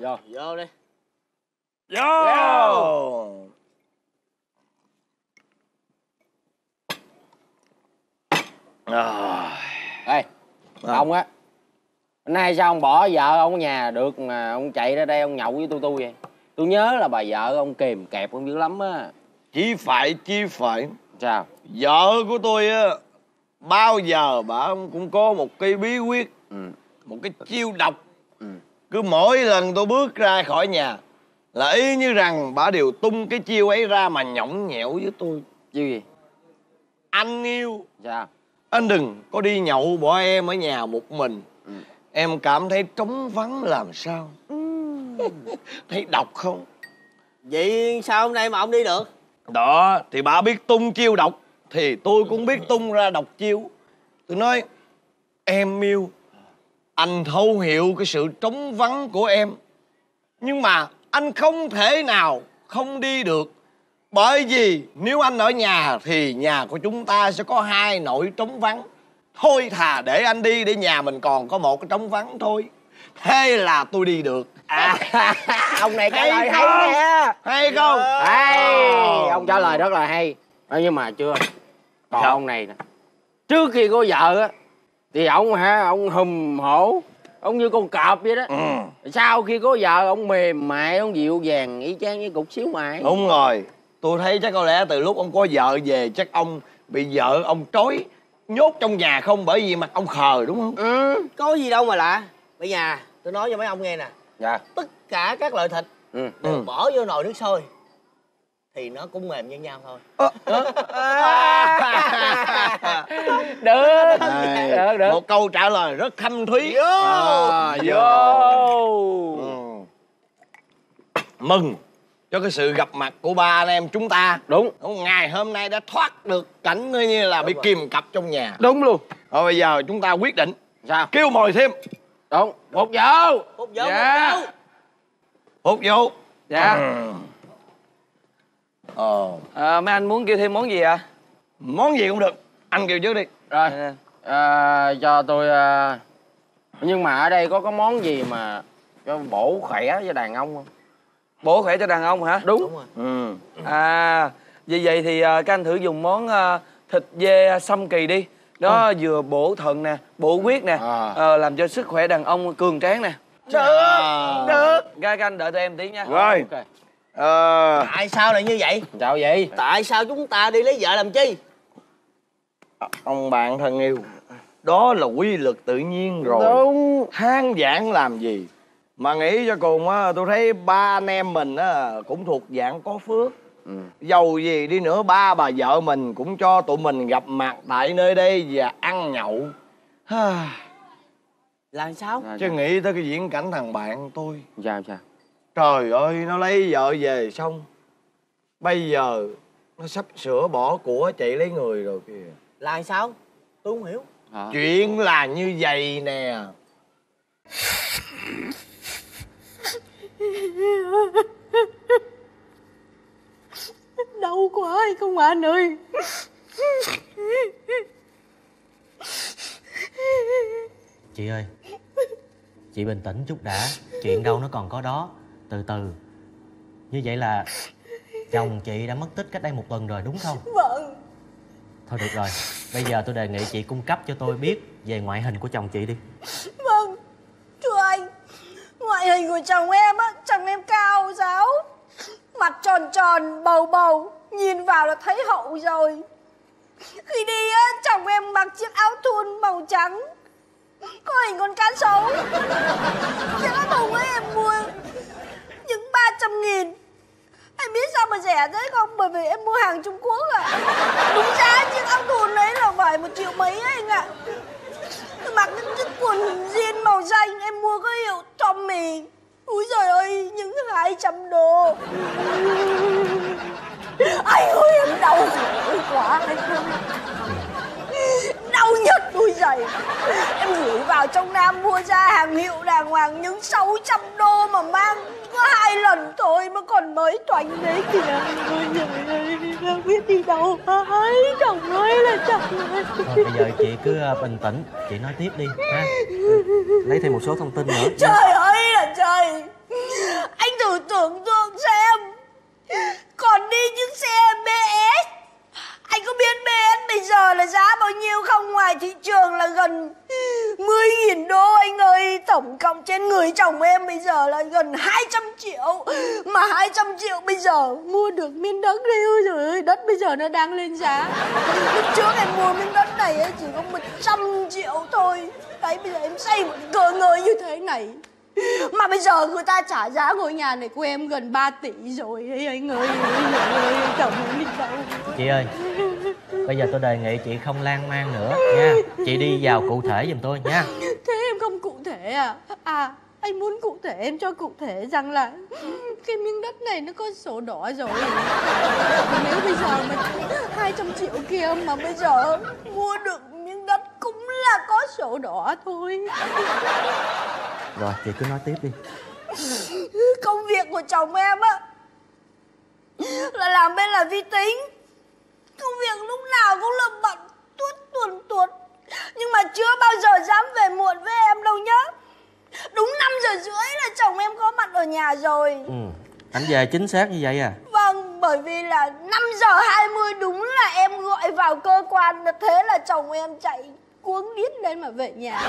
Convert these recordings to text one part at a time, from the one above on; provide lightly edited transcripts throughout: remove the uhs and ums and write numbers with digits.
Vô. Vô đi. Vô. Vô. Ê, ông á, nay sao ông bỏ vợ ông ở nhà được mà ông chạy ra đây ông nhậu với tôi vậy? Tôi nhớ là bà vợ ông kìm kẹp ông dữ lắm á. Chỉ phải. Sao? Vợ của tôi á, bao giờ bà cũng có một cái bí quyết, một cái chiêu độc. Cứ mỗi lần tôi bước ra khỏi nhà là ý như rằng bà đều tung cái chiêu ấy ra mà nhõng nhẽo với tôi. Chiêu gì? Anh yêu. Sao? Anh đừng có đi nhậu bỏ em ở nhà một mình. Em cảm thấy trống vắng làm sao. Thấy độc không? Vậy sao hôm nay mà ông đi được? Đó, thì bà biết tung chiêu độc thì tôi cũng biết tung ra độc chiêu. Tôi nói em yêu, anh thấu hiểu cái sự trống vắng của em, nhưng mà anh không thể nào không đi được. Bởi vì nếu anh ở nhà thì nhà của chúng ta sẽ có hai nỗi trống vắng. Thôi thà để anh đi để nhà mình còn có một cái trống vắng thôi. Thế là tôi đi được. Ông này trả lời hay nè. Hay không? Hay. Ông trả lời rất là hay. Nhưng mà chưa, còn ông này nè, trước khi có vợ á thì ông ông hùm hổ, ông như con cọp vậy đó. Sau khi có vợ ông mềm mại, ông dịu dàng y chang như cục xíu mại. Đúng rồi. Tôi thấy chắc có lẽ từ lúc ông có vợ về chắc ông bị vợ ông trói nhốt trong nhà không, bởi vì mặt ông khờ đúng không? Có gì đâu mà lạ. Bây giờ tôi nói cho mấy ông nghe nè. Dạ. Tất cả các loại thịt đều bỏ vô nồi nước sôi thì nó cũng mềm như nhau thôi. Được. Một câu trả lời rất thâm thúy. Vô. Mừng cho cái sự gặp mặt của ba anh em chúng ta. Đúng. Ngày hôm nay đã thoát được cảnh như là bị kìm cặp trong nhà. Đúng luôn. Rồi bây giờ chúng ta quyết định. Sao? Kêu mồi thêm. Đúng. Một vô. Dạ. Mấy anh muốn kêu thêm món gì ạ? Món gì cũng được. Anh kêu trước đi. Rồi. Cho tôi... Nhưng mà ở đây có cái món gì mà cho bổ khỏe cho đàn ông không? Bổ khỏe cho đàn ông hả? Đúng rồi. Vì vậy thì các anh thử dùng món thịt dê sâm kỳ đi. Nó vừa bổ thận nè, bổ huyết nè, làm cho sức khỏe đàn ông cường tráng nè. Được. Các anh đợi tụi em tí nha. Rồi. Okay. Tại sao lại như vậy? Sao vậy? Tại sao chúng ta đi lấy vợ làm chi? Ông bạn thân yêu, đó là quy luật tự nhiên rồi. Đúng. Than vãn làm gì? Mà nghĩ cho cùng á, tôi thấy ba anh em mình á cũng thuộc dạng có phước. Dầu gì đi nữa ba bà vợ mình cũng cho tụi mình gặp mặt tại nơi đây và ăn nhậu. Làm sao? Chứ nghĩ tới cái viễn cảnh thằng bạn tôi. Sao? Trời ơi, nó lấy vợ về xong, bây giờ nó sắp sửa bỏ của chạy lấy người rồi kìa. Là sao? Tôi không hiểu. Chuyện là như vậy nè. Đau quá hay không anh ơi. Chị ơi, chị bình tĩnh chút đã. Chuyện đâu nó còn có đó. Từ từ. Như vậy là chồng chị đã mất tích cách đây một tuần rồi đúng không? Vâng. Thôi được rồi, bây giờ tôi đề nghị chị cung cấp cho tôi biết về ngoại hình của chồng chị đi. Vâng, thưa anh, ngoại hình của chồng em á, chồng em cao ráo, mặt tròn tròn, bầu bầu, nhìn vào là thấy hậu rồi. Khi đi á, chồng em mặc chiếc áo thun màu trắng, có hình con cá sấu. Cái lá thùng ấy em mua những 300.000. Anh biết sao mà rẻ thế không? Bởi vì em mua hàng Trung Quốc ạ. Đúng giá chiếc áo thun đấy là phải 1.000.000 mấy anh ạ. Tôi mặc những chiếc quần jean màu xanh, em mua có hiệu Tommy. Úi giời ơi, những 200 đô. Ai ơi, em đau khổ quá anh ơi. Đau nhất, ui giời. Em gửi vào trong Nam mua ra hàng hiệu đàng hoàng những 600 đô mà mang có 2 lần thôi mà còn mới toành đấy kìa. Ôi giời ơi, không biết đi đâu ấy, chồng ơi là chồng ơi. Thôi bây giờ chị cứ bình tĩnh, chị nói tiếp đi ha. Lấy thêm một số thông tin nữa. Trời ơi là trời. tưởng tượng xem, còn đi những xe BS, anh có biết BS bây giờ là giá bao nhiêu không? Ngoài thị trường là gần 10.000 đô anh ơi. Tổng cộng trên người chồng em bây giờ là gần 200 triệu. Mà 200 triệu bây giờ mua được miếng đất riêu rồi ơi. Đất bây giờ nó đang lên giá. Lúc trước em mua miếng đất này chỉ có 100 triệu thôi. Đấy, bây giờ em xây một cơ ngơi như thế này mà bây giờ người ta trả giá ngôi nhà này của em gần 3 tỷ rồi ấy anh ơi. Chị ơi, bây giờ tôi đề nghị chị không lan man nữa nha. Chị đi vào cụ thể giùm tôi nha. Thế em không cụ thể à? À, anh muốn cụ thể em cho cụ thể rằng là cái miếng đất này nó có sổ đỏ rồi. Nếu bây giờ mà 200 triệu kia mà bây giờ mua được miếng đất cũng là có sổ đỏ thôi. Rồi, chị cứ nói tiếp đi. Công việc của chồng em á là làm bên là vi tính. Công việc lúc nào cũng là bận tuột. Nhưng mà chưa bao giờ dám về muộn với em đâu nhá. Đúng 5 giờ rưỡi là chồng em có mặt ở nhà rồi. Anh về chính xác như vậy à? Vâng, bởi vì là 5 giờ 20 đúng là em gọi vào cơ quan. Thế là chồng em chạy cuống điếc lên mà về nhà.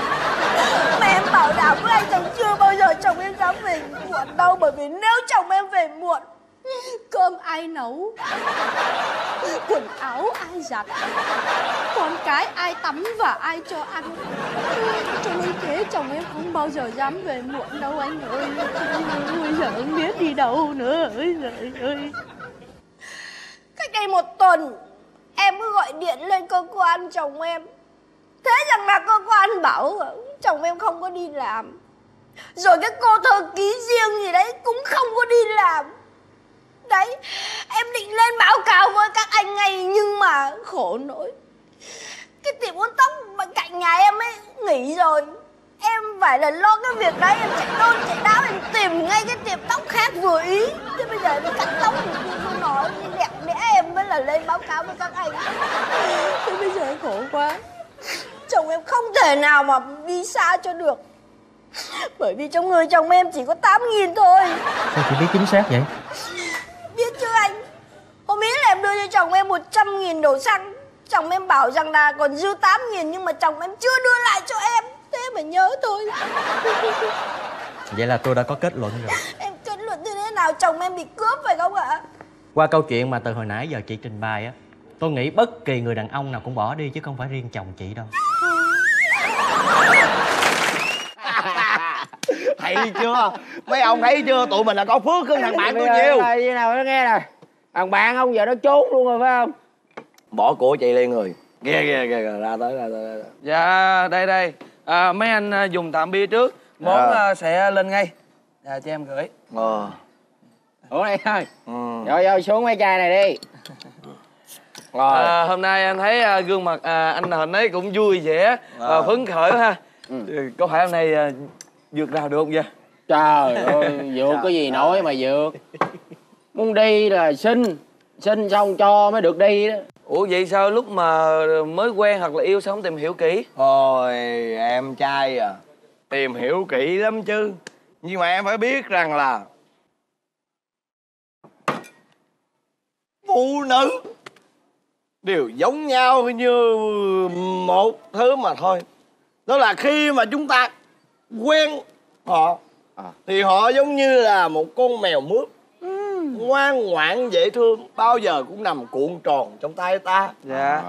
Mà em bảo đảm với anh rằng chưa bao giờ chồng em dám về muộn đâu. Bởi vì nếu chồng em về muộn, cơm ai nấu, quần áo ai giặt, con cái ai tắm và ai cho ăn. Cho nên thế chồng em không bao giờ dám về muộn đâu anh ơi. Bây giờ không biết đi đâu nữa. Trời ơi, cách đây 1 tuần em cứ gọi điện lên cơ quan chồng em. Thế rằng là cơ quan bảo chồng em không có đi làm. Rồi cái cô thư ký riêng gì đấy cũng không có đi làm. Đấy, em định lên báo cáo với các anh ngay. Nhưng mà khổ nỗi cái tiệm uốn tóc bên cạnh nhà em ấy nghỉ rồi. Em phải là lo cái việc đấy. Em chạy đôn chạy đáo, em tìm ngay cái tiệm tóc khác vừa ý. Thế bây giờ em cắt tóc thì tôi nói đẹp đẽ em mới là lên báo cáo với các anh. Thế bây giờ em khổ quá. Chồng em không thể nào mà đi xa cho được. Bởi vì trong người chồng em chỉ có 8.000 thôi. Sao chị biết chính xác vậy? Biết chứ anh. Hôm ấy là em đưa cho chồng em 100.000 đổ xăng. Chồng em bảo rằng là còn dư 8.000. Nhưng mà chồng em chưa đưa lại cho em. Thế mà nhớ tôi. Vậy là tôi đã có kết luận rồi. Em kết luận như thế nào? Chồng em bị cướp phải không ạ? Qua câu chuyện mà từ hồi nãy giờ chị trình bày á, tôi nghĩ bất kỳ người đàn ông nào cũng bỏ đi chứ không phải riêng chồng chị đâu. Thấy chưa? Mấy ông thấy chưa? Tụi mình là con phước hơn thằng bạn tôi nhiều. Đây nào nó nghe nè. Thằng bạn ông giờ nó trốn luôn rồi phải không? Bỏ của chị lên người. Ghê ra tới ra. Dạ đây. Mấy anh dùng tạm bia trước. Món sẽ lên ngay. Dạ cho em gửi. Ủa đây thôi. Rồi xuống mấy chai này đi. Hôm nay anh thấy gương mặt anh Hình ấy cũng vui vẻ, phấn khởi ha. Có phải hôm nay vượt rào được không vậy? Trời ơi, vượt có gì nổi mà vượt. Muốn đi là xin xong cho mới được đi đó. Ủa vậy sao lúc mà mới quen hoặc là yêu sao không tìm hiểu kỹ? Thôi em trai à, tìm hiểu kỹ lắm chứ. Nhưng mà em phải biết rằng là phụ nữ đều giống nhau như một thứ mà thôi. Đó là khi mà chúng ta quen họ thì họ giống như là một con mèo mướp, ngoan ngoãn dễ thương, bao giờ cũng nằm cuộn tròn trong tay ta. Dạ.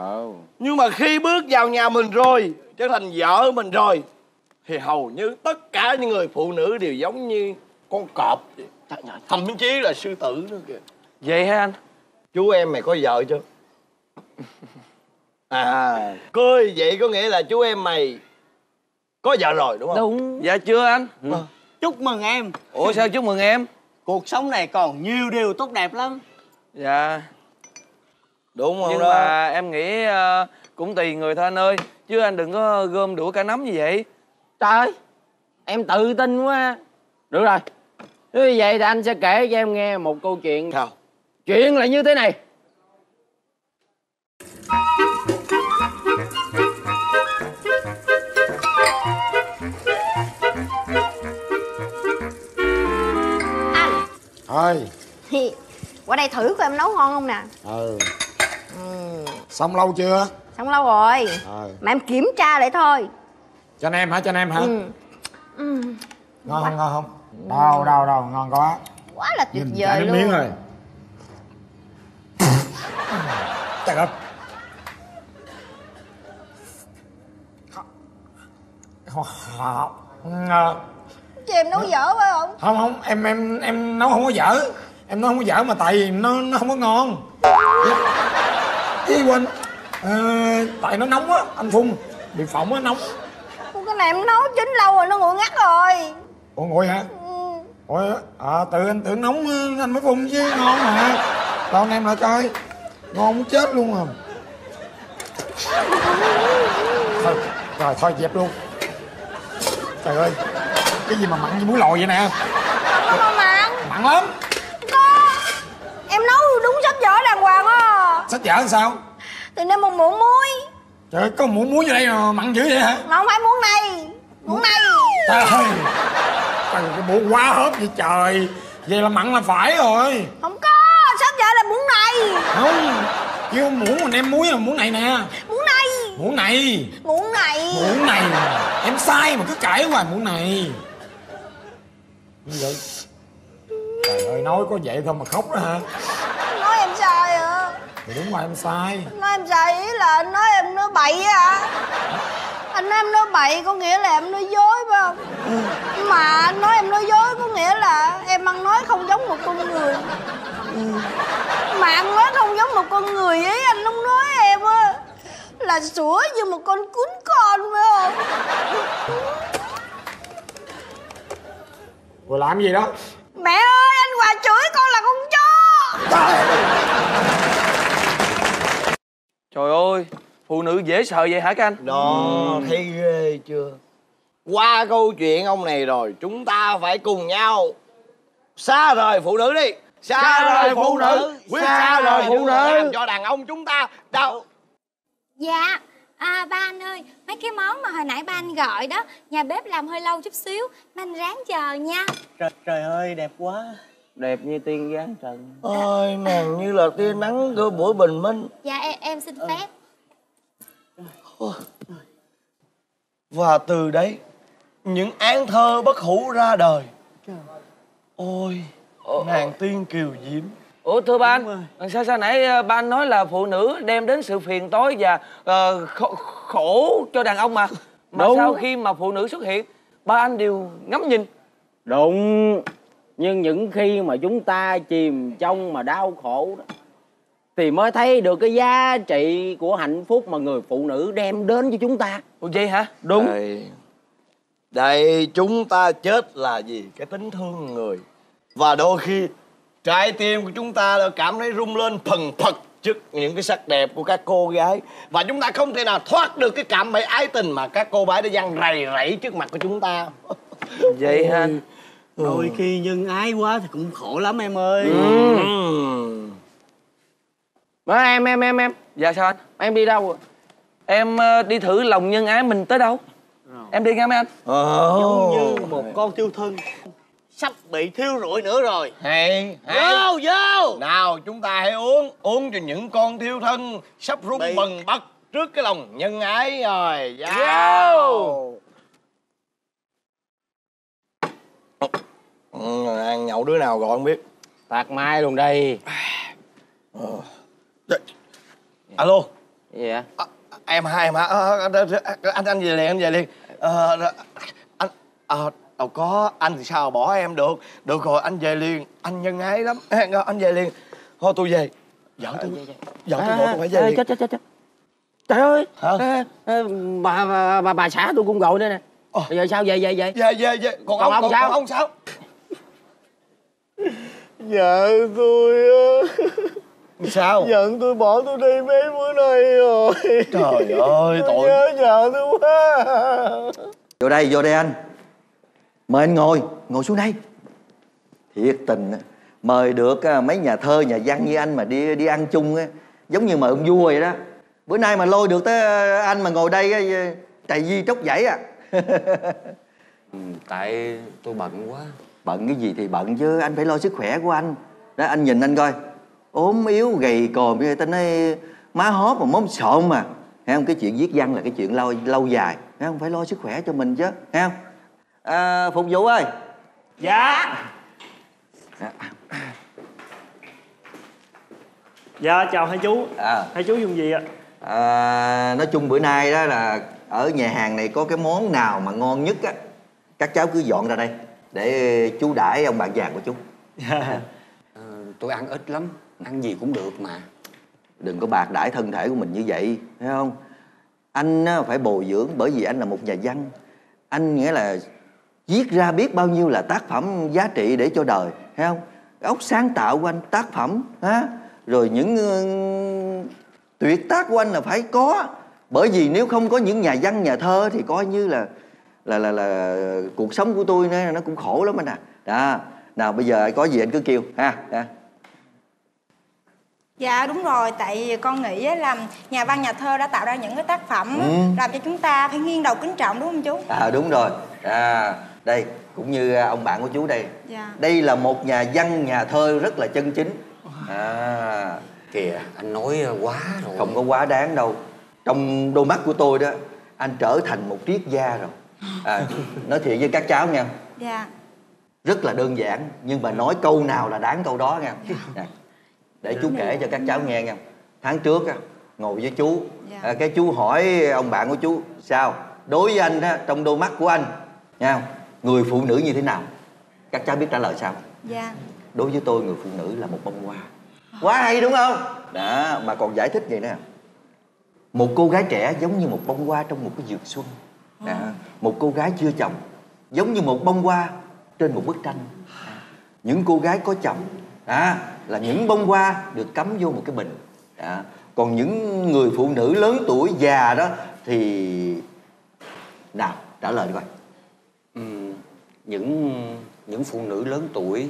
Nhưng mà khi bước vào nhà mình rồi, trở thành vợ mình rồi, thì hầu như tất cả những người phụ nữ đều giống như con cọp, thậm chí là sư tử nữa kìa. Vậy hả anh? Chú em mày có vợ chưa? À, cười vậy có nghĩa là chú em mày có vợ rồi đúng không? Đúng. Dạ chưa anh. Chúc mừng em. Ủa sao chúc mừng em? Cuộc sống này còn nhiều điều tốt đẹp lắm. Dạ. Đúng không? Nhưng đó mà em nghĩ cũng tùy người thôi anh ơi. Chứ anh đừng có gom đũa cả nắm như vậy. Trời ơi, em tự tin quá. Được rồi, như vậy thì anh sẽ kể cho em nghe một câu chuyện. Sao? Chuyện là như thế này. Thôi qua đây thử coi em nấu ngon không nè. Xong lâu chưa? Xong lâu rồi. Mà em kiểm tra lại thôi. Cho anh em hả? Cho anh em hả? Ngon không? Ngon không? Đâu ngon quá. Quá là tuyệt vời luôn. Miếng rồi. Trời ơi. Chị em nấu dở phải không? Không, em nấu không có dở. Em nấu không có dở mà tại vì nó không có ngon. Ý quên. Tại nó nóng á, anh Phung. Bị phỏng á, nóng. Cái này em nấu chín lâu rồi, nó nguội ngắt rồi. Ủa nguội hả? Ủa, tự anh tưởng nóng anh mới Phung chứ, ngon mà. Còn em lại coi. Ngon muốn chết luôn à. Thôi, thôi dẹp luôn. Trời ơi, cái gì mà mặn như muối lòi vậy nè. Không có mặn. Mặn lắm. Có. Em nấu đúng sách vở đàng hoàng á. Sách vở làm sao? Thì nên một muỗng muối. Trời ơi, có muỗng muối vô đây mà mặn dữ vậy hả? Mà không phải muỗng này. Muỗng này. Trời ơi. Trời ơi, cái muỗng quá hớp vậy trời. Vậy là mặn là phải rồi. Không có, sách vở là muỗng này. Không, chứ muỗng mình em muối là muỗng này nè. Muỗng này em sai mà cứ cãi hoài. Muỗng này như vậy. Trời ơi, nói có vậy thôi mà khóc đó hả? Nói em sai hả? Thì đúng rồi, em sai. Nói em sai ý là anh nói em nói bậy hả? Anh nói em nói bậy có nghĩa là em nói dối phải không? Mà anh nói em nói dối có nghĩa là em ăn nói không giống một con người. Mà ăn nói không giống một con người ý anh không nói em á là sủa như một con cún con phải không? Vừa làm gì đó? Mẹ ơi, anh Hòa chửi con là con chó. Trời ơi, phụ nữ dễ sợ vậy hả các anh? Đó, thấy ghê chưa? Qua câu chuyện ông này rồi, chúng ta phải cùng nhau xa rời phụ nữ đi. Xa rời phụ nữ. Làm cho đàn ông chúng ta đau. Dạ, ba anh ơi, mấy cái món mà hồi nãy ba anh gọi đó, nhà bếp làm hơi lâu chút xíu, ba anh ráng chờ nha. Trời ơi, đẹp quá. Đẹp như tiên giáng trần. Ôi, nàng như là tia nắng của buổi bình minh. Dạ, em xin phép. Và từ đấy, những áng thơ bất hủ ra đời. Ôi, nàng tiên kiều diễm. Ủa thưa ba anh, sao nãy ba anh nói là phụ nữ đem đến sự phiền toái và khổ cho đàn ông mà sau khi mà phụ nữ xuất hiện, ba anh đều ngắm nhìn. Đúng, nhưng những khi mà chúng ta chìm trong mà đau khổ đó, thì mới thấy được cái giá trị của hạnh phúc mà người phụ nữ đem đến cho chúng ta. Ủa vậy hả? Đúng. Đây chúng ta chết là gì? Cái tính thương người. Và đôi khi trái tim của chúng ta đã cảm thấy rung lên phần phật trước những cái sắc đẹp của các cô gái. Và chúng ta không thể nào thoát được cái cảm bẫy ái tình mà các cô gái đã giăng rầy rẫy trước mặt của chúng ta. Vậy ha. Đôi khi nhân ái quá thì cũng khổ lắm em ơi. Má em. Dạ sao anh? Em đi đâu? Em đi thử lòng nhân ái mình tới đâu? Em đi nghe mấy anh. Giống như một con thiêu thân sắp bị thiêu rụi nữa rồi. Vô nào, chúng ta hãy uống cho những con thiêu thân sắp rung bần bật trước cái lòng nhân ái rồi. Nhậu đứa nào gọi không biết, tạt mai luôn đây. Alo. Gì vậy? Em hai mà anh về liền, đâu có, anh thì sao bỏ em được. Được rồi, anh về liền. Anh nhân ái lắm. Anh về liền. Thôi tôi về. Vợ tôi phải về liền. Chết. Trời ơi. Bà xã tôi cũng gọi nữa nè. Bây giờ sao? Về. Về. Còn ông sao? Vợ tôi á. Sao? Giận tôi bỏ tôi đi mấy bữa nay rồi. Trời ơi, tôi nhớ vợ tôi quá. Vô đây anh. Mời anh ngồi xuống đây. Thiệt tình, mời được mấy nhà thơ, nhà văn như anh mà đi ăn chung, giống như mời ông vua vậy đó. Bữa nay mà lôi được tới anh mà ngồi đây, trầy di tróc dãy à. Tại tôi bận quá. Bận cái gì thì bận chứ anh phải lo sức khỏe của anh. Đó, anh nhìn anh coi, ốm yếu gầy còm người ta nói má hóp mà móng sộm mà, thấy không? Cái chuyện viết văn là cái chuyện lâu dài, thấy không? Phải lo sức khỏe cho mình chứ, thấy không? À, phục vụ ơi. Dạ. Dạ chào hai chú. Hai chú dùng gì ạ? Nói chung bữa nay đó là ở nhà hàng này có cái món nào mà ngon nhất á, các cháu cứ dọn ra đây để chú đãi ông bạn già của chú. Tôi ăn ít lắm, ăn gì cũng được mà. Đừng có bạc đãi thân thể của mình như vậy, thấy không? Anh phải bồi dưỡng, bởi vì anh là một nhà văn. Anh nghĩa là viết ra biết bao nhiêu là tác phẩm giá trị để cho đời, thấy không? Óc sáng tạo của anh, tác phẩm ha, rồi những tuyệt tác của anh là phải có. Bởi vì nếu không có những nhà văn, nhà thơ thì coi như là cuộc sống của tôi nó cũng khổ lắm anh à. Đó. Nào bây giờ có gì anh cứ kêu ha. Dạ đúng rồi, tại con nghĩ là nhà văn nhà thơ đã tạo ra những cái tác phẩm làm cho chúng ta phải nghiêng đầu kính trọng, đúng không chú? Đúng rồi. Đây cũng như ông bạn của chú đây. Dạ. Đây là một nhà văn nhà thơ rất là chân chính. Kìa anh nói quá rồi. Không có quá đáng đâu. Trong đôi mắt của tôi đó, anh trở thành một triết gia rồi. Nói thiệt với các cháu nha. Dạ. Rất là đơn giản nhưng mà nói câu nào là đáng câu đó nha. Dạ. Để chú kể cho các cháu nghe nha. Tháng trước ngồi với chú, cái chú hỏi ông bạn của chú, sao đối với anh đó, trong đôi mắt của anh nha, người phụ nữ như thế nào? Các cháu biết trả lời sao? Dạ. Đối với tôi, người phụ nữ là một bông hoa. Quá hay đúng không? Đó, mà còn giải thích vậy nè. Một cô gái trẻ giống như một bông hoa trong một cái vườn xuân. Một cô gái chưa chồng giống như một bông hoa trên một bức tranh. Những cô gái có chồng là những bông hoa được cắm vô một cái bình. Còn những người phụ nữ lớn tuổi già đó thì... Nào, trả lời đi coi. Những phụ nữ lớn tuổi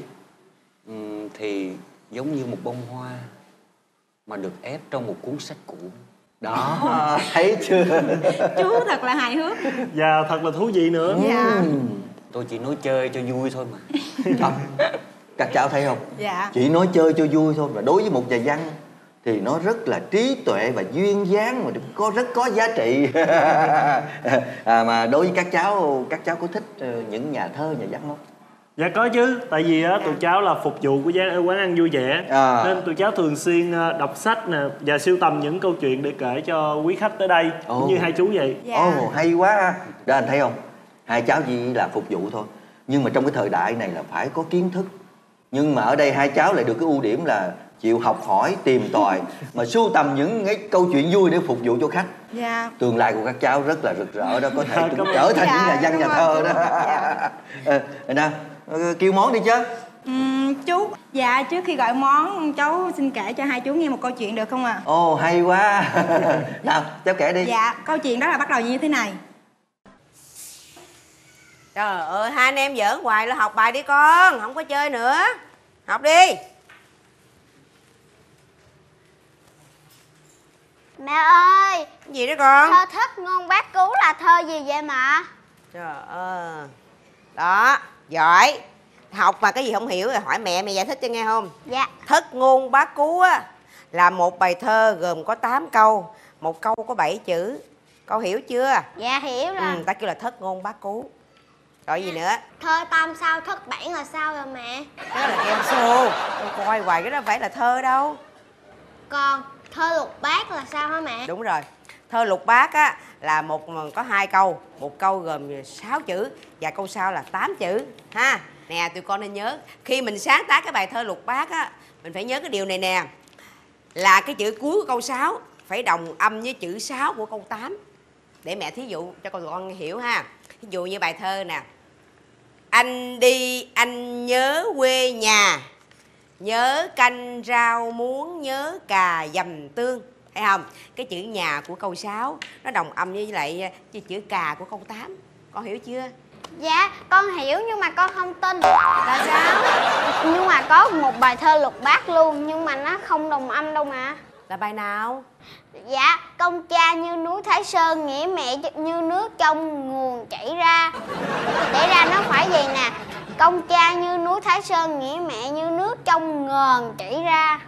thì giống như một bông hoa mà được ép trong một cuốn sách cũ. Đó, thấy chưa? Chú thật là hài hước. Dạ, thật là thú vị nữa. Dạ. Tôi chỉ nói chơi cho vui thôi mà. Các cháu thấy không? Dạ. Chỉ nói chơi cho vui thôi. Và đối với một nhà văn thì nó rất là trí tuệ và duyên dáng, mà có rất có giá trị. Mà đối với các cháu có thích những nhà thơ, nhà văn không? Dạ có chứ, tại vì tụi cháu là phục vụ của quán ăn vui vẻ, nên tụi cháu thường xuyên đọc sách nè và sưu tầm những câu chuyện để kể cho quý khách tới đây, cũng như hai chú vậy. Hay quá ha. Đó, anh thấy không, hai cháu chỉ là phục vụ thôi, nhưng mà trong cái thời đại này là phải có kiến thức. Nhưng mà ở đây hai cháu lại được cái ưu điểm là chịu học hỏi, tìm tòi mà sưu tầm những cái câu chuyện vui để phục vụ cho khách. Dạ. Tương lai của các cháu rất là rực rỡ đó, có thể trở thành những nhà văn, nhà thơ đó. Nè, kêu món đi chứ. Chú, dạ trước khi gọi món cháu xin kể cho hai chú nghe một câu chuyện được không ạ? Hay quá. Nào, cháu kể đi. Dạ, câu chuyện đó là bắt đầu như thế này. Trời ơi, hai anh em giỡn hoài, là học bài đi con, không có chơi nữa. Học đi. Mẹ ơi. Cái gì đó con? Thơ Thích Ngôn Bác Cứu là thơ gì vậy mà? Trời ơi. Đó, giỏi. Học mà cái gì không hiểu rồi hỏi mẹ, mẹ giải thích cho nghe không? Dạ. Thất Ngôn Bá Cứu á, là một bài thơ gồm có 8 câu, một câu có 7 chữ. Con hiểu chưa? Dạ hiểu rồi. Ta kêu là Thất Ngôn Bá Cứu. Rồi gì nữa? Thơ Tam Sao Thất Bản là sao rồi mẹ? Đó là kèm xô. Tôi coi hoài cái đó phải là thơ đâu. Con, thơ Lục Bát là sao hả mẹ? Đúng rồi. Thơ Lục Bát á là có 2 câu, một câu gồm 6 chữ và câu sau là 8 chữ ha. Nè, tụi con nên nhớ khi mình sáng tác cái bài thơ Lục Bát á, mình phải nhớ cái điều này nè. Là cái chữ cuối của câu 6 phải đồng âm với chữ 6 của câu 8. Để mẹ thí dụ cho con hiểu ha. Thí dụ như bài thơ nè. Anh đi anh nhớ quê nhà, nhớ canh rau muống, nhớ cà dầm tương. Thấy không? Cái chữ nhà của câu 6 nó đồng âm với lại chữ cà của câu 8. Con hiểu chưa? Dạ, con hiểu nhưng mà con không tin. Là sao? Nhưng mà có một bài thơ Lục Bát luôn nhưng mà nó không đồng âm đâu mà. Là bài nào? Dạ, công cha như núi Thái Sơn, nghĩa mẹ như nước trong nguồn chảy ra. Chảy ra nó phải vậy nè. Công cha như núi Thái Sơn, nghĩa mẹ như nước trong ngờn chảy ra.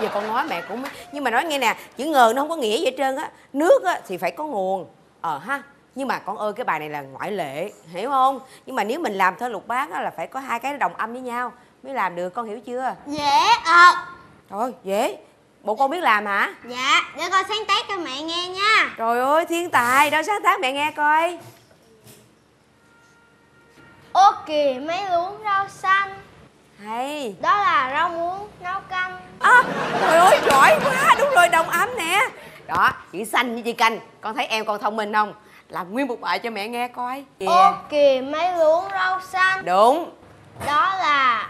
Giờ con nói mẹ cũng... Nhưng mà nói nghe nè, chữ ngờn nó không có nghĩa gì hết trơn á. Nước á thì phải có nguồn. Ha. Nhưng mà con ơi, cái bài này là ngoại lệ, hiểu không? Nhưng mà nếu mình làm thơ lục bát á là phải có hai cái đồng âm với nhau mới làm được, con hiểu chưa? Dễ ợt. Thôi dễ. Bộ con biết làm hả? Dạ, để con sáng tác cho mẹ nghe nha. Trời ơi, thiên tài, đó sáng tác mẹ nghe coi. Ô kìa mấy luống rau xanh. Hay. Đó là rau muống nấu canh. À, trời ơi, giỏi quá, đúng rồi, đồng ấm nè. Đó, chữ xanh với chữ canh, con thấy em con thông minh không? Làm nguyên một bài cho mẹ nghe coi. Ô kìa mấy luống rau xanh. Đúng. Đó là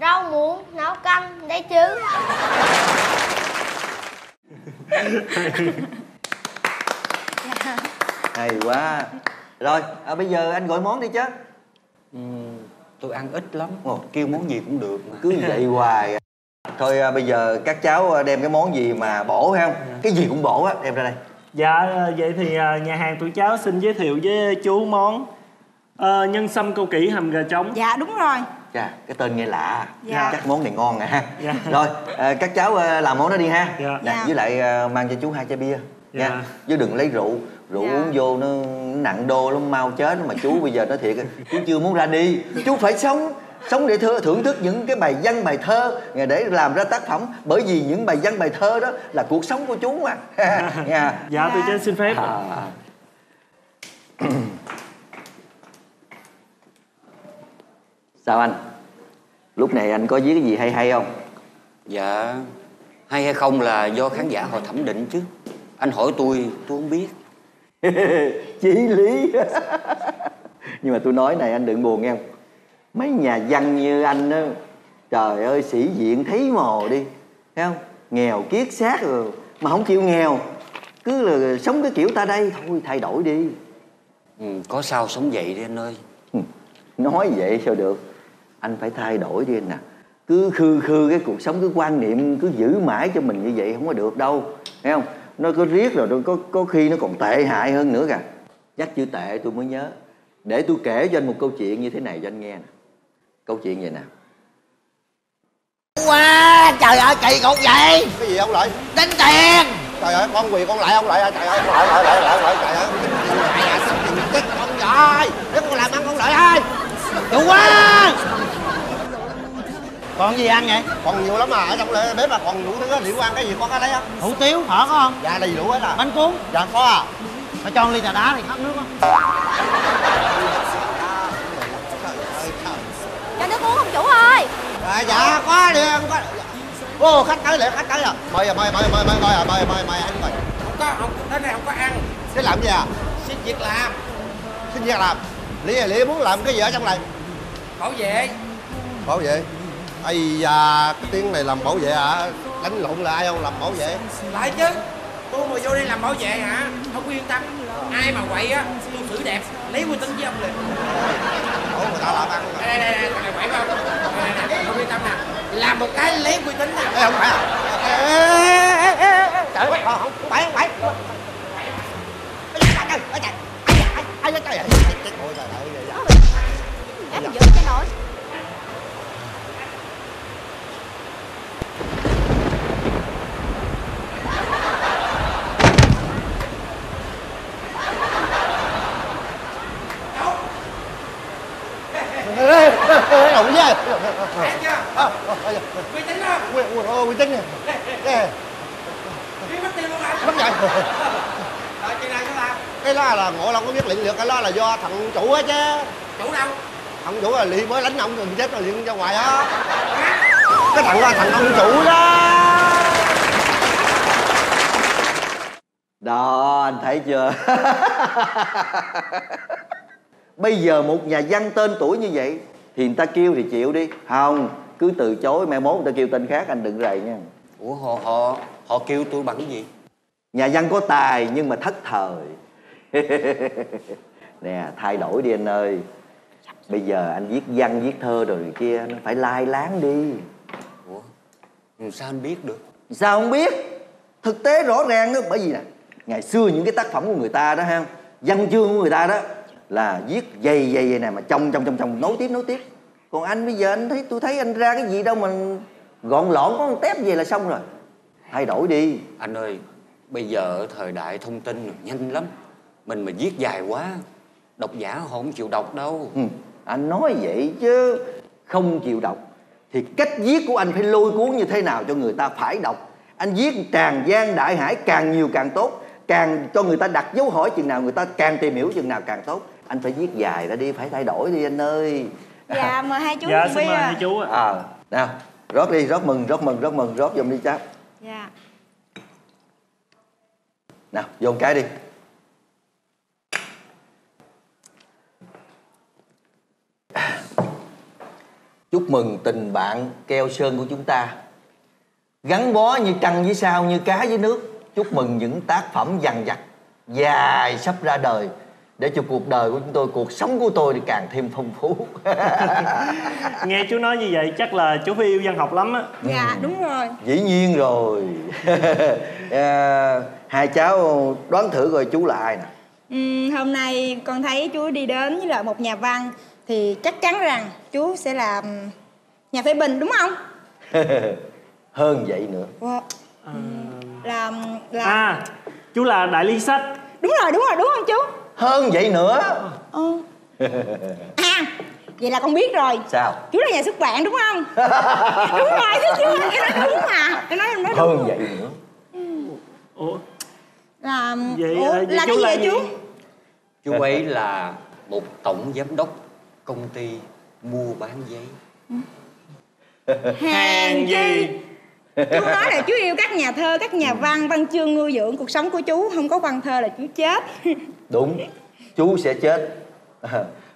rau muống nấu canh đấy chứ. Hay quá. Rồi, bây giờ anh gọi món đi chứ. Tôi ăn ít lắm. Kêu món gì cũng được mà. Cứ vậy hoài. Thôi bây giờ các cháu đem cái món gì mà bổ hay không? Cái gì cũng bổ á, đem ra đây. Dạ, vậy thì nhà hàng tụi cháu xin giới thiệu với chú món nhân sâm câu kỷ hầm gà trống. Dạ, đúng rồi. Dạ, cái tên nghe lạ. Dạ. Chắc món này ngon nè ha. Dạ. Rồi, các cháu làm món đó đi ha. Dạ. Nè, dạ. Với lại mang cho chú hai chai bia. Dạ. Nha. Chứ đừng lấy rượu. Rượu dạ. Uống vô nó nặng đô lắm, mau chết. Mà chú bây giờ nói thiệt, chú chưa muốn ra đi. Chú phải sống. Sống để thưởng thức những cái bài văn, bài thơ để làm ra tác phẩm. Bởi vì những bài văn, bài thơ đó là cuộc sống của chú mà. Nha. Dạ, tôi xin phép. Sao anh? Lúc này anh có viết cái gì hay hay không? Dạ, hay hay không là do khán giả họ thẩm định chứ. Anh hỏi tôi không biết. Chí lý. Nhưng mà tôi nói này anh đừng buồn nghe không? Mấy nhà văn như anh á, trời ơi, sĩ diện thấy mồ đi, thấy không? Nghèo kiết xác rồi mà không chịu nghèo, cứ là sống cái kiểu ta đây. Thôi thay đổi đi. Có sao sống vậy đi anh ơi. Nói vậy sao được, anh phải thay đổi đi anh nè. Cứ khư cái cuộc sống, cứ quan niệm cứ giữ mãi cho mình như vậy không có được đâu, thấy không? Nó cứ riết rồi có khi nó còn tệ hại hơn nữa kìa. Chắc chữ tệ tôi mới nhớ. Để tôi kể cho anh một câu chuyện như thế này cho anh nghe nè. Câu chuyện vậy nè. Wow, trời ơi, kỳ cục vậy. Cái gì ông Lợi? Tính tiền. Trời ơi, con quỳ con lại ông Lợi ơi. Trời ơi, ông Lợi trời ơi. Chết con rồi. Nếu con làm ăn con Lợi ơi. Đủ quá. Còn gì ăn vậy? Còn nhiều lắm mà, ở trong là bếp là còn đủ thứ liệu ăn. Cái gì có cái đấy á? Hủ tiếu, phở có không? Dạ đầy đủ hết à. Bánh cuốn? Dạ có à. Mà cho ly trà đá thì khát nước không? Cho nước uống không chủ ơi? À, dạ có đi em có. Ô khách tới rồi, khách tới rồi. Mời anh rồi. Không có, không tới đây không có ăn. Thế làm gì à? Xin việc làm. Xin việc làm. Lý muốn làm cái gì ở trong này? Bảo vệ. Bảo vệ. Ây da, cái tiếng này làm bảo vệ hả? Đánh lộn là ai không làm bảo vệ? Lại chứ. Tôi mà vô đây làm bảo vệ hả? Không có yên tâm. Ai mà quậy á, tôi xử đẹp, lấy quy tính với ông liền. Ủa người ta làm ăn rồi. Đây, thằng này quậy không? Nè, không yên tâm nè. Làm một cái lấy quy tính nè. Ê, không phải à? Ê. Trời ơi, không phải. Trời ơi, ép giữ cái nồi. Ổng nha. Em nha. Quy tính đó. Quy tính nè. Mất tiền luôn anh. Mất vậy. Rồi chuyện này nó làm. Cái đó là ngộ lòng có biết luyện lượt, cái đó là do thằng chủ á chứ. Chủ đâu? Thằng chủ là luyện mới đánh ông rồi chết rồi luyện ra ngoài á. Cái thằng đó thằng ông chủ đó. Đó anh thấy chưa? Bây giờ một nhà văn tên tuổi như vậy thì người ta kêu thì chịu đi. Không, cứ từ chối, mai mốt người ta kêu tên khác anh đừng rầy nha. Ủa họ kêu tôi bằng cái gì? Nhà văn có tài nhưng mà thất thời. Nè, thay đổi đi anh ơi. Bây giờ anh viết văn, viết thơ rồi kia, nó phải lai láng đi. Ủa, sao anh biết được? Sao không biết? Thực tế rõ ràng đó, bởi vì nè, ngày xưa những cái tác phẩm của người ta đó ha, văn chương của người ta đó, là viết dày này mà trong nối tiếp. Còn anh bây giờ anh thấy, tôi thấy anh ra cái gì đâu mà gọn lõn có một tép về là xong rồi. Thay đổi đi anh ơi, bây giờ thời đại thông tin rồi, nhanh lắm. Mình mà viết dài quá độc giả họ không chịu đọc đâu. Anh nói vậy chứ không chịu đọc thì cách viết của anh phải lôi cuốn như thế nào cho người ta phải đọc. Anh viết tràn gian đại hải, càng nhiều càng tốt, càng cho người ta đặt dấu hỏi chừng nào người ta càng tìm hiểu chừng nào càng tốt. Anh phải viết dài ra đi, phải thay đổi đi anh ơi. Dạ mời hai chú. Dạ xin mời hai chú ạ. Nào rót đi, rót mừng, rót giùm đi cháp. Dạ. Nào vô một cái đi. Chúc mừng tình bạn keo sơn của chúng ta, gắn bó như trăng với sao, như cá với nước. Chúc mừng những tác phẩm dằng dặc dài sắp ra đời, để cho cuộc đời của chúng tôi, cuộc sống của tôi thì càng thêm phong phú. Nghe chú nói như vậy chắc là chú phải yêu văn học lắm á. Dạ đúng rồi. Dĩ nhiên rồi. Hai cháu đoán thử rồi chú là ai nè. Hôm nay con thấy chú đi đến với lại một nhà văn thì chắc chắn rằng chú sẽ là nhà phê bình đúng không? Hơn vậy nữa. Wow. Chú là đại lý sách. Đúng rồi đúng không chú? Hơn vậy nữa. Vậy là con biết rồi. Sao? Chú là nhà xuất bản đúng không? Đúng rồi, thế chú nói đúng mà. Nói đúng. Hơn vậy nữa. Ủa? Vậy cái gì chú? Chú ấy là một tổng giám đốc công ty mua bán giấy. Hèn chi chú nói là chú yêu các nhà thơ, các nhà văn, văn chương nuôi dưỡng cuộc sống của chú. Không có văn thơ là chú chết. Đúng, chú sẽ chết.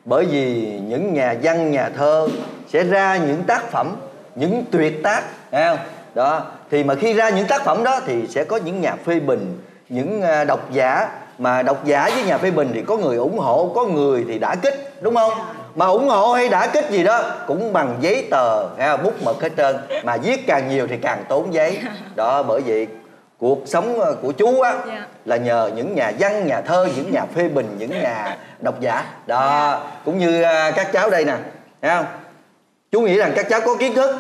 Bởi vì những nhà văn, nhà thơ sẽ ra những tác phẩm, những tuyệt tác, thấy không? Đó, thì mà khi ra những tác phẩm đó thì sẽ có những nhà phê bình, những độc giả. Mà độc giả với nhà phê bình thì có người ủng hộ, có người thì đã kích, đúng không? Mà ủng hộ hay đã kích gì đó cũng bằng giấy tờ, bút mực hết trơn. Mà viết càng nhiều thì càng tốn giấy. Đó, bởi vậy cuộc sống của chú á là nhờ những nhà văn, nhà thơ, những nhà phê bình, những nhà độc giả. Đó, cũng như các cháu đây nè, thấy không? Chú nghĩ rằng các cháu có kiến thức,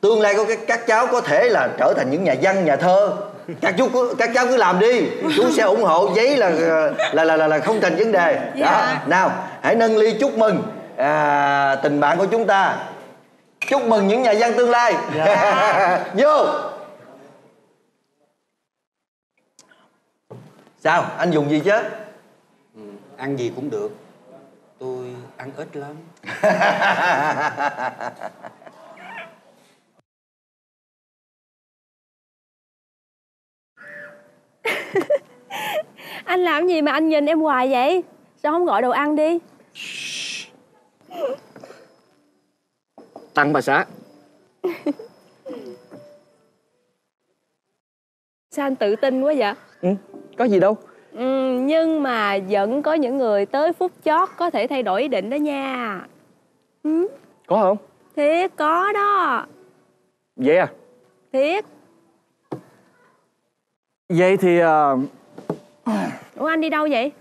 tương lai của các cháu có thể là trở thành những nhà văn, nhà thơ. Các cháu cứ làm đi, chú sẽ ủng hộ. Giấy là không thành vấn đề. Đó, nào hãy nâng ly chúc mừng tình bạn của chúng ta. Chúc mừng những nhà văn tương lai. Vô. Sao anh dùng gì chứ? Ăn gì cũng được, tôi ăn ít lắm. Anh làm gì mà anh nhìn em hoài vậy? Sao không gọi đồ ăn đi? Tăng bà xã. Sao anh tự tin quá vậy? Có gì đâu. Nhưng mà vẫn có những người tới phút chót có thể thay đổi ý định đó nha. Có không? Thiệt có đó. Vậy à? Thiệt. Vậy thì... Ủa anh đi đâu vậy?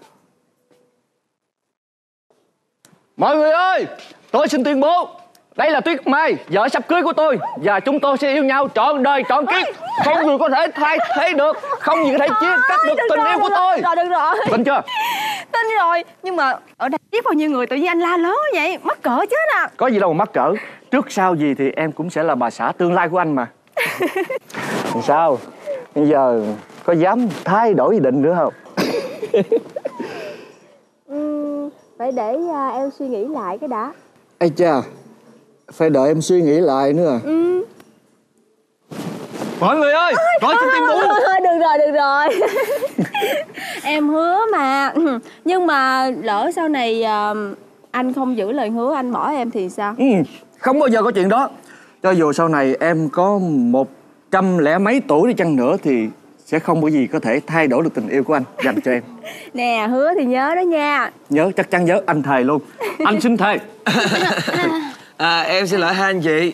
Mọi người ơi, tôi xin tuyên bố đây là Tuyết Mai, vợ sắp cưới của tôi. Và chúng tôi sẽ yêu nhau trọn đời trọn kiếp. Không người có thể thay thế được, không gì có thể chia cắt được tình yêu của tôi. Rồi, được rồi. Tin chưa? Tin rồi, nhưng mà ở đây biết bao nhiêu người tự nhiên anh la lớn vậy, mắc cỡ chứ nè. Có gì đâu mà mắc cỡ, trước sau gì thì em cũng sẽ là bà xã tương lai của anh mà. Làm sao? Bây giờ có dám thay đổi ý định nữa không? Phải để em suy nghĩ lại cái đã. Ây cha, phải đợi em suy nghĩ lại nữa à? Mọi người ơi, tôi xin tuyên bố. Được rồi. Em hứa mà. Nhưng mà lỡ sau này anh không giữ lời hứa, anh bỏ em thì sao? Không bao giờ có chuyện đó. Cho dù sau này em có 100 lẻ mấy tuổi đi chăng nữa thì sẽ không có gì có thể thay đổi được tình yêu của anh dành cho em. Nè, hứa thì nhớ đó nha. Nhớ, chắc chắn nhớ, anh thề luôn. Anh xin thề. Em xin lỗi hai anh chị.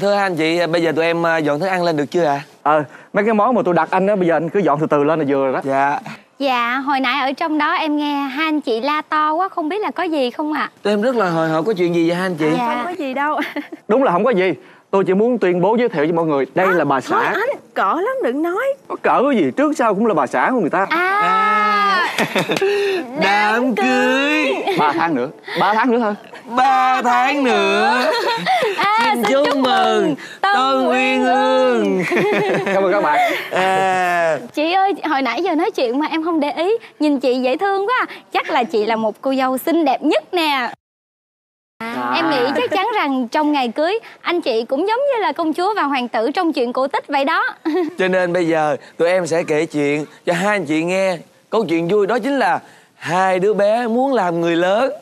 Thưa hai anh chị, bây giờ tụi em dọn thức ăn lên được chưa ạ? Mấy cái món mà tôi đặt anh á, bây giờ anh cứ dọn từ từ lên là vừa rồi đó. Dạ. Dạ, hồi nãy ở trong đó em nghe hai anh chị la to quá, không biết là có gì không ạ? Em rất là hồi hộp, có chuyện gì vậy hai anh chị? Dạ. Không có gì đâu. Đúng là không có gì. Tôi chỉ muốn tuyên bố giới thiệu với mọi người. Đây là bà xã. Anh cỡ lắm đừng nói. Có cỡ cái gì, trước sau cũng là bà xã của người ta. Đám cưới 3 tháng nữa. 3 tháng nữa thôi. 3 tháng nữa. Xin chúc mừng Tân Uyên Ương. Cảm ơn các bạn. Chị ơi, hồi nãy giờ nói chuyện mà em không để ý. Nhìn chị dễ thương quá. Chắc là chị là một cô dâu xinh đẹp nhất nè. Em nghĩ chắc chắn rằng trong ngày cưới anh chị cũng giống như là công chúa và hoàng tử trong chuyện cổ tích vậy đó. Cho nên bây giờ tụi em sẽ kể chuyện cho hai anh chị nghe. Câu chuyện vui đó chính là hai đứa bé muốn làm người lớn.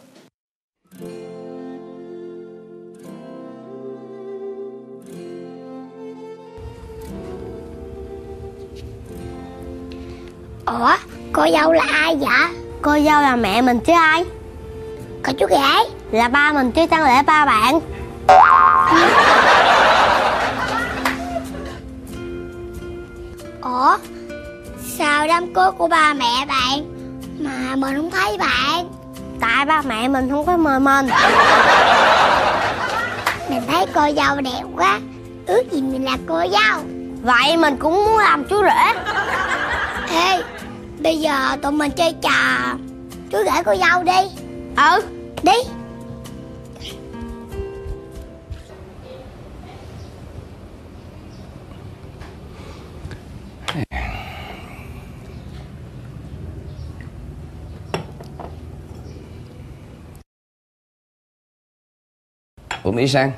Ủa, cô dâu là ai vậy? Cô dâu là mẹ mình chứ ai. Còn chú rể là ba mình chứ chẳng lẽ ba bạn. Ủa, sao đám cưới của ba mẹ bạn mà mình không thấy bạn? Tại ba mẹ mình không có mời mình. Mình thấy cô dâu đẹp quá, ước gì mình là cô dâu. Vậy mình cũng muốn làm chú rể. Ê, bây giờ tụi mình chơi trò chú rể cô dâu đi. Ừ, đi. Ủa Mỹ Sang,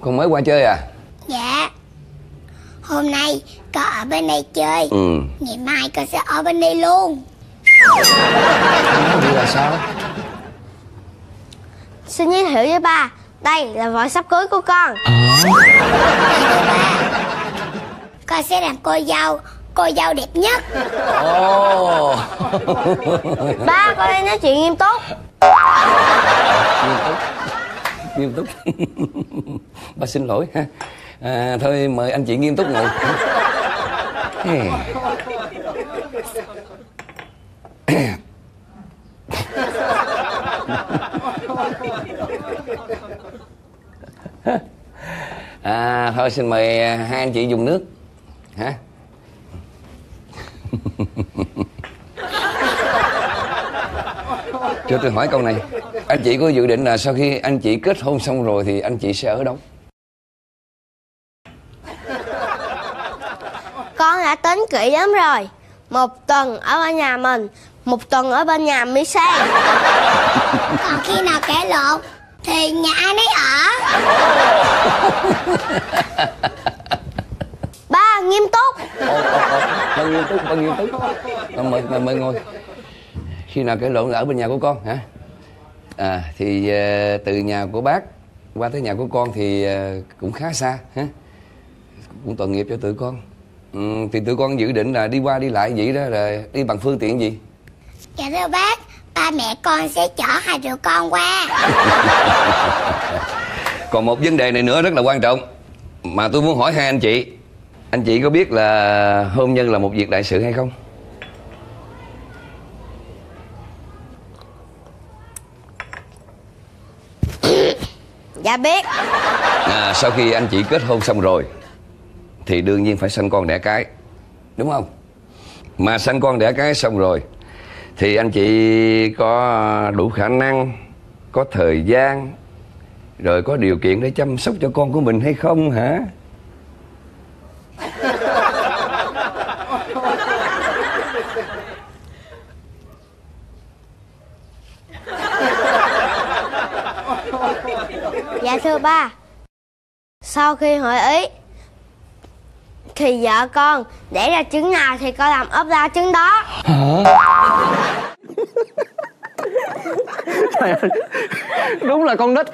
con mới qua chơi à? Dạ. Hôm nay con ở bên đây chơi. Ngày mai con sẽ ở bên đây luôn. Vậy là sao? Xin giới thiệu với ba, đây là vợ sắp cưới của con. Con sẽ làm cô dâu đẹp nhất. Ba, con đang nói chuyện nghiêm túc. Nghiêm túc. Ba xin lỗi ha. Thôi mời anh chị nghiêm túc ngồi. Thôi xin mời hai anh chị dùng nước hả? Cho tôi hỏi câu này, anh chị có dự định là sau khi anh chị kết hôn xong rồi thì anh chị sẽ ở đâu? Con đã tính kỹ lắm rồi. 1 tuần ở bên nhà mình, 1 tuần ở bên nhà Mỹ Sang. Còn khi nào kẻ lộn thì nhà ai nấy ở. Ba nghiêm túc. Ba nghiêm túc, ba nghiêm túc. Con mời ngồi. Khi nào kẻ lộn là ở bên nhà của con hả? Thì từ nhà của bác qua tới nhà của con thì cũng khá xa hả? Cũng tội nghiệp cho tụi con. Thì tụi con dự định là đi qua đi lại vậy đó, là đi bằng phương tiện gì? Dạ thưa bác, ba mẹ con sẽ chở hai đứa con qua. Còn một vấn đề này nữa rất là quan trọng mà tôi muốn hỏi hai anh chị. Anh chị có biết là hôn nhân là một việc đại sự hay không? Dạ biết. Sau khi anh chị kết hôn xong rồi thì đương nhiên phải sanh con đẻ cái, đúng không? Mà sanh con đẻ cái xong rồi thì anh chị có đủ khả năng, có thời gian, rồi có điều kiện để chăm sóc cho con của mình hay không hả? Dạ thưa ba, sau khi hỏi ý thì vợ con để ra trứng nào thì con làm ốp ra trứng đó. Hả? Đúng là con nít.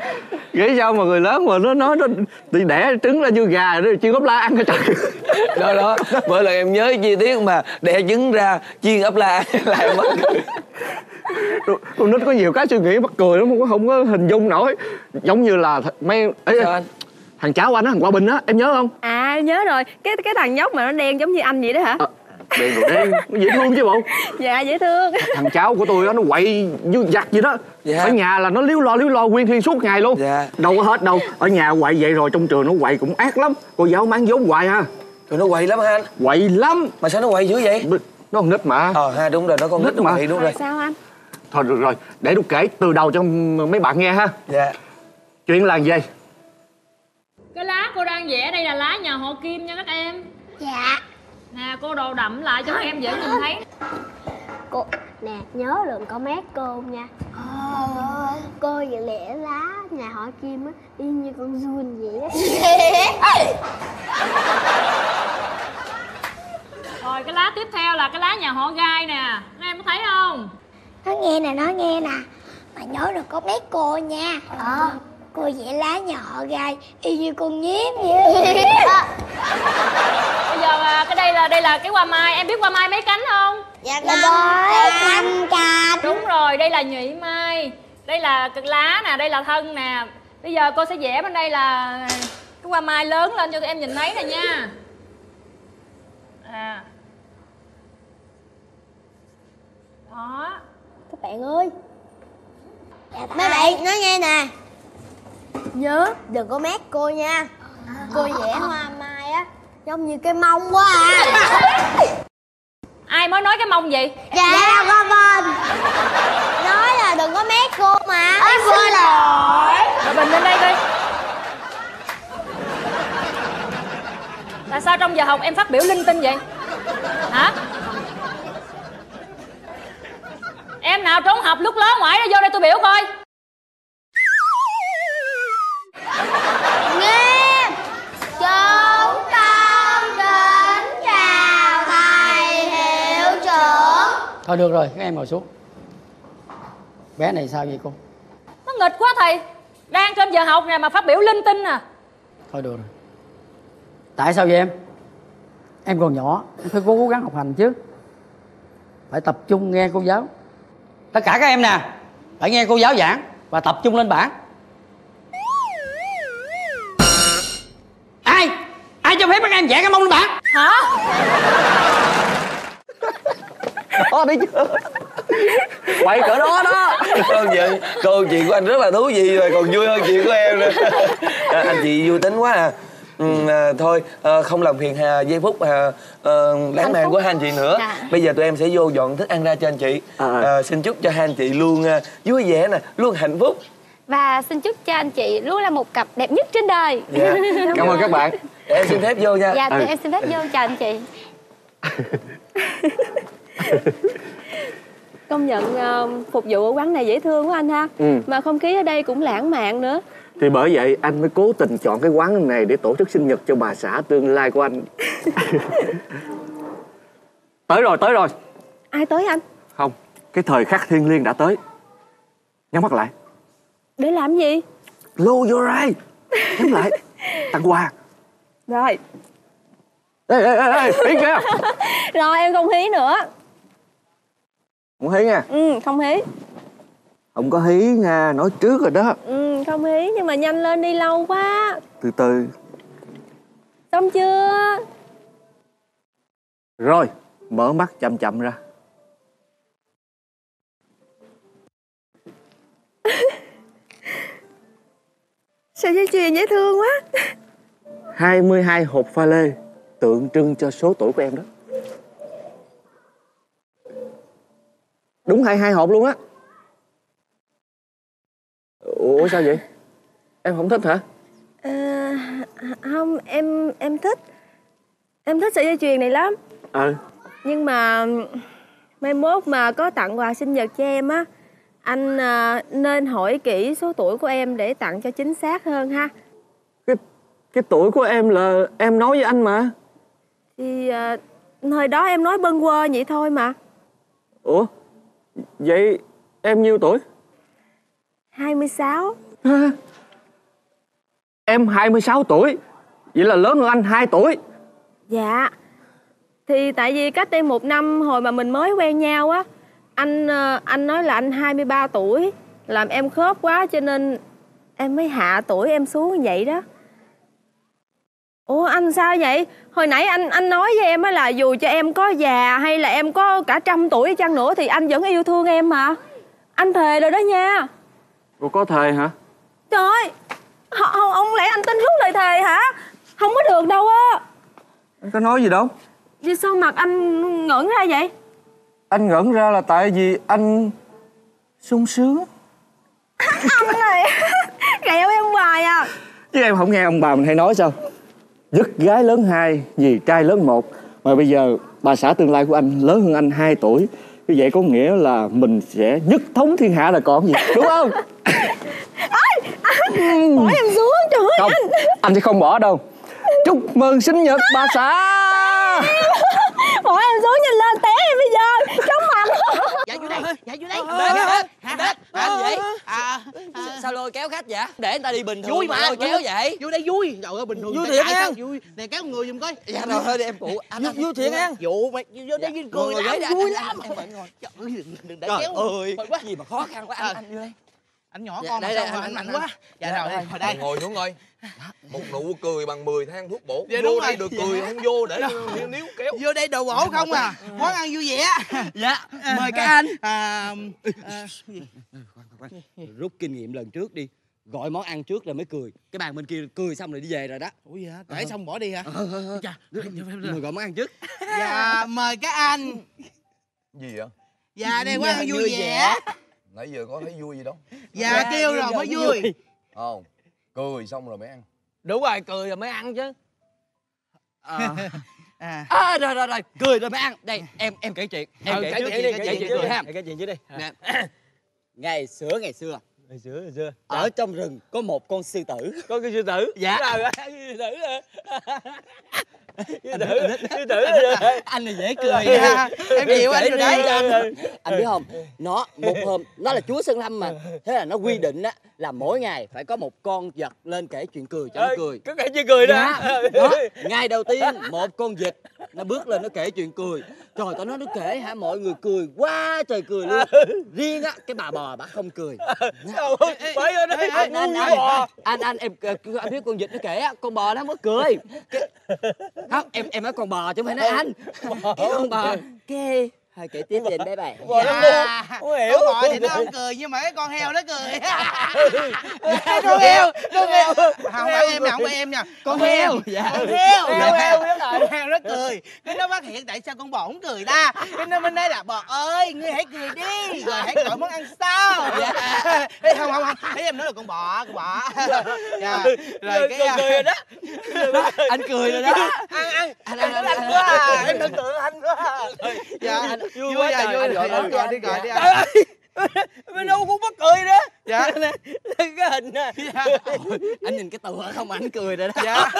Nghĩ sao mà người lớn mà nó nói nó thì đẻ trứng ra như gà rồi chiên ốp la ăn cái trời. Đó đó, bởi lần em nhớ chi tiết mà đẻ trứng ra chiên ốp la là em mắc cười. Con nít có nhiều cái suy nghĩ mắc cười lắm, không có hình dung nổi. Giống như là mấy thằng cháu anh á, thằng Qua Bình á, em nhớ không? À nhớ rồi, cái thằng nhóc mà nó đen giống như anh vậy đó hả? Đen rồi đen, nó dễ thương chứ bộ. Dạ dễ thương. Thằng cháu của tôi đó, nó quậy như giặc gì đó. Dạ. Ở nhà là nó líu lo Quyên Thiên suốt ngày luôn. Dạ. Đâu có hết đâu. Ở nhà quậy vậy rồi trong trường nó quậy cũng ác lắm. Cô giáo mang vốn hoài ha. Rồi nó quậy lắm ha anh. Quậy lắm. Mà sao nó quậy dữ vậy? Nó con nít mà. Ha đúng rồi, nó con nít mà. Đúng rồi. Sao anh? Thôi được rồi, để tôi kể từ đầu cho mấy bạn nghe ha. Dạ. Chuyện là gì? Cái lá cô đang vẽ đây là lá nhà họ Kim nha các em. Dạ. Nè cô đồ đậm lại cho các em dễ nhìn thấy. Cô nè nhớ lượng có mét cô nha. Cô vẽ lá nhà họ Kim á y như con giun vậy đó. Rồi cái lá tiếp theo là cái lá nhà họ Gai nè. Các em có thấy không? Nó nghe nè. Mà nhớ được có mét cô nha. Cô vẽ lá nhà họ Gai y như con nhím vậy. Bây giờ là, đây là cái hoa mai. Em biết hoa mai mấy cánh không? Dạ có 5 cánh. Đúng rồi, đây là nhụy mai. Đây là cực lá nè, đây là thân nè. Bây giờ cô sẽ vẽ bên đây là cái hoa mai lớn lên cho tụi em nhìn thấy nè nha. Đó. Các bạn ơi. Dạ, mấy bạn nói nghe nè. Nhớ đừng có mét cô nha. Cô vẽ hoa mai á giống như cái mông quá à. Ai mới nói cái mông gì? Dạ qua bên. Nói là đừng có mét cô mà. Em xin lỗi. Rồi mình lên đây đi. Tại sao trong giờ học em phát biểu linh tinh vậy? Hả? Em nào trốn học lúc ló ngoải ra vô đây tôi biểu coi. Thôi được rồi, các em ngồi xuống. Bé này sao vậy cô? Nó nghịch quá thầy. Đang trên giờ học nè mà phát biểu linh tinh à. Thôi được rồi. Tại sao vậy em? Em còn nhỏ, em phải cố gắng học hành chứ. Phải tập trung nghe cô giáo. Tất cả các em nè, phải nghe cô giáo giảng và tập trung lên bảng. Ai? Ai cho phép các em vẽ cái mông lên bảng? Hả? Đó đấy chứ. Quậy cỡ đó đó. Câu chuyện của anh rất là thú vị rồi, còn vui hơn chuyện của em nữa. Anh chị vui tính quá à. Thôi không làm phiền giây phút lãng mạn của hai anh chị nữa. Bây giờ tụi em sẽ vô dọn thức ăn ra cho anh chị. Xin chúc cho hai anh chị luôn vui vẻ nè, luôn hạnh phúc. Và xin chúc cho anh chị luôn là một cặp đẹp nhất trên đời. Dạ. Cảm ơn các bạn. Em xin phép vô nha. Dạ em xin phép vô, chào anh chị. Công nhận phục vụ ở quán này dễ thương quá anh ha. Mà không khí ở đây cũng lãng mạn nữa. Thì bởi vậy anh mới cố tình chọn cái quán này để tổ chức sinh nhật cho bà xã tương lai của anh. Tới rồi. Ai tới anh? Không, cái thời khắc thiêng liêng đã tới. Nhắm mắt lại. Để làm gì? Close your eyes. Nhắm lại. Tặng quà. Rồi. Ê, hí kìa. Rồi em không hí nữa. Không hí nha. Không hí. Không có hí nha, nói trước rồi đó. Không hí, nhưng mà nhanh lên đi, lâu quá. Từ từ. Xong chưa? Rồi, mở mắt chậm chậm ra. Sợi dây chuyền dễ thương quá. 22 hộp pha lê tượng trưng cho số tuổi của em đó. Đúng 22 hộp luôn á. Ủa sao vậy? Em không thích hả? Không, em thích. Em thích sợi dây chuyền này lắm. Nhưng mà mai mốt mà có tặng quà sinh nhật cho em á, anh nên hỏi kỹ số tuổi của em để tặng cho chính xác hơn ha. Cái tuổi của em là em nói với anh mà. Thì hồi đó em nói bâng quơ vậy thôi mà. Ủa? Vậy em nhiêu tuổi? 26. Em 26 tuổi. Vậy là lớn hơn anh 2 tuổi. Dạ. Thì tại vì cách đây 1 năm hồi mà mình mới quen nhau á, anh nói là anh 23 tuổi. Làm em khớp quá cho nên em mới hạ tuổi em xuống như vậy đó. Ủa anh sao vậy? Hồi nãy anh nói với em là dù cho em có già hay là em có cả 100 tuổi chăng nữa thì anh vẫn yêu thương em mà. Anh thề rồi đó nha. Ủa có thề hả? Trời ơi, không lẽ anh tin rút lời thề hả? Không có được đâu á. Anh có nói gì đâu. Vì sao mặt anh ngẩn ra vậy? Anh ngẩn ra là tại vì anh sung sướng. Anh này ghẹo em hoài à. Chứ em không nghe ông bà mình hay nói sao? Dứt gái lớn 2 vì trai lớn 1. Mà bây giờ bà xã tương lai của anh lớn hơn anh 2 tuổi. Như vậy có nghĩa là mình sẽ nhất thống thiên hạ là còn gì, đúng không? Ôi, anh, bỏ em xuống, trời ơi không, anh sẽ không bỏ đâu. Chúc mừng sinh nhật bà xã. Bỏ em xuống, nhìn lên té em bây giờ. Chóng mặt. Dạy vô đây, dạy vô đây. Làm vậy? Sao lôi kéo khách vậy? Để người ta đi bình thường. Vui mà, lôi kéo vậy. Vô đây vui. Trời ơi, bình thường. Vui thiệt ăn. Nè kéo người giùm coi. Dạ rồi, thôi đi em phụ. Vui thiệt ăn. Vụ mày, vô đây cười lắm, vui lắm. Em bệnh rồi. Đừng để kéo. Trời ơi, gì mà khó khăn quá anh vô đây. Anh nhỏ con mà sao anh mạnh quá. Dạ rồi, ngồi đây. Ngồi xuống coi. Một nụ cười bằng 10 thang thuốc bổ. Dạ đúng rồi, được cười không vô để níu kéo. Vô đây đồ bổ không à. Món ăn vui vẻ. Dạ, mời các anh. Rút kinh nghiệm lần trước đi. Gọi món ăn trước là mới cười. Cái bàn bên kia cười xong rồi đi về rồi đó. Ủa dạ, để xong bỏ đi hả? Mời gọi món ăn trước. Dạ, mời các anh. Gì vậy? Dạ, đây quá ăn vui vẻ. Nãy giờ có thấy vui gì đâu. Dạ kêu rồi mới vui. Không, cười xong rồi mới ăn. Đúng rồi, cười rồi mới ăn chứ. Rồi cười rồi mới ăn. Đây em kể chuyện. Em kể chuyện đi, kể chuyện cười ha. Kể chuyện trước đi. Ngày xưa ở trong rừng có một con sư tử. Có cái sư tử. Dạ. Sư tử anh này dễ cười ha. Em chịu anh rồi đấy. Anh biết không, nó một hôm nó là chúa Sơn Lâm mà, thế là nó quy định á là mỗi ngày phải có một con vật lên kể chuyện cười cho nó cười. Cứ kể chuyện cười đó. Ngày đầu tiên một con vịt nó bước lên nó kể chuyện cười. Trời, tao nói nó kể hả, mọi người cười quá trời cười luôn. Riêng á cái bà bò bà không cười. Anh em biết con vịt nó kể á, con bò nó mới cười. Không, em nói con bò chứ không phải nói anh. Cái con bò kê. Thôi kể tiếp về đây bà. Con bò thì nó không cười nhưng mà cái con heo nó cười. Con heo. Không phải em nha. Con heo nó cười. Cái nó phát hiện tại sao con bò không cười ta. Cái nó mới nói là bò ơi, ngươi hãy cười đi rồi hãy gọi món ăn sau. Không. Thấy em nói là con bò. Rồi cái cười rồi đó. Anh cười rồi đó. Anh quá. Em tưởng tượng anh quá. Dạ. Vui quá trời, anh gọi đi gọi đi anh. Bên đâu cũng bắt cười đó. Dạ. Cái hình nè. Anh nhìn cái tựa không ảnh cười rồi đó. Dạ.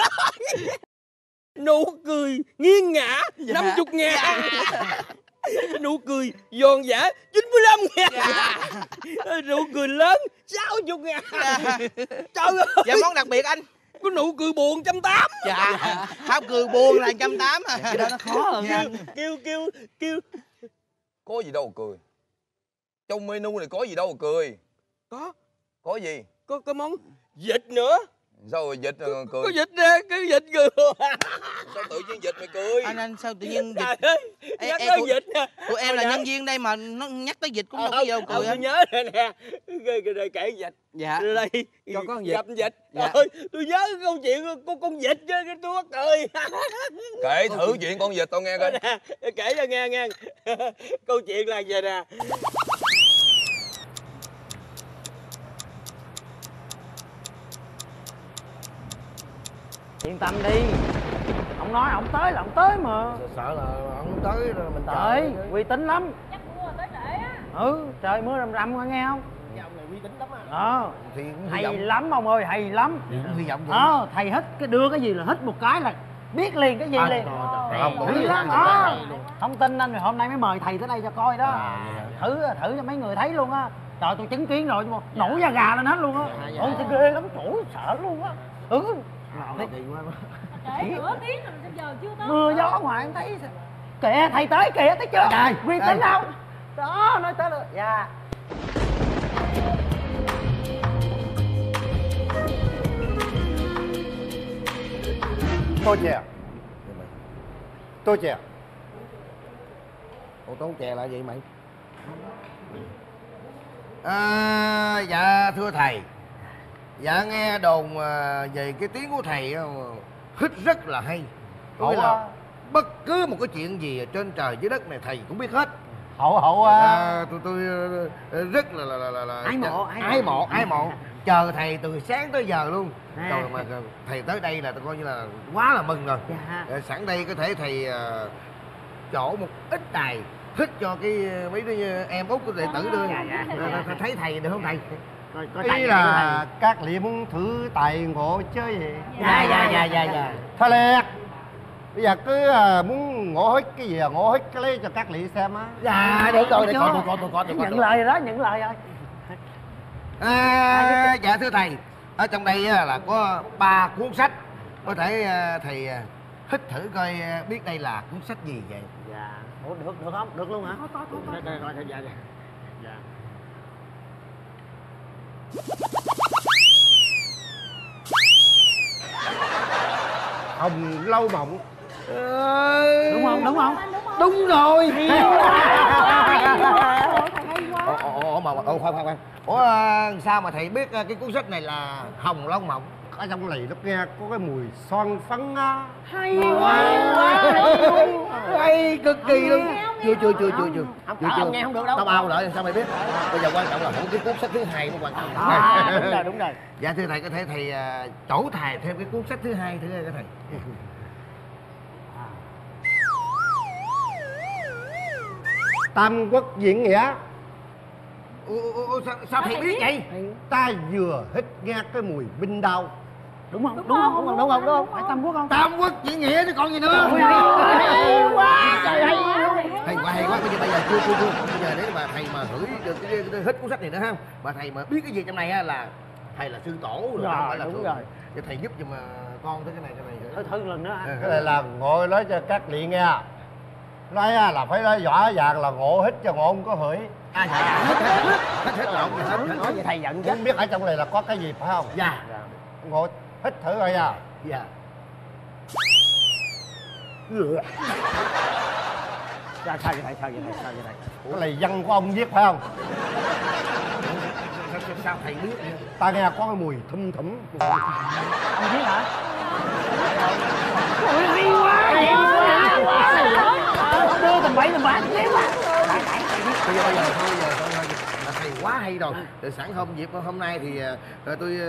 Nụ cười nghiêng ngã 50.000. Nụ cười giòn giả 95.000. Nụ cười lớn 60.000. Trời ơi. Dạ món đặc biệt anh. Có nụ cười buồn 180. Dạ. Pháp cười buồn là 180. Cái đó nó khó hơn. Kêu. Có gì đâu cười. Trong menu này có gì đâu cười. Có gì? Có món vịt nữa. Sao rồi vịt rồi còn cười? Có vịt nè, cái vịt cười. Sao tự nhiên vịt mày cười? Anh sao tự nhiên vịt? Nhắc tới vịt nè. Tụi em là nhân viên đây mà nó nhắc tới vịt cũng đâu có vô cười. Tôi nhớ rồi nè. Rồi kể vịt. Dạ. Rồi đây cho con vịt. Gặp vịt. Rồi tôi nhớ cái câu chuyện con vịt chứ tôi mắc cười. Kể thử chuyện con vịt tao nghe coi. Kể cho nghe. Câu chuyện là vậy nè. Yên tâm đi, ông nói ông tới là ông tới mà. Sợ là ông tới rồi mình tới. Uy tín lắm. Chắc mưa tới trễ á. Ừ, trời mưa rầm rầm nghe không? Nhà ông này uy tín lắm à. Thì hay lắm ông ơi, hay lắm. Hy vọng vậy. Thầy hít cái đưa cái gì là hít một cái là biết liền cái gì liền. Hay lắm. Không tin anh rồi hôm nay mới mời thầy tới đây cho coi đó. Thử cho mấy người thấy luôn á. Trời tôi chứng kiến rồi, nổi da gà lên hết luôn á. Ôi tôi ghê lắm, tủi sợ luôn á. Trễ nửa tiếng rồi sao giờ chưa tới? Mưa gió ngoài em thấy kìa, thầy tới kìa, thấy chưa? Trời, uy tín không? Đó, nói tới rồi. Dạ. Tô chè. Ủa tô chè là gì mày? À, dạ thưa thầy, dạ nghe đồn về cái tiếng của thầy hít rất là hay. Có nghĩa là bất cứ một cái chuyện gì ở trên trời dưới đất này thầy cũng biết hết. Hậu tôi rất là ái mộ chờ thầy từ sáng tới giờ luôn. Rồi mà thầy tới đây là tôi coi như là quá là mừng rồi. Dạ. Sẵn đây có thể thầy chỗ một ít đài thích cho cái mấy đứa em út của đệ tử đưa. Dạ. Thấy thầy được không thầy? Ý là các liệu muốn thử tài ngộ chơi gì? Dạ. Thôi lẹt. Bây giờ cứ muốn ngộ hết cái gì à, ngộ hết cái lấy cho các lị xem á. Dạ được rồi, tôi nhận lời rồi đó, nhận lời rồi. Dạ thưa thầy, ở trong đây là có 3 cuốn sách, có thể thầy hít thử coi biết đây là cuốn sách gì vậy? Dạ. Ủa được không? Được luôn hả? Có. Đây rồi thầy, dạ. Hồng Lâu Mộng. Đúng không? Đúng rồi. Khoan. Ủa sao mà thầy biết cái cuốn sách này là Hồng Lâu Mộng? Ở trong này nó nghe có cái mùi son phấn á. Hay cực kỳ luôn. Chưa. Ông nghe không được đâu. Tao bao lại sao mày biết? Bây giờ quan trọng là cái cuốn sách thứ hai mới quan trọng. Đúng rồi. Dạ thưa thầy, có thể thầy chỗ thầy thêm cái cuốn sách thứ hai thử coi thầy. Tam Quốc Diễn Nghĩa. Sao thầy biết vậy? Ta vừa hít nghe cái mùi binh đao. Đúng không? Phải Tam Quốc không? Tam Quốc Diễn Nghĩa chứ còn gì nữa. Hay quá. Bây giờ chưa. Bây giờ nếu mà thầy mà hửi được cái hít cuốn sách này nữa ha, mà thầy mà biết cái gì trong này á là thầy là sư tổ rồi. Đúng rồi. Vậy thầy giúp giùm con tới cái này cho thầy thử lần nữa. Cái này là ngồi nói cho các lị nghe. Nói là phải nói rõ ràng là ngộ hít cho ngộ không có hửi. Hết vậy thầy giận chứ. Không biết ở trong này là có cái gì phải không? Dạ. Ngộ hít thử rồi nha. Dạ. Sao vậy thầy? Cái này văn của ông viết phải không? Sao thầy biết vậy? Ta nghe có cái mùi thum thủm. Ông viết hả? Ôi hay quá. Đưa tầm bãi. Bây giờ thầy quá hay rồi. Từ sẵn hôm dịp hôm nay thì tôi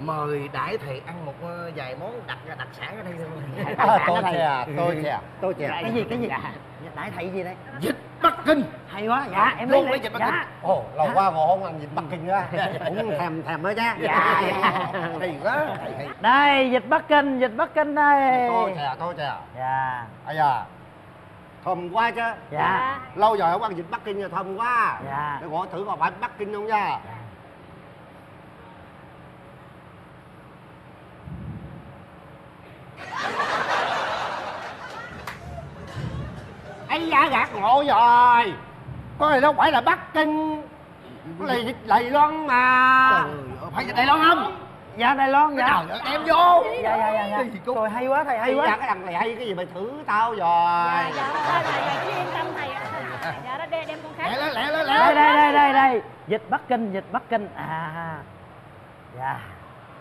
mời đãi thầy ăn một vài món đặc sản ở đây. Tôi chè. Cái gì? Đãi thầy gì đây? Vịt Bắc Kinh. Hay quá. Dạ em lấy vịt Bắc Kinh. Ồ lâu qua ngồi không ăn vịt Bắc Kinh nữa. Cũng thèm nữa chứ. Dạ. Hay quá. Đây vịt Bắc Kinh đây. Tôi chè. Dạ. Ây da. Thơm quá chứ. Dạ. Lâu rồi không ăn vịt Bắc Kinh rồi, thơm quá. Dạ. Để ngồi thử coi phải Bắc Kinh không nha. Dạ. Ấy da gạt ngộ rồi. Có này đâu phải là Bắc Kinh. Có này vịt Đài Loan mà. Trời, phải vịt Đài Loan không? Dạ Đài Loan dạ. Trời, em vô. Dạ. Trời hay quá thầy, hay quá. Dạ, cái đằng này hay cái gì mày thử tao rồi. Dạ, cứ yên tâm thầy ạ. Dạ đó đem con khác. Lẹ. Đây. Vịt Bắc Kinh. À. Dạ.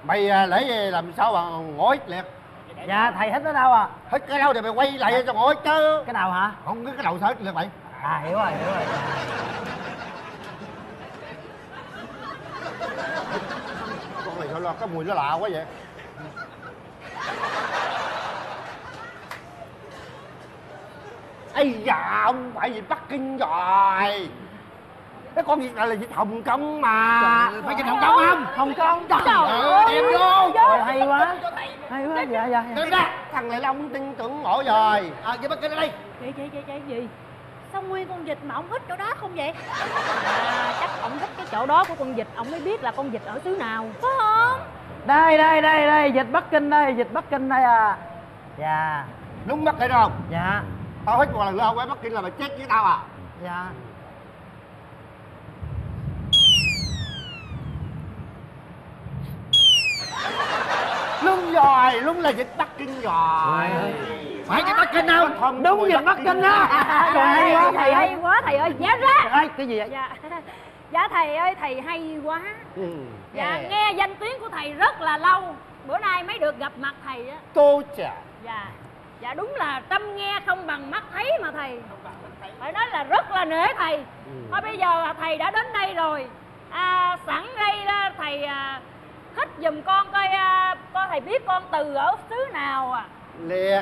Mày lấy làm sao mà ngồi liệt. Dạ thầy hít ở đâu à? Hít cái đâu thì mày quay lại cho ngồi chứ. Cái đầu hả? Không, cái đầu sao liệt mày. À hiểu rồi. Là cái mùi nó lạ quá vậy. Ây da, ông phải vịt Bắc Kinh rồi. Cái con vịt này là vịt Hồng Kông mà. Trời, phải vịt Hồng Kông. Trời ơi, em vô. Hay quá. Hay quá. Đây đó, thằng này là ông tin tưởng ngộ rồi. Vịt Bắc Kinh ở đây. Chị gì? Sao nguyên con vịt mà ông hít chỗ đó không vậy? Chắc ông hít cái chỗ đó của con vịt, ông mới biết là con vịt ở xứ nào, có không? Đây, vịt Bắc Kinh đây à. Dạ. Đúng Bắc Kinh không? Dạ. Tao hít một lần nữa không phải Bắc Kinh là mày chết với tao à? Dạ. Luôn rồi, luôn là dịch Bắc Kinh rồi. Phải cái Bắc Kinh không? Đúng dịch Bắc Kinh đó. Thầy hay quá thầy ơi, giá ra. Cái gì vậy? Dạ thầy ơi, thầy hay quá. Dạ nghe danh tiếng của thầy rất là lâu. Bữa nay mới được gặp mặt thầy á. Tô chà. Dạ. Dạ đúng là tâm nghe không bằng mắt thấy mà thầy. Phải nói là rất là nể thầy. Thôi bây giờ thầy đã đến đây rồi, sẵn đây thầy thích giùm con coi coi thầy biết con từ ở xứ nào à? Liệt,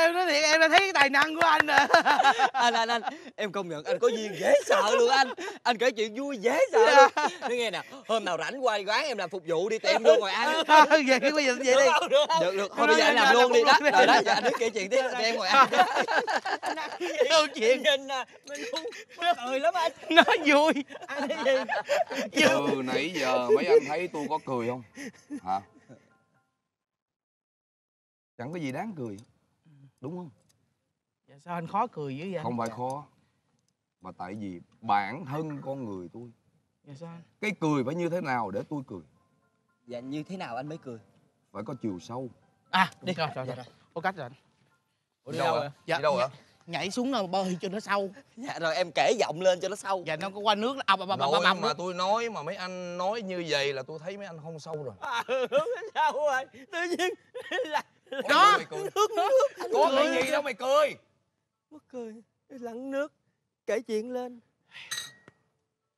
Em nói thiệt, em đã thấy cái tài năng của anh nè. Anh, em công nhận anh có duyên dễ sợ luôn anh. Anh kể chuyện vui dễ sợ luôn. Nói nghe nè, hôm nào rảnh qua quán em làm phục vụ đi, tiệm luôn rồi ăn. Vậy bây giờ vậy đi. Được được, thôi bây giờ em làm luôn đi đó. Rồi đó, giờ anh kể chuyện tiếp em ngồi ăn. Câu chuyện mình cười lắm anh. Nó vui. Từ nãy giờ mấy anh thấy tôi có cười không? Hả? Chẳng có gì đáng cười, đúng không? Dạ sao anh khó cười dữ vậy? Không phải khó, mà tại vì bản thân con người tôi. Dạ sao anh? Cái cười phải như thế nào để tôi cười? Dạ như thế nào anh mới cười? Phải có chiều sâu. À đi rồi, rồi rồi. Có cách rồi anh. Ủa đi đâu vậy? Dạ đi đâu vậy? Nhảy xuống nào bơi cho nó sâu. Dạ rồi em kể giọng lên cho nó sâu. Dạ nó có qua nước đó. Rồi mà tôi nói mà mấy anh nói như vậy là tôi thấy mấy anh không sâu rồi. Đúng sâu rồi. Tự nhiên là đó, nước có cái gì đâu mày cười. Mắc cười, lặn nước, kể chuyện lên.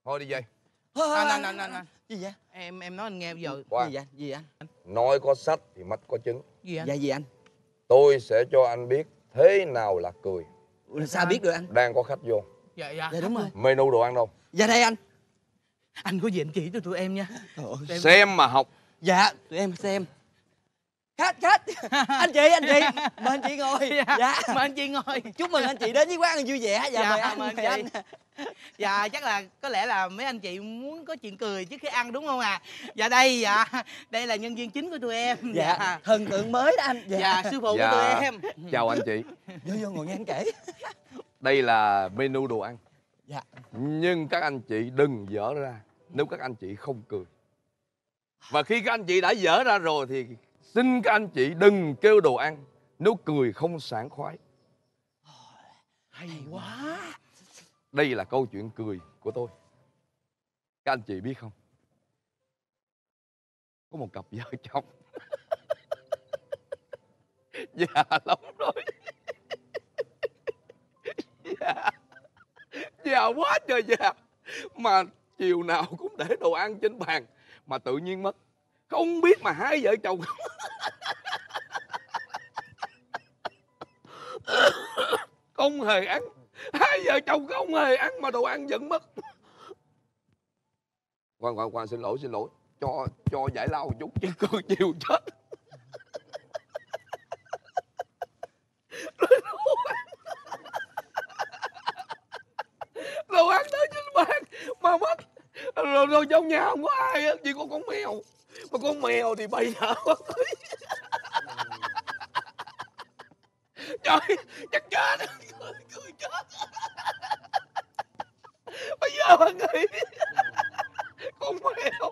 Thôi đi về. Anh. Gì vậy? Em nói anh nghe bây giờ. Qua. Gì vậy? Gì vậy anh? Nói có sách thì mắt có chứng. Gì anh? Dạ gì anh? Tôi sẽ cho anh biết thế nào là cười. Sao biết được anh? Đang có khách vô. Dạ đúng rồi. Menu đồ ăn đâu? Dạ đây anh. Anh có gì anh chỉ cho tụi em nha. Xem mà học. Dạ, tụi em xem. Khách anh chị mời anh chị ngồi. Dạ mời anh chị ngồi. Chúc mừng anh chị đến với quán ăn vui vẻ. Dạ mời anh chị. Dạ chắc là có lẽ là mấy anh chị muốn có chuyện cười trước khi ăn đúng không à? Dạ đây, dạ đây là nhân viên chính của tụi em. Dạ thần tượng mới đó anh. Dạ sư phụ của tụi em. Chào anh chị. Vô ngồi nghe anh kể. Đây là menu đồ ăn. Dạ. Nhưng các anh chị đừng dở ra nếu các anh chị không cười. Và khi các anh chị đã dở ra rồi thì xin các anh chị đừng kêu đồ ăn nếu cười không sảng khoái. Hay quá. Đây là câu chuyện cười của tôi. Các anh chị biết không? Có một cặp vợ chồng già lắm rồi. Già quá trời già. Mà chiều nào cũng để đồ ăn trên bàn. Mà tự nhiên mất. Không biết mà hai vợ chồng không hề ăn. Hai vợ chồng không hề ăn mà đồ ăn vẫn mất. Khoan, xin lỗi. Cho giải lao một chút chứ cười nhiều chết. Đồ ăn tới trên bàn mà mất. Rồi trong nhà không có ai á, chỉ có con mèo. Mà con mèo thì bây giờ trời, chắc chết. Cười chết. Bây giờ mà nghĩ con mèo.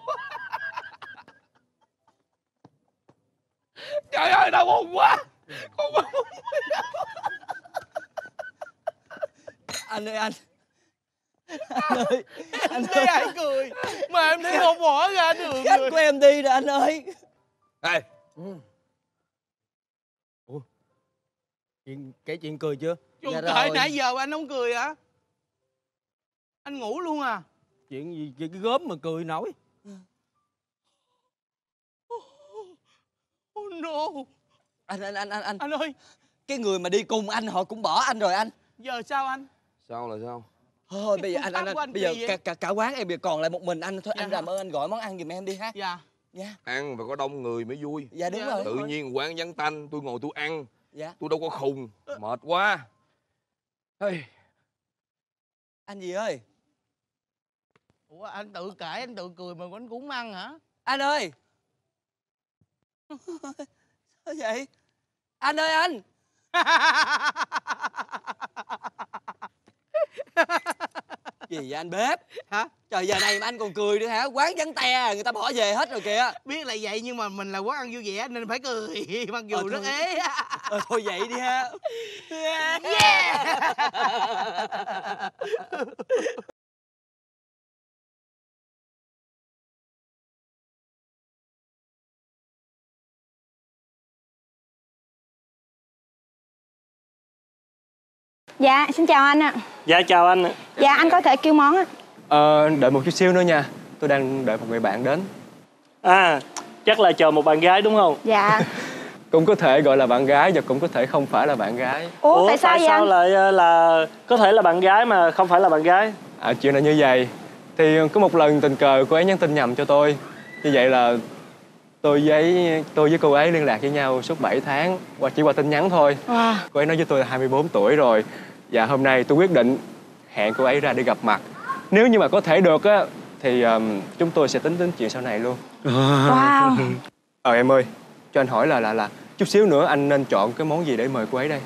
Trời ơi, đau buồn quá. Con mèo. Anh ơi anh. Anh ơi. Thấy ai cười mà em thấy không bỏ ra đường. Khách của em đi rồi anh ơi. Này. Ủa, Kể chuyện cười chưa? Dạ rồi. Nãy giờ anh không cười hả? Anh ngủ luôn à? Chuyện gì cái gớm mà cười nổi. Oh no. Anh ơi. Cái người mà đi cùng anh họ cũng bỏ anh rồi anh. Giờ sao anh? Sao là sao? Thôi bây giờ anh bây giờ cả quán em còn lại một mình anh thôi. Dạ. Anh làm ơn anh gọi món ăn giùm em đi ha. Dạ. Dạ. Ăn phải có đông người mới vui. Dạ đúng rồi. Tự nhiên quán vắng tanh, tôi ngồi tôi ăn. Dạ. Tôi đâu có khùng, mệt quá. Hey. Anh gì ơi? Ủa anh tự kể, anh tự cười mà vẫn cũng ăn hả? Anh ơi. Sao vậy? Anh ơi anh. Gì vậy anh bếp? Hả? Trời, giờ này mà anh còn cười nữa hả? Quán vắng te, người ta bỏ về hết rồi kìa. Biết là vậy nhưng mà mình là quán ăn vui vẻ nên phải cười mặc dù rất ế. Thôi vậy đi ha. Yeah. Dạ, xin chào anh ạ. Dạ, chào anh ạ. Dạ, anh có thể kêu món ạ. Đợi một chút xíu nữa nha. Tôi đang đợi một người bạn đến. À, chắc là chờ một bạn gái đúng không? Dạ. Cũng có thể gọi là bạn gái và cũng có thể không phải là bạn gái. Ủa, tại sao lại là có thể là bạn gái mà không phải là bạn gái? À, chuyện là như vậy. Thì có một lần tình cờ cô ấy nhắn tin nhầm cho tôi. Như vậy là tôi với cô ấy liên lạc với nhau suốt 7 tháng và chỉ qua tin nhắn thôi. Wow. Cô ấy nói với tôi là 24 tuổi rồi. Và hôm nay tôi quyết định hẹn cô ấy ra để gặp mặt. Nếu như mà có thể được á thì chúng tôi sẽ tính đến chuyện sau này luôn. Wow. Em ơi, cho anh hỏi là chút xíu nữa anh nên chọn cái món gì để mời cô ấy đây?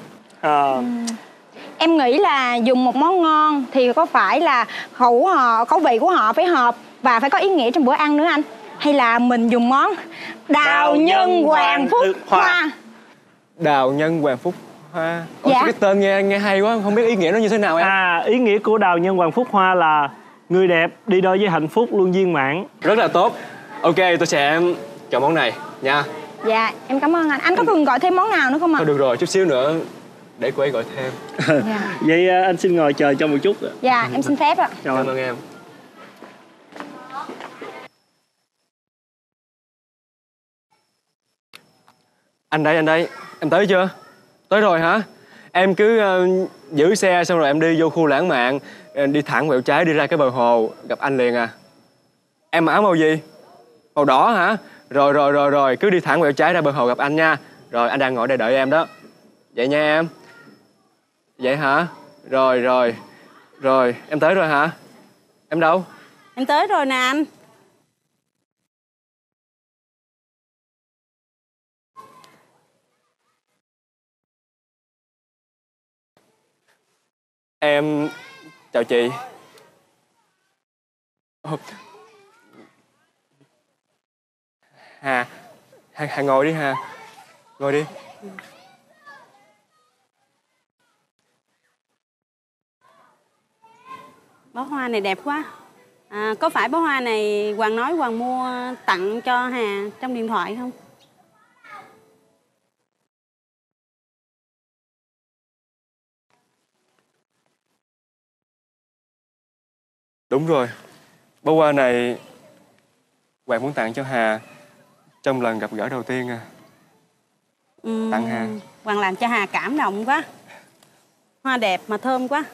Em nghĩ là dùng một món ngon thì có phải là khẩu vị của họ phải hợp và phải có ý nghĩa trong bữa ăn nữa anh. Hay là mình dùng món đào nhân hoàng phúc hoa. Đào nhân hoàng phúc hoa. Dạ. Cái tên nghe hay quá, không biết ý nghĩa nó như thế nào em. À, ý nghĩa của đào nhân hoàng phúc hoa là người đẹp đi đôi với hạnh phúc luôn viên mãn. Rất là tốt. Ok, tôi sẽ chọn món này nha. Dạ, em cảm ơn anh. Anh có cần gọi thêm món nào nữa không ạ? Thôi được rồi, chút xíu nữa để cô ấy gọi thêm. Dạ. Vậy anh xin ngồi chờ cho một chút. Dạ, em xin phép ạ. Chào anh. Cảm ơn em. Anh đây, em tới chưa? Tới rồi hả? Em cứ giữ xe xong rồi em đi vô khu lãng mạn, đi thẳng quẹo trái đi ra cái bờ hồ, gặp anh liền à. Em mặc áo màu gì? Màu đỏ hả? Rồi, cứ đi thẳng quẹo trái ra bờ hồ gặp anh nha. Rồi, anh đang ngồi đây đợi em đó. Vậy nha em. Vậy hả? Rồi, em tới rồi hả? Em đâu? Em tới rồi nè anh. Em... chào chị. Hà ngồi đi Hà. Ngồi đi. Bó hoa này đẹp quá. À, có phải bó hoa này Hoàng nói Hoàng mua tặng cho Hà trong điện thoại không? Đúng rồi, bó hoa này Hoàng muốn tặng cho Hà trong lần gặp gỡ đầu tiên à. Tặng Hà. Hoàng làm cho Hà cảm động quá. Hoa đẹp mà thơm quá.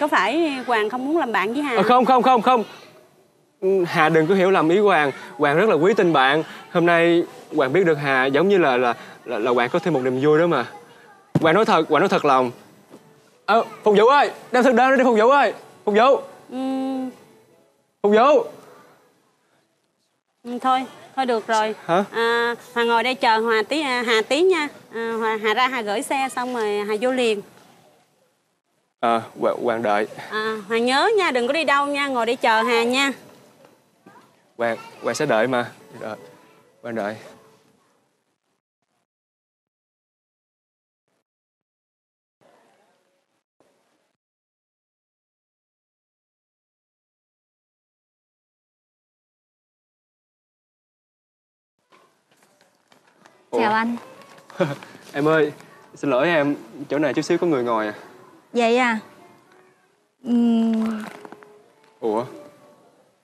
Có phải Hoàng không muốn làm bạn với Hà? Không. Hà đừng có hiểu lầm ý Hoàng. Hoàng rất là quý tình bạn. Hôm nay Hoàng biết được Hà giống như là Hoàng có thêm một niềm vui đó mà. Hoàng nói thật lòng. Phục vụ ơi, đem thực đơn đi Phục vụ ơi. Phục vụ. Thôi được rồi. Hả? Hòa ngồi đây chờ Hà tí nha. Hà ra Hà gửi xe xong rồi Hà vô liền. Hoàng đợi. Hòa nhớ nha, đừng có đi đâu nha, ngồi đây chờ Hà nha. Hoàng sẽ đợi mà. Hoàng đợi. Chào anh. Em ơi, xin lỗi em, chỗ này chút xíu có người ngồi à. Vậy à? Ủa?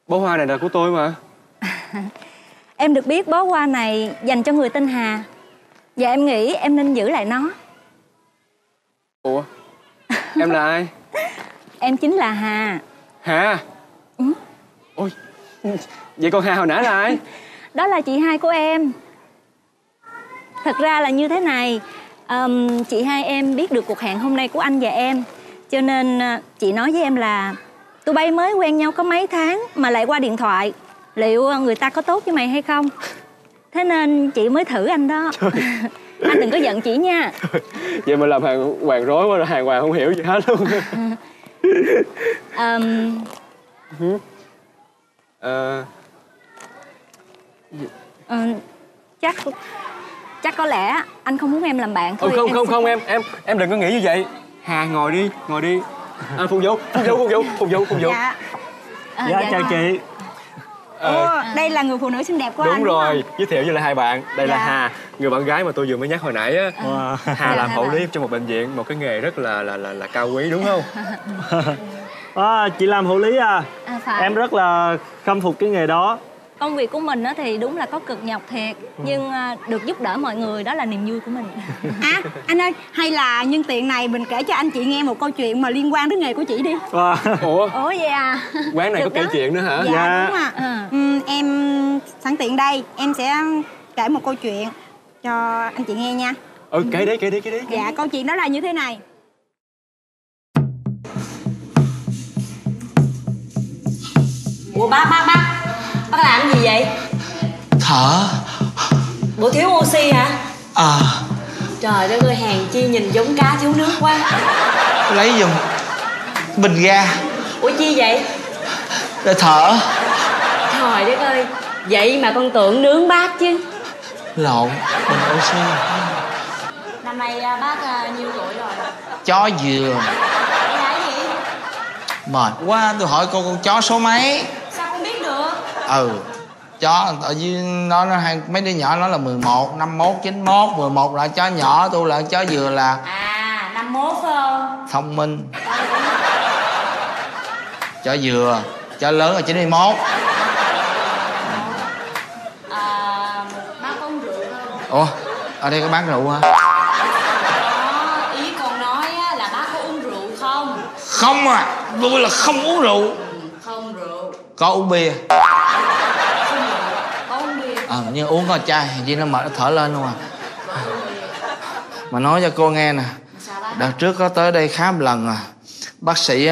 Bó hoa này là của tôi mà. Em được biết bó hoa này dành cho người tên Hà. Và em nghĩ em nên giữ lại nó. Ủa? Em là ai? Em chính là Hà. Hà? Ôi, vậy còn Hà hồi nãy là ai? Đó là chị hai của em. Thật ra là như thế này, chị hai em biết được cuộc hẹn hôm nay của anh và em. Cho nên chị nói với em là tụi bay mới quen nhau có mấy tháng mà lại qua điện thoại. liệu người ta có tốt với mày hay không. Thế nên chị mới thử anh đó. Anh đừng có giận chị nha. Vậy mà làm hàng hoàng rối quá rồi, hàng hoàng không hiểu gì hết luôn. Chắc có lẽ anh không muốn em làm bạn thôi. Không, em đừng có nghĩ như vậy Hà. Ngồi đi à, Phụng Vũ. Dạ, chào chị. Đây là người phụ nữ xinh đẹp của anh. Đúng rồi, giới thiệu với lại hai bạn. Đây là Hà, người bạn gái mà tôi vừa mới nhắc hồi nãy á. Hà làm hộ lý trong một bệnh viện, một cái nghề rất là cao quý đúng không? Chị làm hộ lý à? Em rất là khâm phục cái nghề đó. Công việc của mình á thì đúng là có cực nhọc thiệt, nhưng được giúp đỡ mọi người đó là niềm vui của mình. À anh ơi, hay là nhân tiện này mình kể cho anh chị nghe một câu chuyện mà liên quan đến nghề của chị đi. Ủa vậy à? Quán này được có kể chuyện nữa hả? Dạ đúng ạ. Em sẵn tiện đây, em sẽ kể một câu chuyện cho anh chị nghe nha. Kể đi. Dạ, câu chuyện đó là như thế này. Ủa bác, bác làm gì vậy? Thở. Bộ thiếu oxy hả? Trời đất ơi, Hàng Chi nhìn giống cá thiếu nước quá. Lấy dùng bình ga. Ủa chi vậy? Để thở. Trời đất ơi, vậy mà con tưởng nướng bác chứ. Lộn, bình oxy. Năm nay bác nhiêu tuổi rồi? Chó dừa. Là gì? Mệt quá, tôi hỏi cô con chó số mấy? Chó ở dưới nó mấy đứa nhỏ nó là 11, 51, 91, 11 là chó nhỏ, tôi là chó dừa là 51 phải không? Thông minh. Chó dừa, chó lớn là 91. Bác có uống rượu không? Ủa, ở đây có bán rượu hả? Ý con nói là bác có uống rượu không? Không à, tôi là không uống rượu. Không rượu. Có uống bia. Nhưng uống có chai vì nó mệt, nó thở lên luôn à. Mà nói cho cô nghe nè, đợt trước có tới đây khám lần à, bác sĩ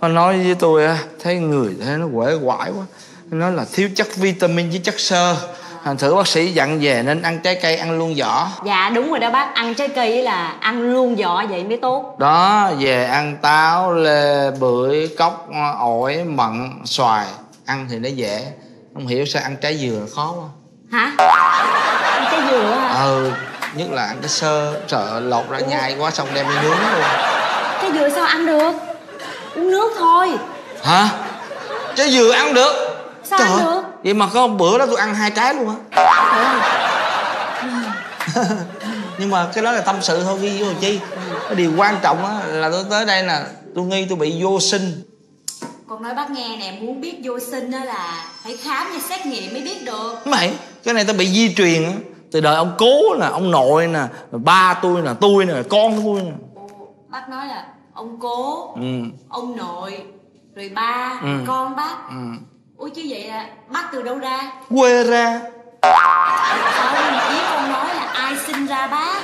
nó nói với tôi thấy người thế nó quể quải quá, nói là thiếu chất vitamin với chất xơ, thành thử bác sĩ dặn về nên ăn trái cây, ăn luôn vỏ. Dạ đúng rồi đó bác, ăn trái cây là ăn luôn vỏ vậy mới tốt đó. Về ăn táo, lê, bưởi, cóc, ổi, mận, xoài, ăn thì nó dễ, không hiểu sao ăn trái dừa khó quá. Hả? Ăn trái dừa hả? Nhất là ăn cái xơ, sợ lột ra nhai quá xong đem đi nướng luôn. Trái dừa sao ăn được? Uống nước thôi. Hả? Trái dừa ăn được? Sao ăn được? Vậy mà có bữa đó tôi ăn 2 trái luôn á. Nhưng mà cái đó là tâm sự thôi, ghi vô chi. Cái điều quan trọng á là tôi tới đây là tôi nghi tôi bị vô sinh. Con nói bác nghe nè, muốn biết vô sinh đó là phải khám và xét nghiệm mới biết được. Mày, cái này tao bị di truyền á, từ đời ông cố nè, ông nội nè, ba tôi nè, con tôi nè. Bác nói là ông cố, ông nội, rồi ba, con bác. Ủa chứ vậy là bác từ đâu ra? Quê ra. Không, ý con nói là ai sinh ra bác.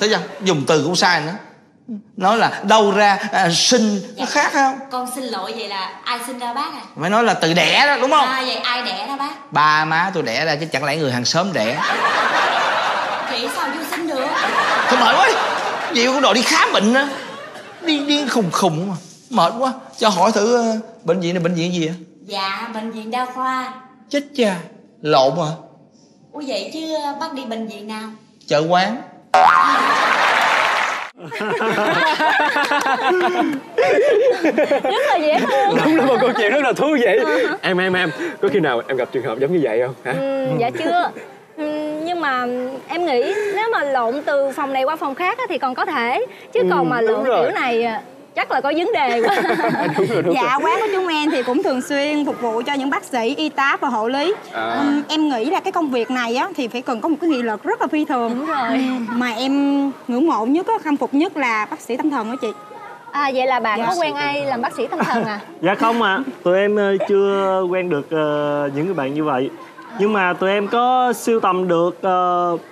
Thấy chưa, dùng từ cũng sai nữa. Nói là đâu ra sinh nó khác không? Con xin lỗi, vậy là ai sinh ra bác à? Mày nói là từ đẻ đó đúng không? Vậy ai đẻ đó bác? Ba má tôi đẻ ra chứ chẳng lẽ người hàng xóm đẻ. Vậy sao vô sinh được? Thôi mệt quá, vậy con đòi đi khám bệnh á, điên khùng mà mệt quá. Cho hỏi thử bệnh viện này bệnh viện gì ạ? Dạ bệnh viện đa khoa. Chết cha, lộn hả? Ủa vậy chứ bác đi bệnh viện nào? Chợ Quán. Rất là dễ thương. Đúng là một câu chuyện rất là thú vị. Em có khi nào em gặp trường hợp giống như vậy không hả? Dạ chưa. Nhưng mà em nghĩ nếu mà lộn từ phòng này qua phòng khác thì còn có thể, chứ còn mà lộn kiểu này chắc là có vấn đề quá. Dạ quán của chúng em thì cũng thường xuyên phục vụ cho những bác sĩ, y tá và hộ lý. Em nghĩ là cái công việc này thì phải cần có một cái nghị lực rất là phi thường. Đúng rồi. Mà em ngưỡng mộ nhất, khâm phục nhất là bác sĩ tâm thần đó chị. Vậy là bạn có quen ai làm bác sĩ tâm thần à? Dạ không ạ, tụi em chưa quen được những người bạn như vậy. Nhưng mà tụi em có sưu tầm được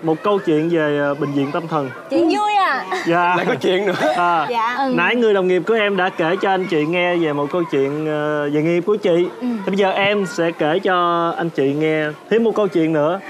một câu chuyện về bệnh viện tâm thần. Chuyện vui à? Dạ. Lại có chuyện nữa à. Dạ Nãy người đồng nghiệp của em đã kể cho anh chị nghe về một câu chuyện về nghiệp của chị. Thì bây giờ em sẽ kể cho anh chị nghe thêm một câu chuyện nữa.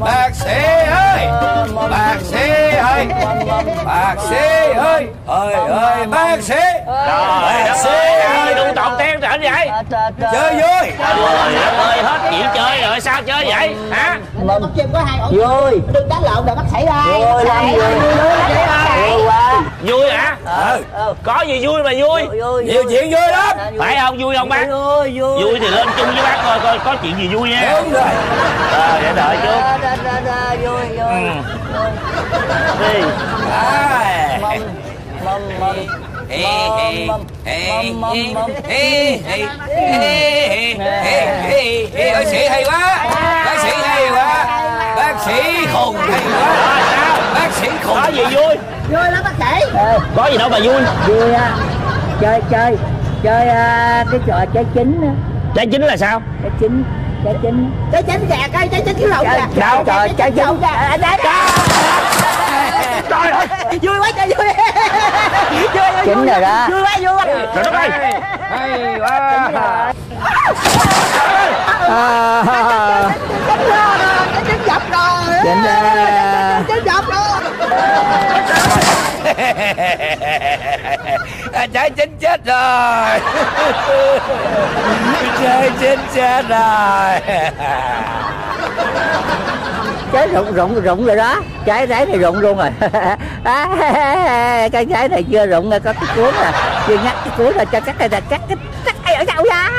Bác sĩ ơi, bác sĩ ơi, tụ tập teo trở vậy, chơi vui. Trời ơi, hết chuyện chơi rồi, sao chơi vậy hả? Bóng chim có hai ổ vui, đừng đánh lộn rồi bác sĩ ơi. Vui quá. Vui hả? Có gì vui mà vui? Nhiều chuyện vui lắm. Phải không? Vui không bác? Vui thì lên chung với bác coi coi có chuyện gì vui nha. Đúng rồi. Để đợi chút. Vui. Bác sĩ hay quá, bác sĩ hay quá, bác sĩ khùng hay quá, bác sĩ khùng. Có gì vui? Vui lắm bác sĩ. Có gì đâu mà vui? Vui á, chơi cái trò trái chín á. Trái chín là sao? Trái chín gà coi, trái chín kiểu lộn gà. Đâu? Trời, trái chín. Trời ơi, vui quá trời, vui. Chính rồi đó. Vui quá, vui quá. Trời đất ơi. Hay quá. Chính dập rồi. Chính dập rồi. Trái chính chết rồi. Trái chính chết rồi. Trái rụng rồi đó, trái này rụng luôn rồi. Cái trái này chưa rụng có cái cuốn nè, chưa ngắt cái cuốn rồi cho cắt này, cắt cái ở đâu ra?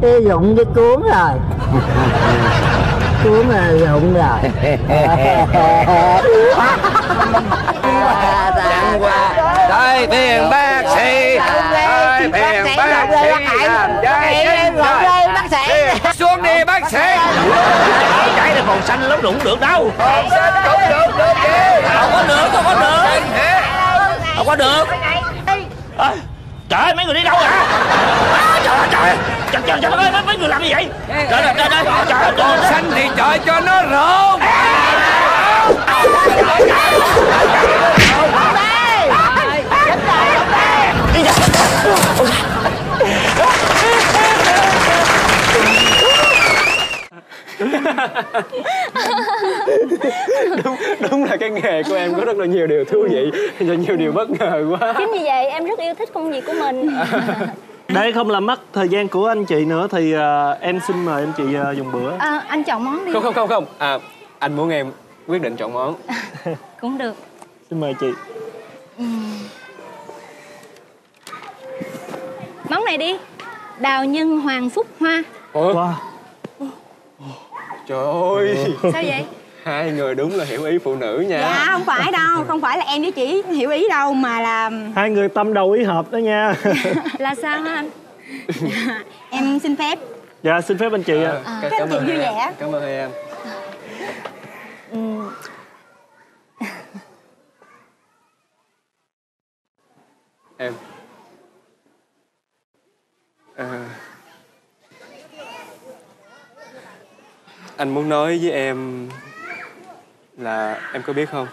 Cái rụng cái cuốn rồi, cuốn là rụng rồi. Chẳng qua, đây tiền bác sĩ, đây tiền bác sĩ làm trái. Xuống đi bác sĩ. Trái này còn xanh lắm, đụng được đâu. Còn xanh cũng được, được đi. Không có được. Trời ơi, mấy người đi đâu hả? Trời ơi, mấy người làm gì vậy? Trời ơi, còn xanh thì trời cho nó rộn. Đúng là cái nghề của em có rất là nhiều điều thú vị và nhiều điều bất ngờ quá. Chính vì vậy em rất yêu thích công việc của mình. Để không làm mất thời gian của anh chị nữa thì em xin mời anh chị dùng bữa. Anh chọn món đi. Không. Anh muốn em quyết định chọn món. Cũng được. Xin mời chị. Món này đi. Đào nhân hoàng phúc hoa. Wow. Trời ơi. Sao vậy? Hai người đúng là hiểu ý phụ nữ nha. Dạ không phải đâu, không phải là em với chị hiểu ý đâu mà là hai người tâm đầu ý hợp đó nha. Là sao hả anh? Em xin phép. Dạ xin phép anh chị ạ. Các anh chị vui vẻ. Cảm ơn em. Em anh muốn nói với em là em có biết không,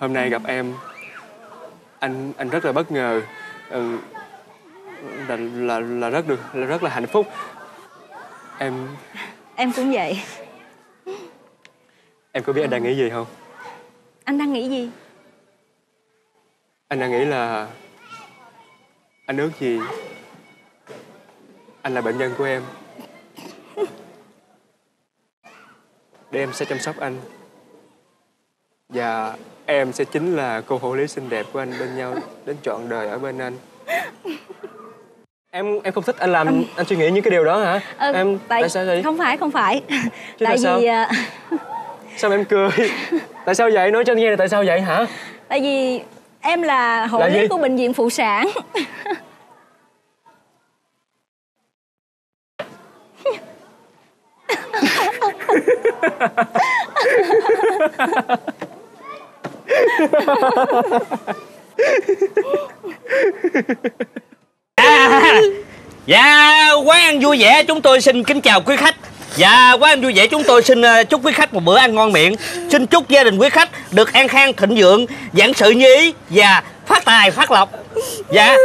hôm nay gặp em anh rất là bất ngờ, rất là hạnh phúc. Em cũng vậy. Em có biết anh đang nghĩ gì không? Anh đang nghĩ gì? Anh đang nghĩ là anh ước gì anh là bệnh nhân của em. Để em sẽ chăm sóc anh. Và em sẽ chính là cô hộ lý xinh đẹp của anh, bên nhau đến trọn đời ở bên anh. Em không thích anh làm anh suy nghĩ những cái điều đó hả? Em tại sao vậy? Không phải. Tại vì sao mà em cười? Tại sao vậy? Nói cho anh nghe là tại sao vậy hả? Tại vì em là hộ lý của bệnh viện phụ sản. Dạ quán ăn vui vẻ chúng tôi xin kính chào quý khách. Dạ quán ăn vui vẻ chúng tôi xin chúc quý khách một bữa ăn ngon miệng. Xin chúc gia đình quý khách được an khang thịnh vượng, vạn sự như ý và phát tài phát lộc. Dạ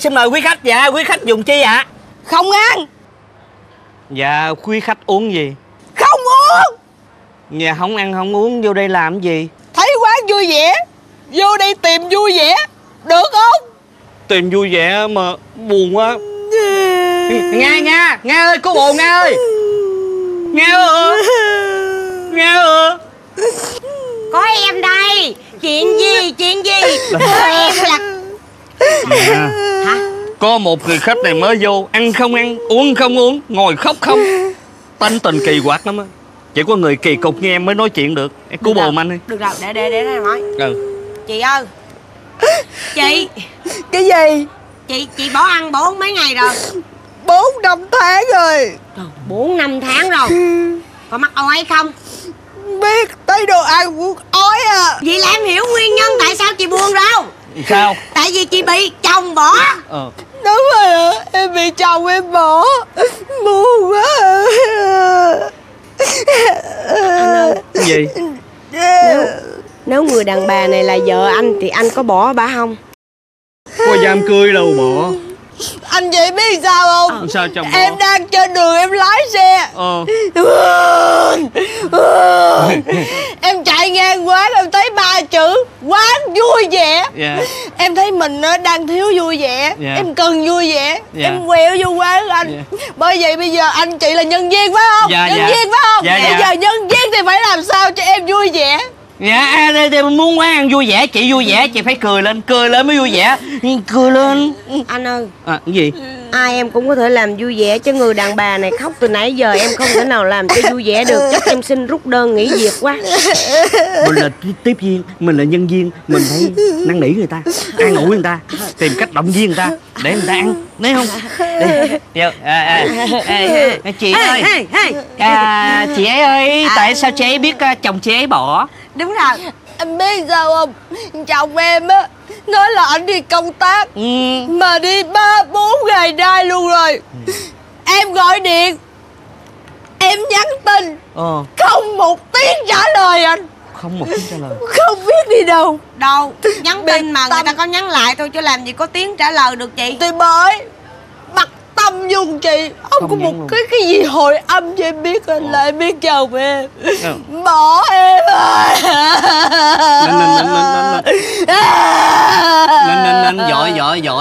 xin mời quý khách. Dạ quý khách dùng chi ạ? Không ăn. Dạ quý khách uống gì? Không uống. Dạ không ăn không uống vô đây làm gì? Thấy quán vui vẻ vô đây tìm vui vẻ được không? Tìm vui vẻ mà buồn quá. Nga ơi, cô buồn Nga ơi. Nga ơi. Có em đây. Chuyện gì? Có em là Nga. Hả? Có một người khách này mới vô, ăn không ăn, uống không uống, ngồi khóc không. Tánh tình kỳ quặc lắm á. Chỉ có người kỳ cục như em mới nói chuyện được. Em cứu bồ anh đi. Được rồi, để em hỏi. Chị ơi. Chị. Cái gì? Chị bỏ ăn bỏ uống mấy ngày rồi? 4-5 tháng rồi. 4-5 tháng rồi. Có mắc ói không? Biết, thấy đồ ăn ói à. Vậy là em hiểu nguyên nhân tại sao chị buồn đâu. Sao? Tại vì chị bị chồng bỏ. Đúng rồi ạ, em bị chồng em bỏ. Buồn quá à. Anh ơi. Gì? Nếu người đàn bà này là vợ anh thì anh có bỏ bà không? Có dám cười đâu bỏ. Anh chị biết sao không? Sao chồng em bỏ? Đang trên đường em lái xe. Em chạy ngang quán em thấy 3 chữ quán vui vẻ. Em thấy mình đang thiếu vui vẻ. Em cần vui vẻ. Em quẹo vô quán anh. Bởi vậy bây giờ anh chị là nhân viên phải không? Bây giờ nhân viên thì phải làm sao cho em vui vẻ. Dạ, muốn quán ăn vui vẻ, chị vui vẻ, chị phải cười lên mới vui vẻ. Cười lên. Anh ơi. Cái gì? Ai em cũng có thể làm vui vẻ chứ người đàn bà này khóc từ nãy giờ em không thể nào làm cho vui vẻ được. Chắc em xin rút đơn nghỉ việc quá. Mình là tiếp viên, mình là nhân viên, mình phải năn nỉ người ta, an ủi người ta, tìm cách động viên người ta để người ta ăn, thấy không? Chị ơi, chị ấy ơi, tại sao chị ấy biết chồng chị ấy bỏ? Đúng rồi. Em biết sao không? Chồng em á, nói là anh đi công tác mà đi 3-4 ngày nay luôn rồi. Em gọi điện, em nhắn tin, không một tiếng trả lời anh. Không một tiếng trả lời. Không biết đi đâu. Đâu, nhắn tin mà người ta có nhắn lại thôi chứ làm gì có tiếng trả lời được chị. Thì bởi bật tâm dung chị, không có một cái gì hồi âm cho em biết anh là em biết chồng em bỏ em ơi.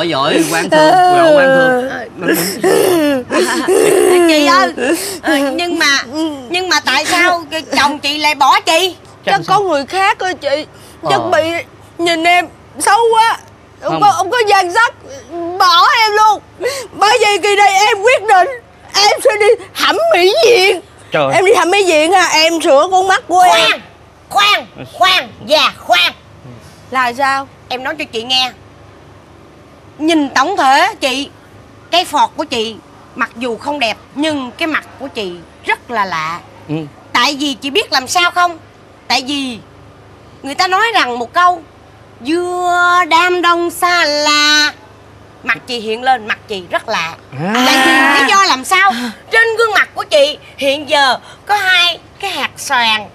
Giỏi quán thương. Chị ơi, nhưng mà tại sao chồng chị lại bỏ chị? Chắc có người khác thôi chị. Chắc bị nhìn em xấu quá. Ông có gian sắc bỏ em luôn. Bởi vì kỳ đây em quyết định em sẽ đi thẩm mỹ viện. Trời. Em đi thẩm mỹ viện à, em sửa con mắt của em. Khoan. Là sao? Em nói cho chị nghe. Nhìn tổng thể chị, cái phọt của chị mặc dù không đẹp nhưng cái mặt của chị rất là lạ. Tại vì chị biết làm sao không? Tại vì người ta nói rằng một câu dưa đam đông xa là mặt chị hiện lên, mặt chị rất lạ. Tại vì lý do làm sao? Trên gương mặt của chị hiện giờ có 2 cái hạt xoàn,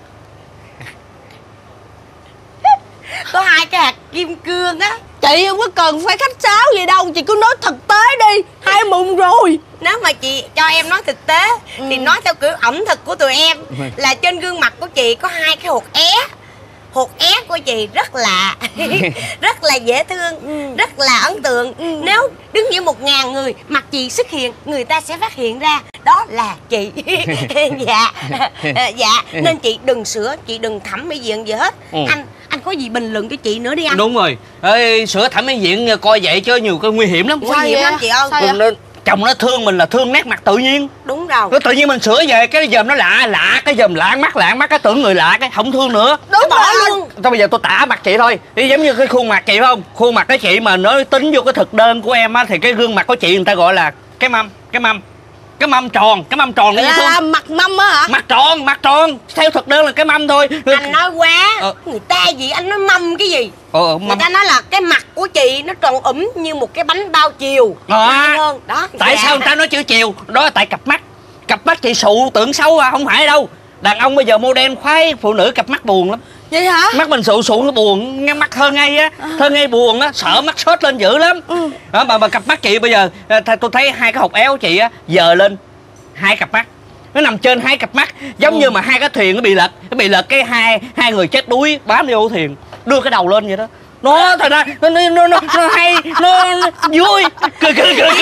có 2 cái hạt kim cương á. Chị không có cần phải khách sáo gì đâu, chị cứ nói thực tế đi. 2 mụn rồi. Nếu mà chị cho em nói thực tế thì nói theo kiểu ẩm thực của tụi em là trên gương mặt của chị có 2 cái hột é. Hột é của chị rất lạ, rất là dễ thương, rất là ấn tượng. Nếu đứng giữa 1000 người mặt chị xuất hiện, người ta sẽ phát hiện ra đó là chị. Dạ, nên chị đừng sửa, chị đừng thẩm mỹ viện gì hết. Anh Anh có gì bình luận cho chị nữa đi anh. Đúng rồi. Ê, sửa thẩm mỹ viện coi vậy chứ nhiều cái nguy hiểm lắm. Nguy hiểm lắm chị ơi. Chồng nó thương mình là thương nét mặt tự nhiên. Đúng rồi. Nó tự nhiên mình sửa về cái dòm nó lạ lạ, cái dòm lạ mắt cái tưởng người lạ cái không thương nữa. Đúng bỏ luôn. Thôi bây giờ tôi tả mặt chị thôi. Đi giống như cái khuôn mặt chị phải không? Khuôn mặt cái chị mà nó tính vô cái thực đơn của em á thì cái gương mặt của chị người ta gọi là cái mâm, cái mâm tròn cái gì thương? Mặt mâm á hả? Mặt tròn, theo thực đơn là cái mâm thôi. Anh nói quá, người ta gì anh nói mâm cái gì? Người ta nói là cái mặt của chị nó tròn ủm như một cái bánh bao chiều. Hơn. Đó. Tại sao người ta nói chữ chiều? Đó là tại cặp mắt. Cặp mắt chị sụ tưởng xấu à, không phải đâu. Đàn ông bây giờ modern khoái, phụ nữ cặp mắt buồn lắm. Vậy hả? Mắt mình sụ sụ nó buồn, mắt thơ ngây á, thơ ngây buồn á, sợ mắt sốt lên dữ lắm. Đó, mà cặp mắt chị bây giờ tôi thấy hai cái hột éo của chị á giờ lên hai cặp mắt. Nó nằm trên hai cặp mắt, giống như mà hai cái thuyền nó bị lật, cái hai người chết đuối bám vô thuyền, đưa cái đầu lên vậy đó. Nó thật ra nó hay, nó vui. Cười. Chị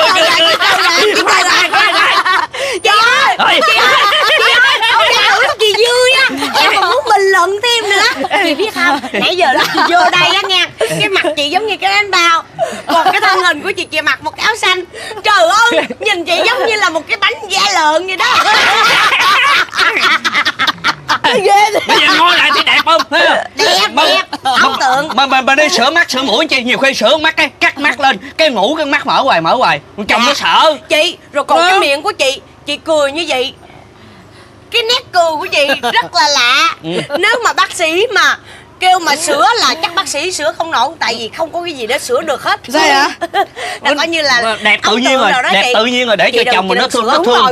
ơi, chị vui á, em còn muốn bình luận thêm nữa. Chị biết không, nãy giờ đó chị vô đây á nha, cái mặt chị giống như cái bánh bao, còn cái thân hình của chị mặc một cái áo xanh. Trời ơi, nhìn chị giống như là một cái bánh da lợn vậy đó. Bây giờ ngồi lại thấy đẹp không? Đẹp, ấn tượng. Mà đi sửa mắt sửa mũi chị, nhiều khi sửa mắt cái cắt mắt lên, cái ngủ cái mắt mở hoài. Chồng nó sợ. Chị, rồi còn cái miệng của chị cười như vậy. Cái nét cười của chị rất là lạ. Nếu mà bác sĩ mà kêu mà sửa là chắc bác sĩ sửa không nổi, tại vì không có cái gì để sửa được hết. Sao hả? Là coi như là đẹp tự nhiên rồi, để cho chồng mình nó thương.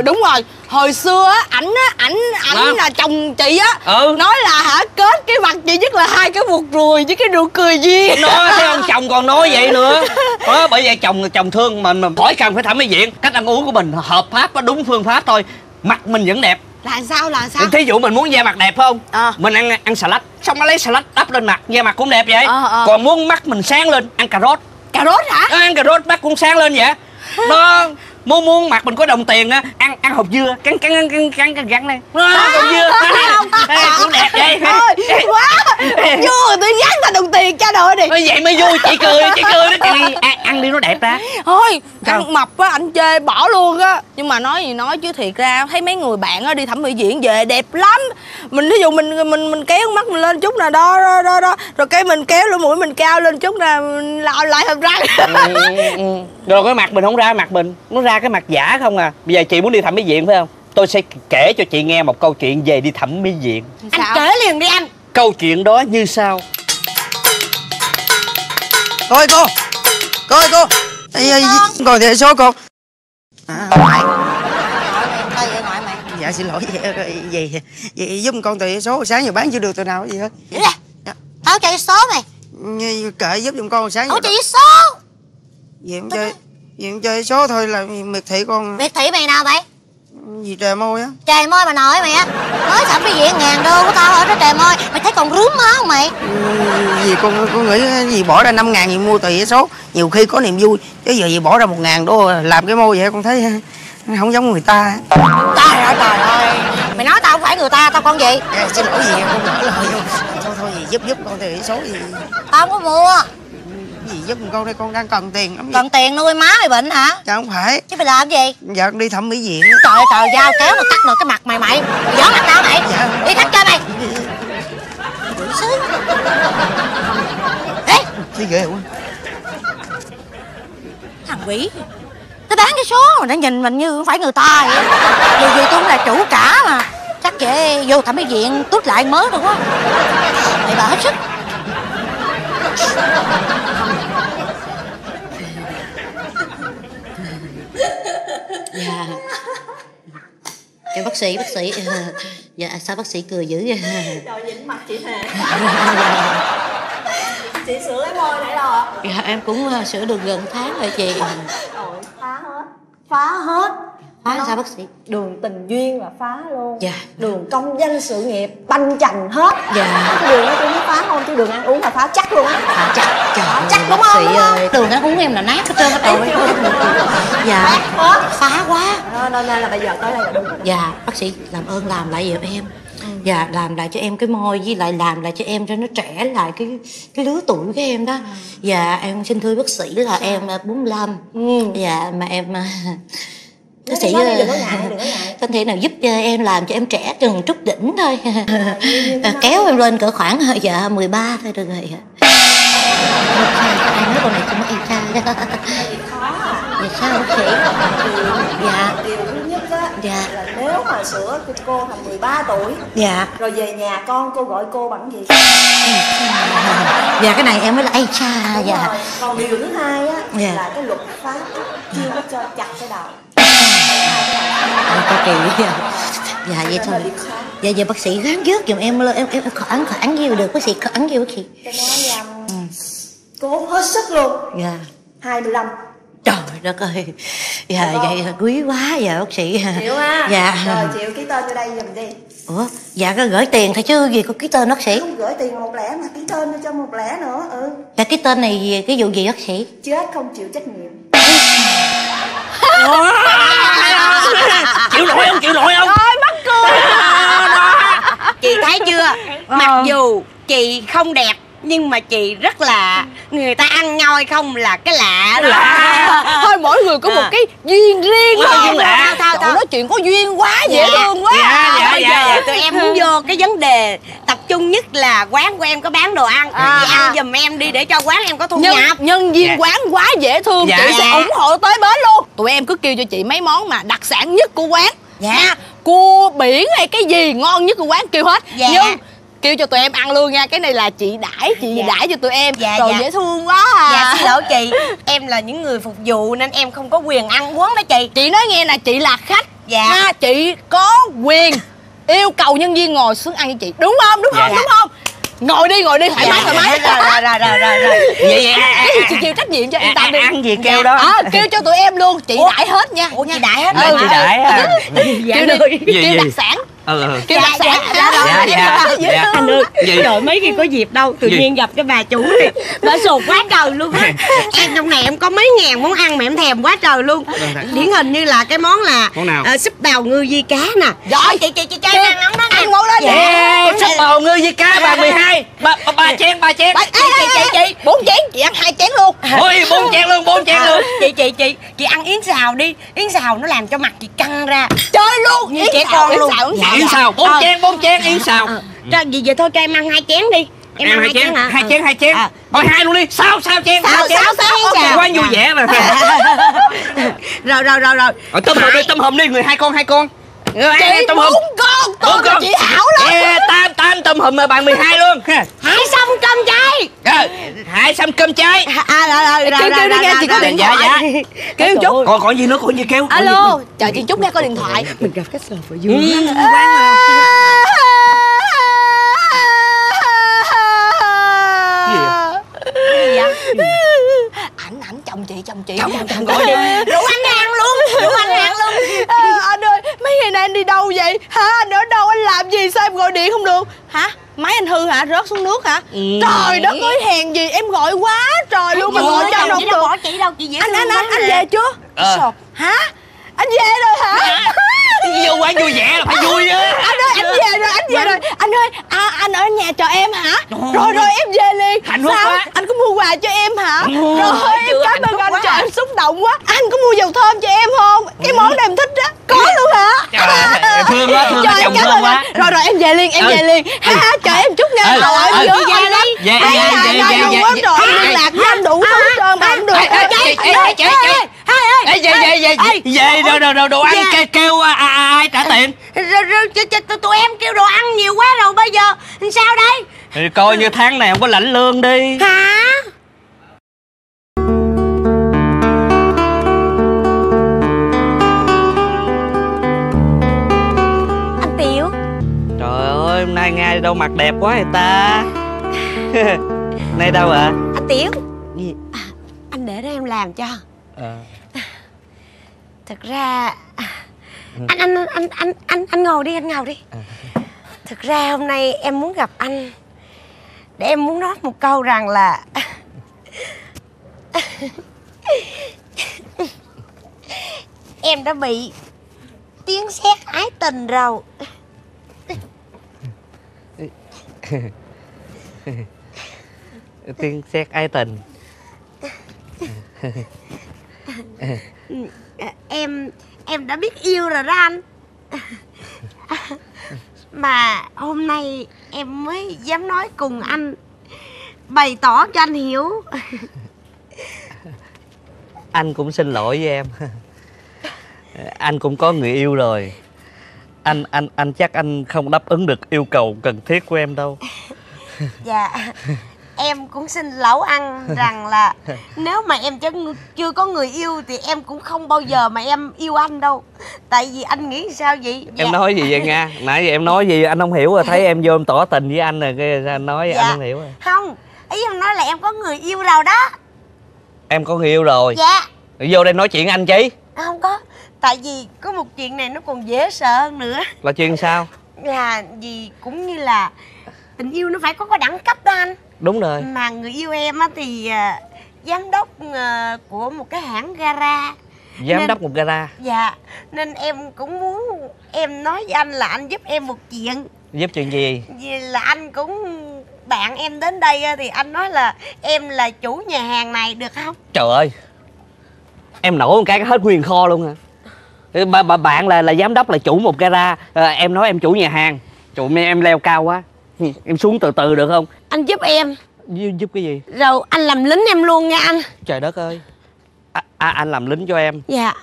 Đúng rồi. Hồi xưa á, ảnh là chồng chị á, nói là hả kết cái mặt chị nhất là hai cái vuột ruồi với cái nụ cười duyên. Nói thấy không, chồng còn nói vậy nữa. Bởi vậy chồng thương mình mà khỏi cần phải thẩm mỹ viện, cách ăn uống của mình hợp pháp và đúng phương pháp thôi, mặt mình vẫn đẹp. Là sao? Thí dụ mình muốn da mặt đẹp không? Mình ăn xà lách, xong nó lấy xà lách đắp lên mặt, da mặt cũng đẹp vậy. Còn muốn mắt mình sáng lên, ăn cà rốt. Cà rốt hả? Ăn cà rốt mắt cũng sáng lên vậy. Nó muốn mặt mình có đồng tiền á, ăn hột dưa, cắn này. Hột dưa. Cũng đẹp vậy. Thôi, quá. Vui, tôi nhắc là đồng tiền cho đội đi. Vậy mới vui, chị cười nó ăn đi nó đẹp ra. Thôi, ăn mập á anh chê bỏ luôn á. Nhưng mà nói gì nói chứ thiệt ra thấy mấy người bạn á đi thẩm mỹ viện về đẹp lắm. Mình ví dụ mình kéo mắt mình lên chút nè, đó. Rồi cái mình kéo lỗ mũi mình cao lên chút nè, lại hàm răng. Rồi cái mặt mình không ra, mặt mình nó ra cái mặt giả không à. Bây giờ chị muốn đi thẩm mỹ viện phải không? Tôi sẽ kể cho chị nghe một câu chuyện về đi thẩm mỹ viện. Anh kể liền đi anh. Câu chuyện đó như sau. Coi cô, ngồi để số cô. Ngoại mày. Dạ xin lỗi, vậy giúp con tờ giấy số sáng giờ bán chưa được tờ nào gì hết. Tao cho số mày. Kệ giúp giùm con sáng. Tao cho số. Vậy em chơi số thôi là miệt thị con. Miệt thị mày nào vậy? Gì trời môi á. Trời môi bà nội mày á. Nói thẩm mỹ viện $1000 của tao ở đó trời môi. Mày thấy còn rúm má không mày? Vì con nghĩ gì bỏ ra 5.000 thì mua tờ giấy số, nhiều khi có niềm vui. Chứ giờ gì bỏ ra $1000 làm cái môi vậy con thấy không giống người ta. Trời ơi. Mày nói tao không phải người ta, tao con gì? Xin lỗi gì con nói lời luôn. Thôi giúp con tờ giấy số gì. Tao không có mua. Gì giúp con đây, con đang cần tiền lắm. Cần tiền nuôi má mày bệnh hả? Dạ không phải. Chứ mày làm gì? Dạ con đi thẩm mỹ viện. Trời dao kéo mà cắt được cái mặt mày giỡn mặt tao mày. Dạ. Đi cắt cho mày. Ê cái ghê quá. Thằng quỷ nó bán cái số mà nó nhìn mình như không phải người ta vậy. Vì tôi cũng là chủ cả mà. Chắc vậy vô thẩm mỹ viện tút lại mới được quá. Mày bà hết sức. Dạ. Cái bác sĩ. Dạ sao bác sĩ cười dữ vậy? Trời nhìn mặt chị thề. Chị sửa cái môi nãy rồi. Dạ em cũng sửa được gần tháng rồi chị. Ôi phá hết. Phá sao bác sĩ? Đường tình duyên là phá luôn. Dạ. Đường công danh sự nghiệp banh chành hết. Dạ. Cái đường đó tôi mới phá không, chứ đường ăn uống là phá chắc luôn á. Phá chắc. Trời chắc đúng không? Đường ăn uống em là nát hết trơn hết rồi. Dạ. Phá quá. Nên là bây giờ tới đây là đúng. Dạ bác sĩ làm ơn làm lại giùm em. Dạ, làm lại cho em cái môi, với lại làm lại cho em cho nó trẻ lại cái lứa tuổi của em đó. Dạ, em xin thưa bác sĩ là em 45. Dạ, mà em bác sĩ có thể nào giúp em làm cho em trẻ chừng chút đỉnh thôi. Kéo em lên cỡ khoảng dạ 13 thôi được rồi. Ai nói con này cho nó em trai đó. Dạ sao bác sĩ? Dạ. Dạ. Là nếu mà sữa của cô là 13 tuổi. Dạ. Rồi về nhà con, cô gọi cô bằng gì? Dạ cái này em mới là ai cha. Dạ rồi. Còn điều thứ hai á, dạ, là cái luật pháp chưa có cho chặt cái đầu. Dạ kỳ. Dạ vậy thôi. Dạ giờ bác sĩ gắng rước dùm em lên, em khoảng nhiêu được bác sĩ, khoảng nhiêu bác sĩ? Cái đó là cố hết sức luôn. Dạ 25. Trời đất ơi. Dạ vậy là quý quá. Dạ bác sĩ chịu ha. Dạ rồi chịu ký tên vô đây giùm đi. Ủa dạ có gửi tiền thôi chứ gì có ký tên bác sĩ? Không gửi tiền 100 mà ký tên cho 100 nữa. Là cái tên này gì, cái vụ gì bác sĩ? Chết không chịu trách nhiệm. Chịu nổi không, chịu nổi không? Ôi mắc cười. Chị thấy chưa, mặc dù chị không đẹp nhưng mà chị rất là, người ta ăn nhoi không là cái lạ. Thôi mỗi người có một cái duyên riêng. Tao nói chuyện có duyên quá, dễ thương quá. Bây giờ tụi em muốn vô cái vấn đề tập trung nhất là quán của em có bán đồ ăn. Ăn giùm em đi để cho quán em có thu nhập. Nhân viên quán quá dễ thương. Chị sẽ ủng hộ tới bến luôn. Tụi em cứ kêu cho chị mấy món mà đặc sản nhất của quán. Cua biển hay cái gì ngon nhất của quán kêu hết. Nhưng kêu cho tụi em ăn luôn nha, cái này là chị đãi, chị đãi cho tụi em. Trời dễ thương quá. Dạ xin lỗi chị, em là những người phục vụ nên em không có quyền ăn uống đó chị. Chị nói nghe nè, chị là khách. Dạ. Chị có quyền yêu cầu nhân viên ngồi xuống ăn với chị, đúng không? Đúng không? Ngồi đi, thoải mái. Rồi. Vậy chị chịu trách nhiệm cho em, tạm đi. Ăn gì kêu đó. Kêu cho tụi em luôn, chị đãi hết nha. Ủa chị đãi hết. Chị đãi. Kêu đặc sản. Kêu đặc sản. Dạ. Anh ơi, trời mấy khi có dịp đâu, tự nhiên gặp cái bà chủ này, bà sụt quá trời luôn á. Em trong này em có mấy ngàn món ăn mà em thèm quá trời luôn. Điển hình như là cái món là súp bào ngư di cá nè. Rồi chị cho em ăn món đó. Ăn ngủ lên. Súp bào ngư di cá bà 12. Ba chén. Chị 4 chén, chị ăn 2 chén luôn. Ôi 4 chén luôn. Chị ăn yến xào đi. Yến xào nó làm cho mặt chị căng ra. Chơi luôn như trẻ con luôn. Yến xào 4 chén yến xào. Trời gì vậy, thôi cho em ăn 2 chén đi. Em ăn 2 chén hả? 2 chén. Thôi 2 luôn đi. Sao chén. Quá vui vẻ mà. Rồi. Tôm hùm đi, người 2 con. Chị 4 con, tôm chị hảo lắm. Tam tôm hùm mà bạn 12 luôn. Hải sâm cơm cháy. Kêu đi nghe, chị có điện thoại. Kêu chút. Còn gì nữa, còn gì kêu. Alo, chờ chị chút nghe, có điện thoại. Mình gặp khách sạn phải vui. Ảnh chồng chị. Chồng gọi đi. Rủ anh ăn luôn. Anh ơi, mấy ngày nay anh đi đâu vậy? Hả? Anh ở đâu? Anh làm gì? Sao em gọi điện không được? Hả? Máy anh hư hả? Rớt xuống nước hả? Trời đất ơi, hèn gì em gọi quá trời luôn mà gọi cho anh không được. Chị đâu, chị dễ thương. Anh về chưa? Hả? Anh về rồi hả? Vô quán vui vẻ là phải vui á. Anh về rồi. Anh ơi, anh ở nhà chờ em hả? Rồi em về liền. Hạnh phúc quá. Anh có mua quà cho em hả? Rồi em cảm ơn anh, trời em xúc động quá. Anh có mua dầu thơm cho em không? Cái món này em thích á. Có luôn hả? Trời, thương quá, thương chồng thương quá. Rồi em về liền. Ha, chờ em chút nha. Ở giữa anh lắm. Về. Rồi liên lạc với anh đủ thứ trơn mà không được. Chị. Về rồi đồ ăn kêu ai trả tiền? Tụi em kêu đồ ăn nhiều quá rồi bây giờ sao đây? Thì coi như tháng này không có lãnh lương đi. Hả? Anh Tiểu. Trời ơi, hôm nay Nga đi đâu mặt đẹp quá vậy ta? Hôm nay đâu ạ? Anh Tiểu. Anh để đó em làm cho. Thực ra anh ngồi đi. Thực ra hôm nay em muốn gặp anh để em muốn nói một câu rằng là em đã bị tiếng sét ái tình rồi. Tiếng sét ái tình. Em đã biết yêu rồi đó anh. Mà hôm nay em mới dám nói cùng anh, bày tỏ cho anh hiểu. Anh cũng xin lỗi với em. Anh cũng có người yêu rồi. Anh chắc anh không đáp ứng được yêu cầu cần thiết của em đâu. Dạ, em cũng xin lỗi anh rằng là nếu mà em chưa có người yêu thì em cũng không bao giờ mà em yêu anh đâu. Tại vì anh nghĩ sao vậy? Dạ. Em nói gì vậy Nga? Nãy giờ em nói gì anh không hiểu rồi, thấy em vô em tỏ tình với anh rồi cái anh nói dạ. Anh không hiểu rồi. Không, ý em nói là em có người yêu rồi đó. Em có người yêu rồi? Dạ. Vô đây nói chuyện anh chứ? Không có. Tại vì có một chuyện này nó còn dễ sợ hơn nữa. Là chuyện sao? Là vì cũng như là tình yêu nó phải có đẳng cấp đó anh. Đúng rồi. Mà người yêu em á thì giám đốc của một cái hãng gara. Giám đốc một gara? Dạ. Nên em cũng muốn em nói với anh là anh giúp em một chuyện. Giúp chuyện gì? Vì là anh cũng bạn em đến đây thì anh nói là em là chủ nhà hàng này được không? Trời ơi, em nổi một cái hết nguyên kho luôn hả? Bạn là giám đốc, là chủ một gara, em nói em chủ nhà hàng. Trời ơi, em leo cao quá. Em xuống từ từ được không? Anh giúp em. Giúp cái gì? Rồi anh làm lính em luôn nha anh. Trời đất ơi. Anh làm lính cho em? Dạ.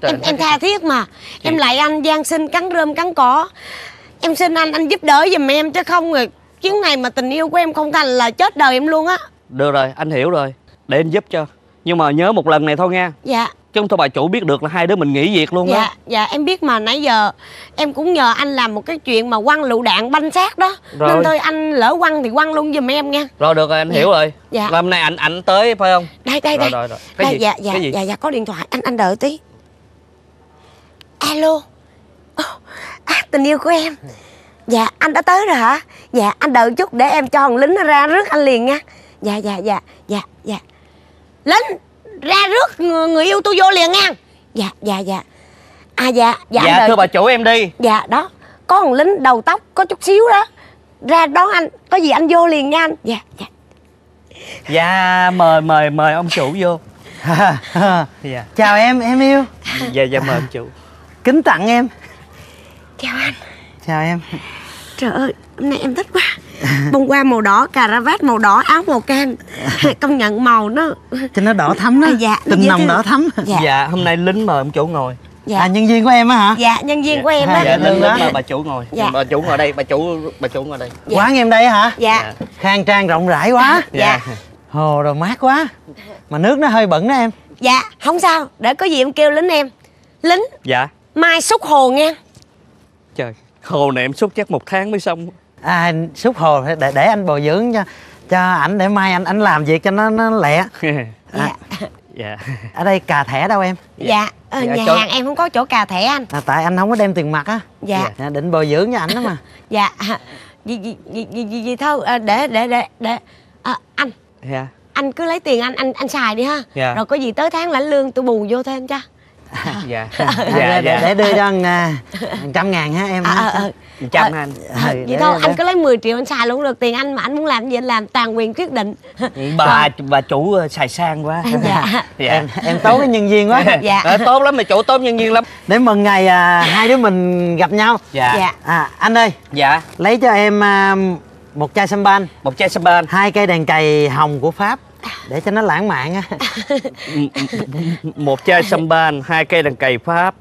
Trời, em tha thiết mà chị. Em lại anh gian xin cắn rơm cắn cỏ. Em xin anh giúp đỡ giùm em, chứ không rồi chuyến này mà tình yêu của em không thành là chết đời em luôn á. Được rồi, anh hiểu rồi. Để anh giúp cho. Nhưng mà nhớ một lần này thôi nha. Dạ. Chứ không thôi bà chủ biết được là hai đứa mình nghỉ việc luôn. Dạ, đó. Dạ, em biết mà nãy giờ em cũng nhờ anh làm một cái chuyện mà quăng lựu đạn banh xác đó rồi. Nên thôi anh lỡ quăng thì quăng luôn giùm em nha. Rồi được rồi, anh hiểu rồi. Dạ. Là hôm nay anh tới phải không? Đây. Rồi. Cái gì? Dạ, có điện thoại, anh đợi tí. Alo. Tình yêu của em. Dạ, anh đã tới rồi hả? Dạ, anh đợi chút để em cho thằng lính nó ra rước anh liền nha. Dạ. Lính! Ra rước người yêu tôi vô liền nha. Dạ. Dạ, thưa bà chủ em đi. Dạ, đó. Có thằng lính đầu tóc có chút xíu đó. Ra đón anh, có gì anh vô liền nha anh. Dạ. Dạ, mời ông chủ vô. Dạ. Chào em yêu. Dạ, mời ông chủ. Kính tặng em. Chào anh. Chào em. Trời ơi, hôm nay em thích quá. Bông hoa màu đỏ, cà ra vát màu đỏ, áo màu cam. Công nhận màu nó cho nó đỏ thắm đó. Dạ, tình nồng đỏ thắm. Dạ, hôm nay lính mời ông chủ ngồi. Dạ. À, nhân viên của em á hả? Dạ, nhân viên của em á. Dạ, lính mời bà chủ ngồi. Dạ. Bà chủ ngồi đây, bà chủ ngồi đây. Dạ. Quán em đây hả? Dạ. Khang trang rộng rãi quá. Dạ. Hồ đồ mát quá. Mà nước nó hơi bẩn đó em. Dạ, không sao, để có gì em kêu lính em. Lính. Dạ. Mai xúc hồ nha. Trời. Hồ này em xúc chắc 1 tháng mới xong. À, xúc hồ để anh bồi dưỡng cho ảnh, để mai anh làm việc cho nó lẹ. Dạ. Dạ. Ở đây cà thẻ đâu em? Dạ. Nhà chỗ... hàng em không có chỗ cà thẻ anh. À, tại anh không có đem tiền mặt á. Dạ. Dạ. Định bồi dưỡng cho ảnh đó mà. Dạ. Vì thôi để anh. Dạ. Anh cứ lấy tiền anh xài đi ha. Dạ. Rồi có gì tới tháng lãnh lương tôi bù vô thêm cho. Dạ. Để đưa cho 100.000 ha em. 100 anh. Vậy thôi anh cứ lấy 10 triệu anh xài luôn được. Tiền anh mà anh muốn làm gì anh làm, toàn quyền quyết định. Bà chủ xài sang quá. Dạ. Em tốt với nhân viên quá. Dạ. Tốt lắm, bà chủ tốt nhân viên lắm. Để mừng ngày hai đứa mình gặp nhau. Dạ. Anh ơi. Dạ. Lấy cho em 1 chai champagne. 1 chai champagne. 2 cây đèn cày hồng của Pháp. Để cho nó lãng mạn á. 1 chai champagne, 2 cây đàn cày Pháp.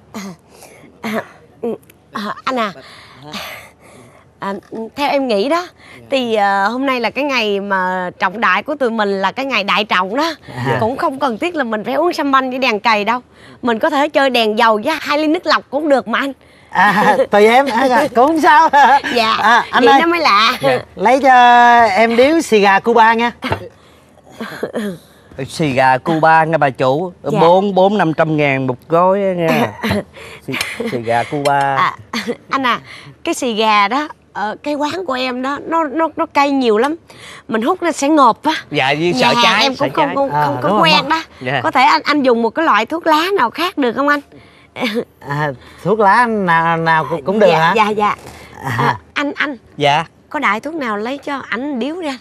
Anh à, theo em nghĩ đó thì hôm nay là cái ngày mà trọng đại của tụi mình, là cái ngày đại trọng đó. Cũng không cần thiết là mình phải uống champagne với đèn cày đâu. Mình có thể chơi đèn dầu với 2 ly nước lọc cũng được mà anh. Tùy em cũng không sao. Dạ. Anh vậy ơi, nó mới lạ. Dạ. Lấy cho em điếu xì gà Cuba nha. Xì gà Cuba nghe bà chủ. 400-500 ngàn 1 gói nghe. Xì gà Cuba. Anh à, cái xì gà đó cái quán của em đó nó cay nhiều lắm, mình hút nó sẽ ngộp á. Dạ, vì sợ cháy. Em cũng không có quen đó. Dạ. Có thể anh dùng một cái loại thuốc lá nào khác được không anh? Thuốc lá nào cũng được. Dạ. Anh. Dạ. Có đại thuốc nào lấy cho ảnh điếu ra.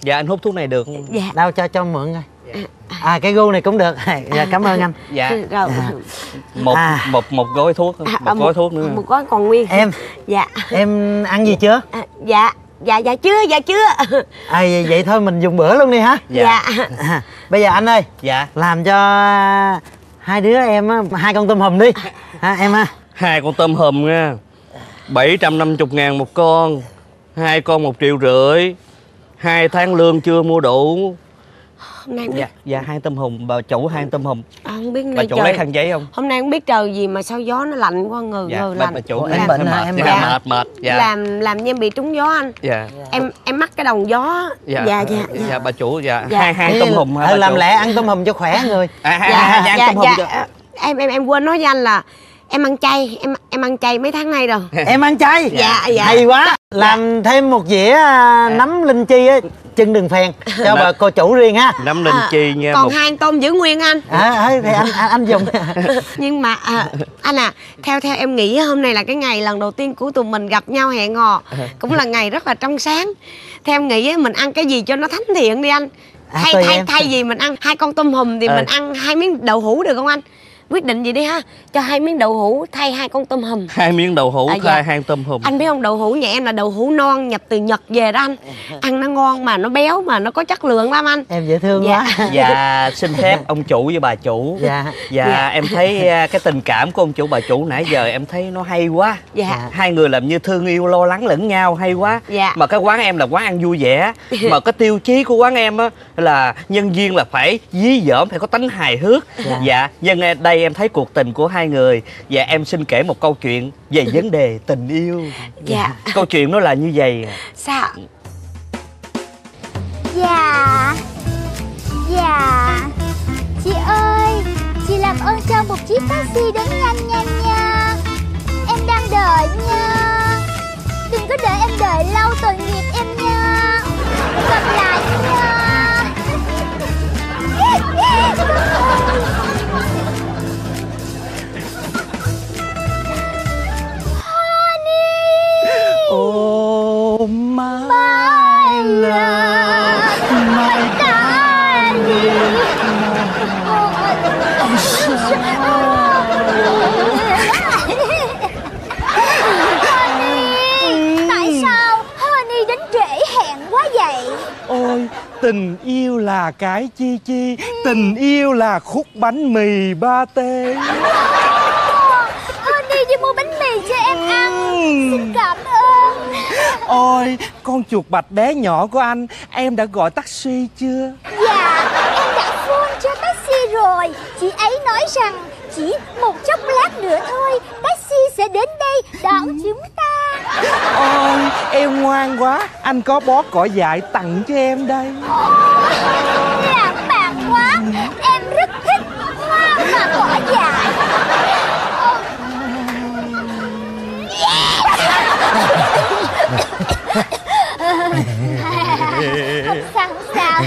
Dạ anh hút thuốc này được không? Dạ. Đâu cho mượn coi. Dạ. À cái gu này cũng được. Dạ cảm ơn anh. Dạ. Rồi. Một gói thuốc, một gói thuốc nữa. Một gói còn nguyên. Em. Dạ. Em ăn gì chưa? Dạ. Dạ chưa. À, vậy thôi mình dùng bữa luôn đi hả? Dạ. Bây giờ anh ơi. Dạ. Làm cho hai đứa em hai con tôm hùm đi. Ha em ha. Hai con tôm hùm nha. 750.000 một con. Hai con 1,5 triệu. 2 tháng lương chưa mua đủ. Hôm nay dạ hai tôm hùm, bà chủ hai tôm hùm. Không biết bà chủ trời... lấy khăn giấy không? Hôm nay không biết trời gì mà sao gió nó lạnh quá, người lạnh. Bà chủ em bệnh hả? Em mệt. Dạ. Làm như em bị trúng gió anh. Dạ. Em mắc cái đồng gió. Dạ. Bà chủ dạ. Hai tôm hùm hả? Làm lẹ ăn tôm hùm cho khỏe người. Em quên nói với anh là em ăn chay, em ăn chay mấy tháng nay rồi. Em ăn chay? Dạ. Hay quá. Làm thêm một dĩa nấm linh chi á, chân đừng phèn cho bà cô chủ riêng ha. Nấm linh chi nha. Còn hai tôm giữ nguyên anh. Thì anh dùng. Nhưng mà anh theo em nghĩ hôm nay là cái ngày lần đầu tiên của tụi mình gặp nhau hẹn hò, cũng là ngày rất là trong sáng. Theo em nghĩ mình ăn cái gì cho nó thánh thiện đi anh. Thay vì mình ăn 2 con tôm hùm thì mình ăn 2 miếng đậu hũ được không anh? Quyết định gì đi ha, cho 2 miếng đậu hũ thay 2 con tôm hùm. 2 miếng đậu hũ thay 2 tôm hùm. Anh biết không, đậu hũ nhà em là đậu hũ non nhập từ Nhật về đó anh. Ăn nó ngon mà nó béo mà nó có chất lượng lắm anh. Em dễ thương quá. Dạ xin phép ông chủ với bà chủ. Dạ. Em thấy cái tình cảm của ông chủ bà chủ nãy giờ em thấy nó hay quá. Dạ. Hai người làm như thương yêu lo lắng lẫn nhau hay quá. Dạ. Mà cái quán em là quán ăn vui vẻ. Mà cái tiêu chí của quán em á là nhân viên là phải dí dỏm, phải có tính hài hước. Dạ. Nhân đây em thấy cuộc tình của hai người và em xin kể một câu chuyện về vấn đề tình yêu. Dạ. Câu chuyện nó là như vậy. Sao? Dạ. Chị ơi, chị làm ơn cho một chiếc taxi đến nhanh nha. Em đang đợi nha. Đừng có để em đợi lâu tội nghiệp em nha. Gặp lại nha. Oh my love, my darling. I'm so Honey, tại sao Honey đến trễ hẹn quá vậy? Ôi, tình yêu là cái chi, tình yêu là khúc bánh mì pate. Honey đi mua bánh mì cho em ăn. Xin cảm ơn. Ôi, con chuột bạch bé nhỏ của anh, em đã gọi taxi chưa? Dạ, em đã phone cho taxi rồi. Chị ấy nói rằng chỉ một chốc lát nữa thôi, taxi sẽ đến đây đón chúng ta. Ôi, em ngoan quá. Anh có bó cỏ dại tặng cho em đây. Ôi, lãng mạn quá. Em rất thích hoa và cỏ dại. Không sao.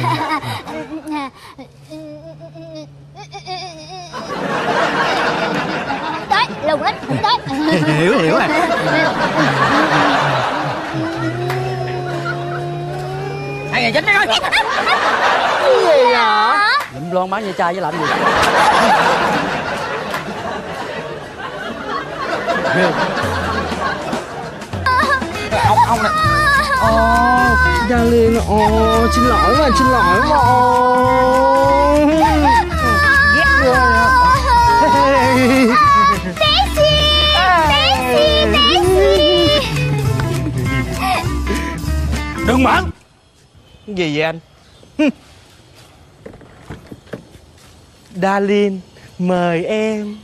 Tới, lùng lắm, tới. Hiểu rồi. Hai ngày dính đấy coi. Cái gì hả? Lụm lon bán như trai chứ làm gì. Ông này. Darling, xin lỗi mà. Bé Xi. Đừng mẩn. Cái gì vậy anh? Darling, mời em.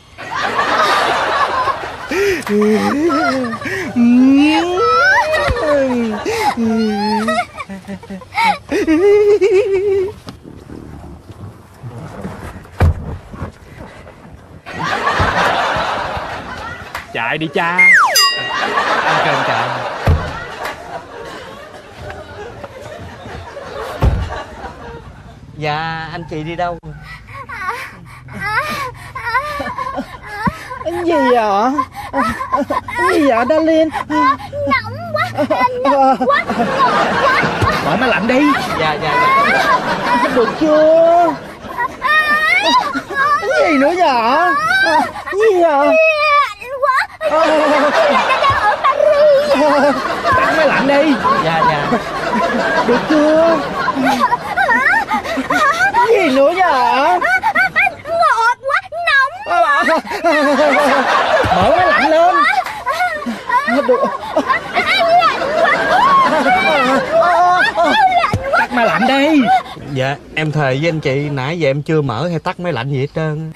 Chạy đi cha. Ăn cơm chạy. Dạ anh chị đi đâu? Cái gì vậy? Dạ darling. Nóng quá, bỏ nó lạnh đi. Dạ. Được chưa? Cái gì nữa vậy? Gì vậy? Lạnh quá. Đang ở Paris. Tắt máy lạnh đi. Dạ. Được chưa? Cái gì nữa vậy? Ngọt quá, nóng quá. Mở máy lạnh lên. Được. Tắt máy lạnh đi. Dạ em thề với anh chị, nãy giờ em chưa mở hay tắt máy lạnh gì hết trơn.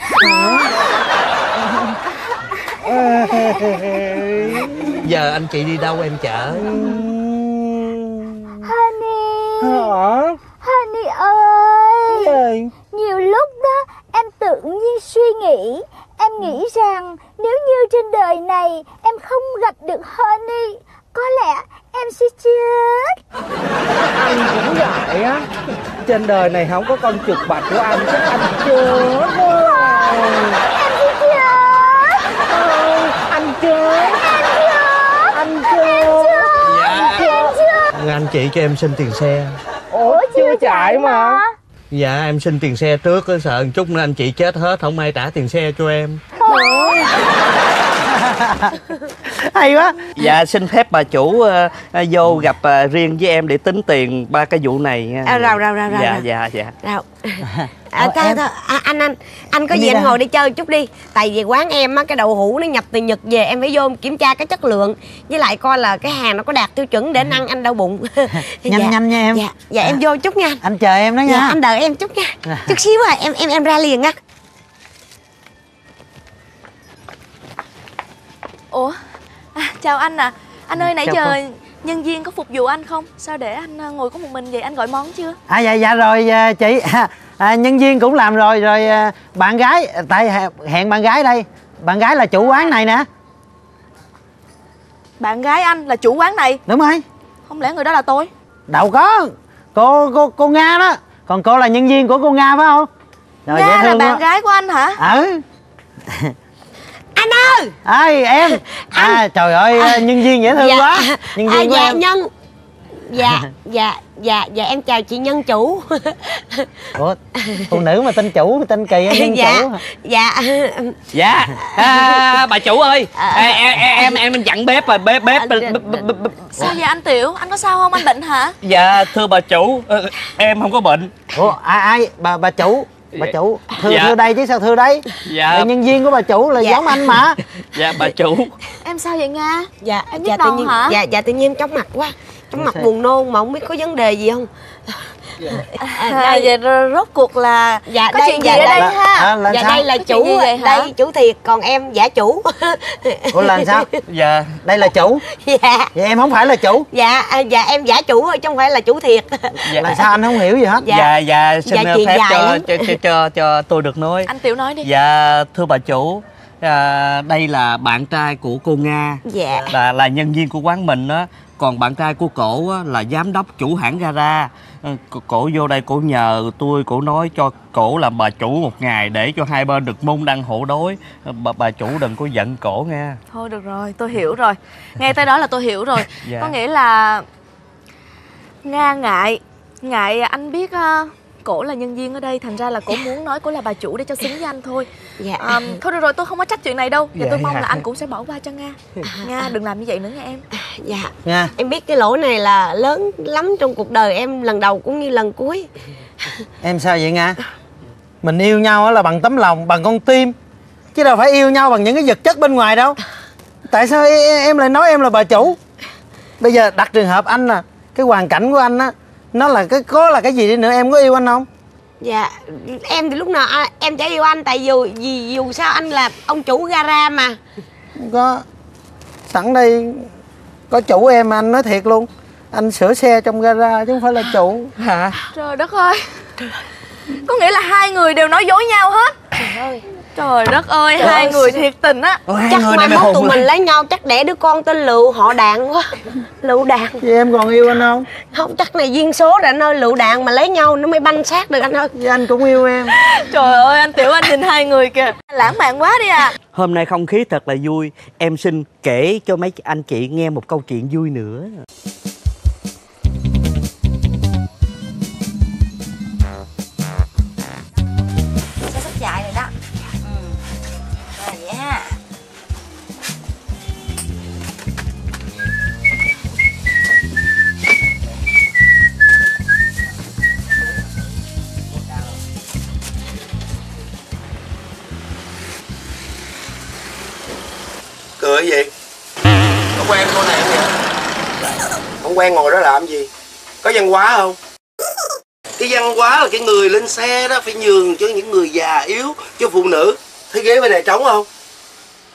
Giờ anh chị đi đâu em chở? Honey. Honey ơi, nhiều lúc đó em tự nhiên suy nghĩ, em nghĩ rằng nếu như trên đời này em không gặp được Honey, có lẽ em sẽ chết. Anh cũng vậy á. Trên đời này không có con trực bạch của anh, chắc anh chết rồi. Anh chết. Anh chị cho em xin tiền xe. Ủa chưa chạy mà. Dạ em xin tiền xe trước, sợ một chút nữa anh chị chết hết không ai trả tiền xe cho em. Hay quá. Dạ xin phép bà chủ vô gặp riêng với em để tính tiền ba cái vụ này. Rau. Dạ. Rau. Anh có gì anh ngồi đi chơi chút đi. Tại vì quán em á, cái đậu hũ nó nhập từ Nhật về, em phải vô kiểm tra cái chất lượng, với lại coi là cái hàng nó có đạt tiêu chuẩn để anh ăn, anh đau bụng. Nhanh nha em. Dạ em vô chút nha. Anh chờ em đó nha. Dạ, anh đợi em chút nha. Chút xíu rồi em ra liền á. Ủa, chào anh ạ. Anh ơi, nãy giờ nhân viên có phục vụ anh không? Sao để anh ngồi có một mình vậy? Anh gọi món chưa? Dạ rồi chị. Nhân viên cũng làm rồi. Rồi bạn gái, tại hẹn bạn gái đây. Bạn gái là chủ quán này nè. Bạn gái anh là chủ quán này? Đúng rồi. Không lẽ người đó là tôi? Đâu có. Cô Nga đó. Còn cô là nhân viên của cô Nga phải không? Rồi, Nga là bạn gái của anh hả? Ừ. Anh ơi. Em. Trời ơi, nhân viên dễ thương quá. Nhân viên của em. Dạ em chào chị Nhân Chủ. Ủa, phụ nữ mà tên Chủ, tên kỳ á. Nhân Chủ. Dạ. Bà chủ ơi, em dặn bếp rồi. Bếp. Sao vậy anh Tiểu? Anh có sao không? Anh bệnh hả? Dạ thưa bà chủ, em không có bệnh. Ủa ai? Bà chủ. Bà chủ, thưa đây chứ sao thưa đấy? Dạ. Nhân viên của bà chủ là giống anh mà. Dạ bà chủ. Em sao vậy Nga? Dạ em nhức đầu hả? Dạ tự nhiên chóng mặt quá. Chóng mặt buồn nôn mà không biết có vấn đề gì không? Vậy rốt cuộc là có chuyện gì ở đây ha? Dạ đây là chủ, đây chủ thiệt còn em giả chủ. Ủa là sao? Dạ đây là chủ. Dạ. Vậy em không phải là chủ. Dạ em giả chủ thôi chứ không phải là chủ thiệt. Là sao anh không hiểu gì hết? Dạ xin phép cho tôi được nói. Anh Tiểu nói đi. Dạ thưa bà chủ, đây là bạn trai của cô Nga. Dạ. Là nhân viên của quán mình đó. Còn bạn trai của cổ á, là giám đốc chủ hãng gara. Cổ vô đây cổ nhờ tôi, cổ nói cho cổ làm bà chủ một ngày để cho hai bên được môn đăng hộ đối. Bà chủ đừng có giận cổ nghe. Thôi được rồi, tôi hiểu rồi. Ngay tới đó là tôi hiểu rồi. Dạ. Có nghĩa là Nga ngại anh biết cổ là nhân viên ở đây, thành ra là cổ muốn nói cổ là bà chủ để cho xứng với anh thôi. Dạ. Thôi được rồi, tôi không có trách chuyện này đâu. Và tôi mong là anh cũng sẽ bỏ qua cho Nga. Nga đừng làm như vậy nữa nha em. Dạ Nga. Em biết cái lỗi này là lớn lắm trong cuộc đời em, lần đầu cũng như lần cuối. Em sao vậy Nga? Mình yêu nhau là bằng tấm lòng, bằng con tim, chứ đâu phải yêu nhau bằng những cái vật chất bên ngoài đâu. Tại sao em lại nói em là bà chủ? Bây giờ đặt trường hợp anh nè, cái hoàn cảnh của anh á, nó là cái có là cái gì đi nữa, em có yêu anh không? Dạ em thì lúc nào em chả yêu anh, tại dù sao anh là ông chủ gara mà. Có sẵn đây có chủ em, anh nói thiệt luôn, anh sửa xe trong gara chứ không phải là chủ. Hả? Trời đất ơi, có nghĩa là hai người đều nói dối nhau hết. Trời ơi. Trời đất ơi, trời hai ơi, người thiệt tình á. Chắc mai mốt tụi mình lấy nhau chắc đẻ đứa con tên Lựu, họ Đạn quá. Lựu Đạn. Vậy em còn yêu anh không? Không, chắc này duyên số rồi anh ơi. Lựu Đạn mà lấy nhau nó mới banh xác được anh ơi. Vậy anh cũng yêu em. Trời ơi, anh Tiểu Anh nhìn hai người kìa, lãng mạn quá đi à. Hôm nay không khí thật là vui. Em xin kể cho mấy anh chị nghe một câu chuyện vui nữa. Cười gì? Có quen cô này không vậy? Không quen ngồi đó làm gì? Có văn hóa không? Cái văn hóa là cái người lên xe đó phải nhường cho những người già yếu, cho phụ nữ. Thấy ghế bên này trống không?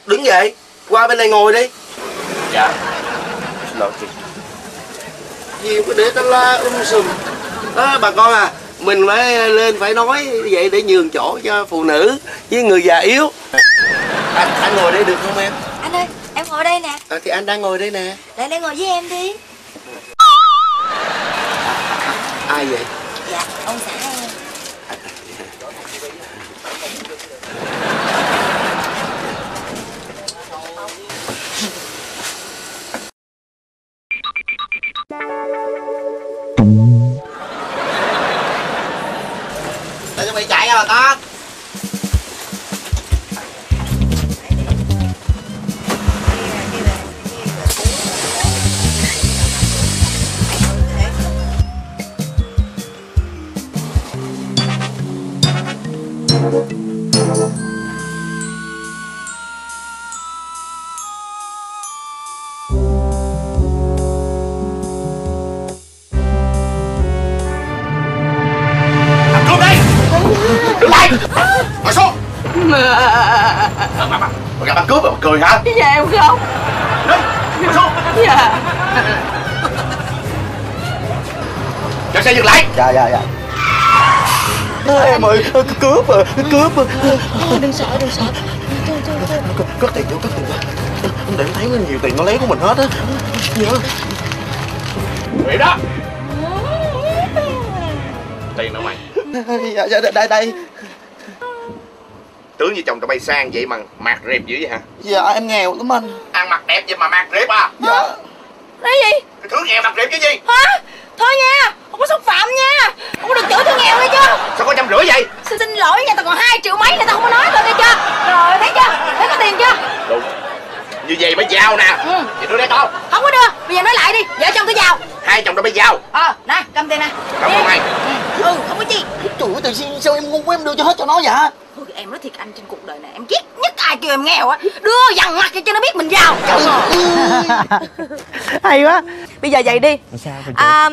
Đứng dậy, qua bên này ngồi đi. Dạ. Xin lỗi chị. Gì cứ để ta la sùm. Đó bà con à, mình phải lên phải nói vậy để nhường chỗ cho phụ nữ với người già yếu. Anh ngồi đây được không em? Anh ơi, em ngồi đây nè. À, thì anh đang ngồi đây nè. Lại đây ngồi với em đi. Ai vậy? Dạ, ông xã em. Tao chuẩn bị chạy nha bà con. Cười hả? Dạ em không. Đấy, ngồi xuống. Dạ. Cho xe dừng lại. Dạ dạ dạ. Em ơi, cướp à, cướp. Đừng sợ, đừng sợ. Cất tiền vô, cất tiền vô. Để em thấy nhiều tiền nó lấy của mình hết á. Nhớ. Vậy đó. Tiền đâu mày? Dạ, đây đây. Tướng như chồng tụi bay sang vậy mà mạt rệp dữ vậy hả? Dạ em nghèo lắm anh. Ăn mặc đẹp vậy mà mạt rệp à? Dạ. Cái gì? Cái thứ nghèo mạt rệp cái gì? Hả? Thôi nha, không có xúc phạm nha. Không có được chửi tôi nghèo nghe chưa? Sao có 150 vậy? Xin lỗi nha, tao còn 2 triệu mấy nữa tao không có nói tao nghe chưa? Rồi thấy chưa? Thấy có tiền chưa? Đúng. Như vậy mới giao nè. Ừ. Vậy đưa đây con. Không có đưa. Bây giờ nói lại đi. Vợ chồng tôi giao. Hai chồng tao mới giao. Nè, cầm tiền nè. Cảm ơn mày. Ừ, không có chi. Trời ơi, tại sao em ngu quá em đưa cho hết cho nó vậy? Thôi em nói thiệt anh, trên cuộc đời này em ghét nhất ai kêu em nghèo á, đưa dằn mặt cho nó biết mình giàu. Hay quá. Bây giờ vậy đi,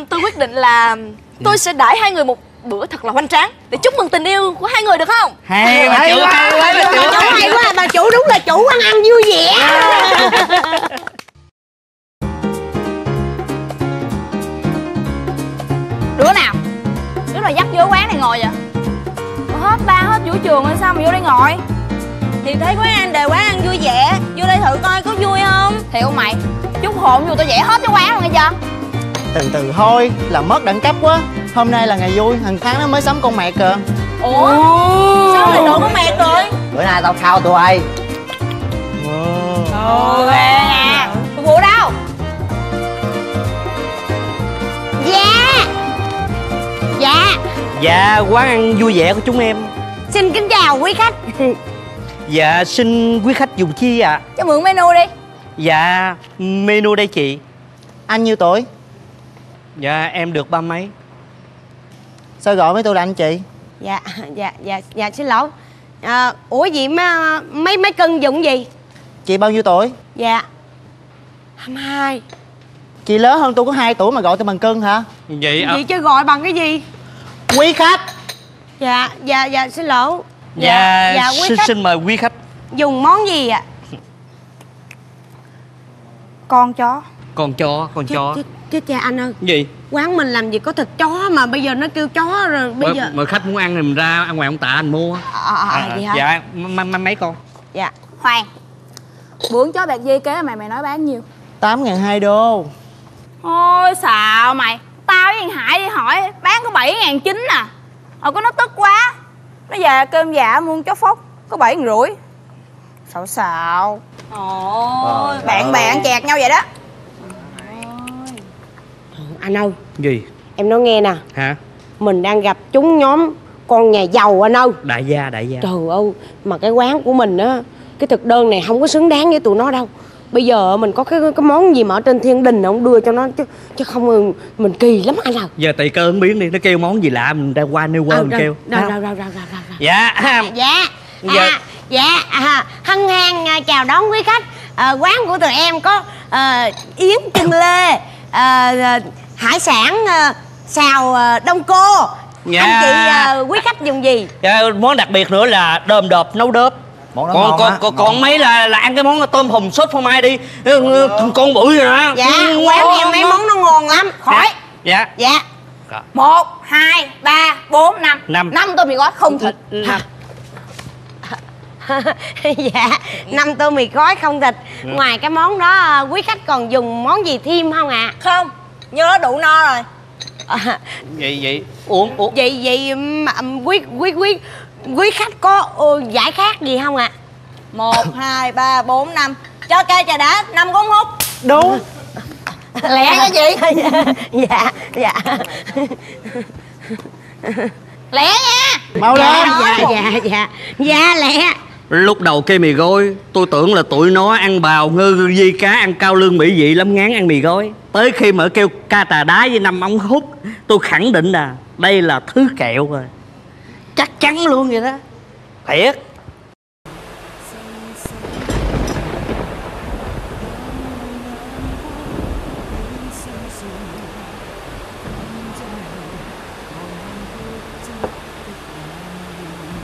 tôi quyết định là tôi sẽ đãi hai người một bữa thật là hoành tráng để chúc mừng tình yêu của hai người được không? Hay bà chủ, hay quá bà chủ, đúng là chủ ăn ăn vui vẻ. Đứa nào? Đứa nào dắt vô quán này ngồi vậy? Hết ba hết vũ trường hay sao mà vô đây ngồi? Thì thấy quán anh đề quán ăn vui vẻ, vô đây thử coi có vui không? Thì ông mày, chút hồn vô tao vẽ hết cái quán luôn nghe chưa? Từ từ thôi, làm mất đẳng cấp quá. Hôm nay là ngày vui, thằng Thắng nó mới sắm con mẹt kìa. Ủa? Sao lại đổi con mẹt rồi? Bữa nay tao khao tụi bay. Ồ ghê nè. Tụi phụ đâu? Dạ. Dạ. Dạ, quán ăn vui vẻ của chúng em. Xin kính chào quý khách. Dạ, xin quý khách dùng chi ạ? Cho mượn menu đi. Dạ, menu đây chị. Anh nhiêu tuổi? Dạ, em được 30 mấy. Sao gọi với tôi là anh chị? Dạ, xin lỗi. Ủa gì mà mấy cân dụng gì? Chị bao nhiêu tuổi? Dạ 22. Chị lớn hơn tôi có 2 tuổi mà gọi tôi bằng cân hả? Vậy chứ gọi bằng cái gì? Quý khách. Dạ, xin lỗi. Dạ, quý khách. Xin mời quý khách. Dùng món gì ạ? Con chó. Con chó, con chết, chó. Chết cha anh ơi. Gì? Quán mình làm gì có thịt chó mà bây giờ nó kêu chó rồi bây giờ. Mà khách muốn ăn thì mình ra ăn ngoài ông Tạ anh mua. Vậy hả? Dạ, mấy con? Dạ. Khoan, bữa chó bạc dây kế mày nói bán nhiêu? 8.200 đô. Ôi xạo mày. Tao với anh Hải đi hỏi bán có 7.900 à. Hồi có nó tức quá, nó về cơm dạ muôn chó phốc có 7.500. Xạo xạo. Ôi bạn chẹt nhau vậy đó. Anh ơi. Gì? Em nói nghe nè. Hả? Mình đang gặp chúng nhóm con nhà giàu anh ơi. Đại gia, đại gia. Trời ơi, mà cái quán của mình á, cái thực đơn này không có xứng đáng với tụi nó đâu. Bây giờ mình có cái món gì mà ở trên Thiên Đình không đưa cho nó chứ không mình kỳ lắm anh ơi. Giờ tùy cơ ứng biến đi, nó kêu món gì lạ mình ra qua nêu qua mình kêu. Dạ. Dạ. Dạ, hân hoan chào đón quý khách. Quán của tụi em có yến chân lê, hải sản xào đông cô. Dạ. Anh chị quý khách dùng gì? Dạ, món đặc biệt nữa là đơm đợp nấu đớp. Còn mấy là ăn cái món tôm hùm sốt phô mai đi. Con bự rồi đó. Dạ, quán em mấy món nó ngon lắm. Khỏi. Dạ. Dạ. 1, 2, 3, 4, 5. 5 tô mì gói không thịt. Dạ, 5 tô mì gói không thịt. Ngoài cái món đó quý khách còn dùng món gì thêm không ạ? Không, nhớ đủ no rồi. Vậy uống. Vậy quý khách có giải khác gì không ạ? 1, 2, 3, 4, 5. Cho cây trà đá, 5 con hút. Đúng. Lẹ cái gì? Dạ. Lẹ nha. Mau lên. Dạ lẹ. Lúc đầu kê mì gói, tôi tưởng là tụi nó ăn bào ngư di cá, ăn cao lương mỹ vị lắm ngán ăn mì gói. Tới khi mà kêu ca trà đá với 5 ống hút, tôi khẳng định là đây là thứ kẹo rồi. Chắc chắn luôn vậy đó. Thiệt.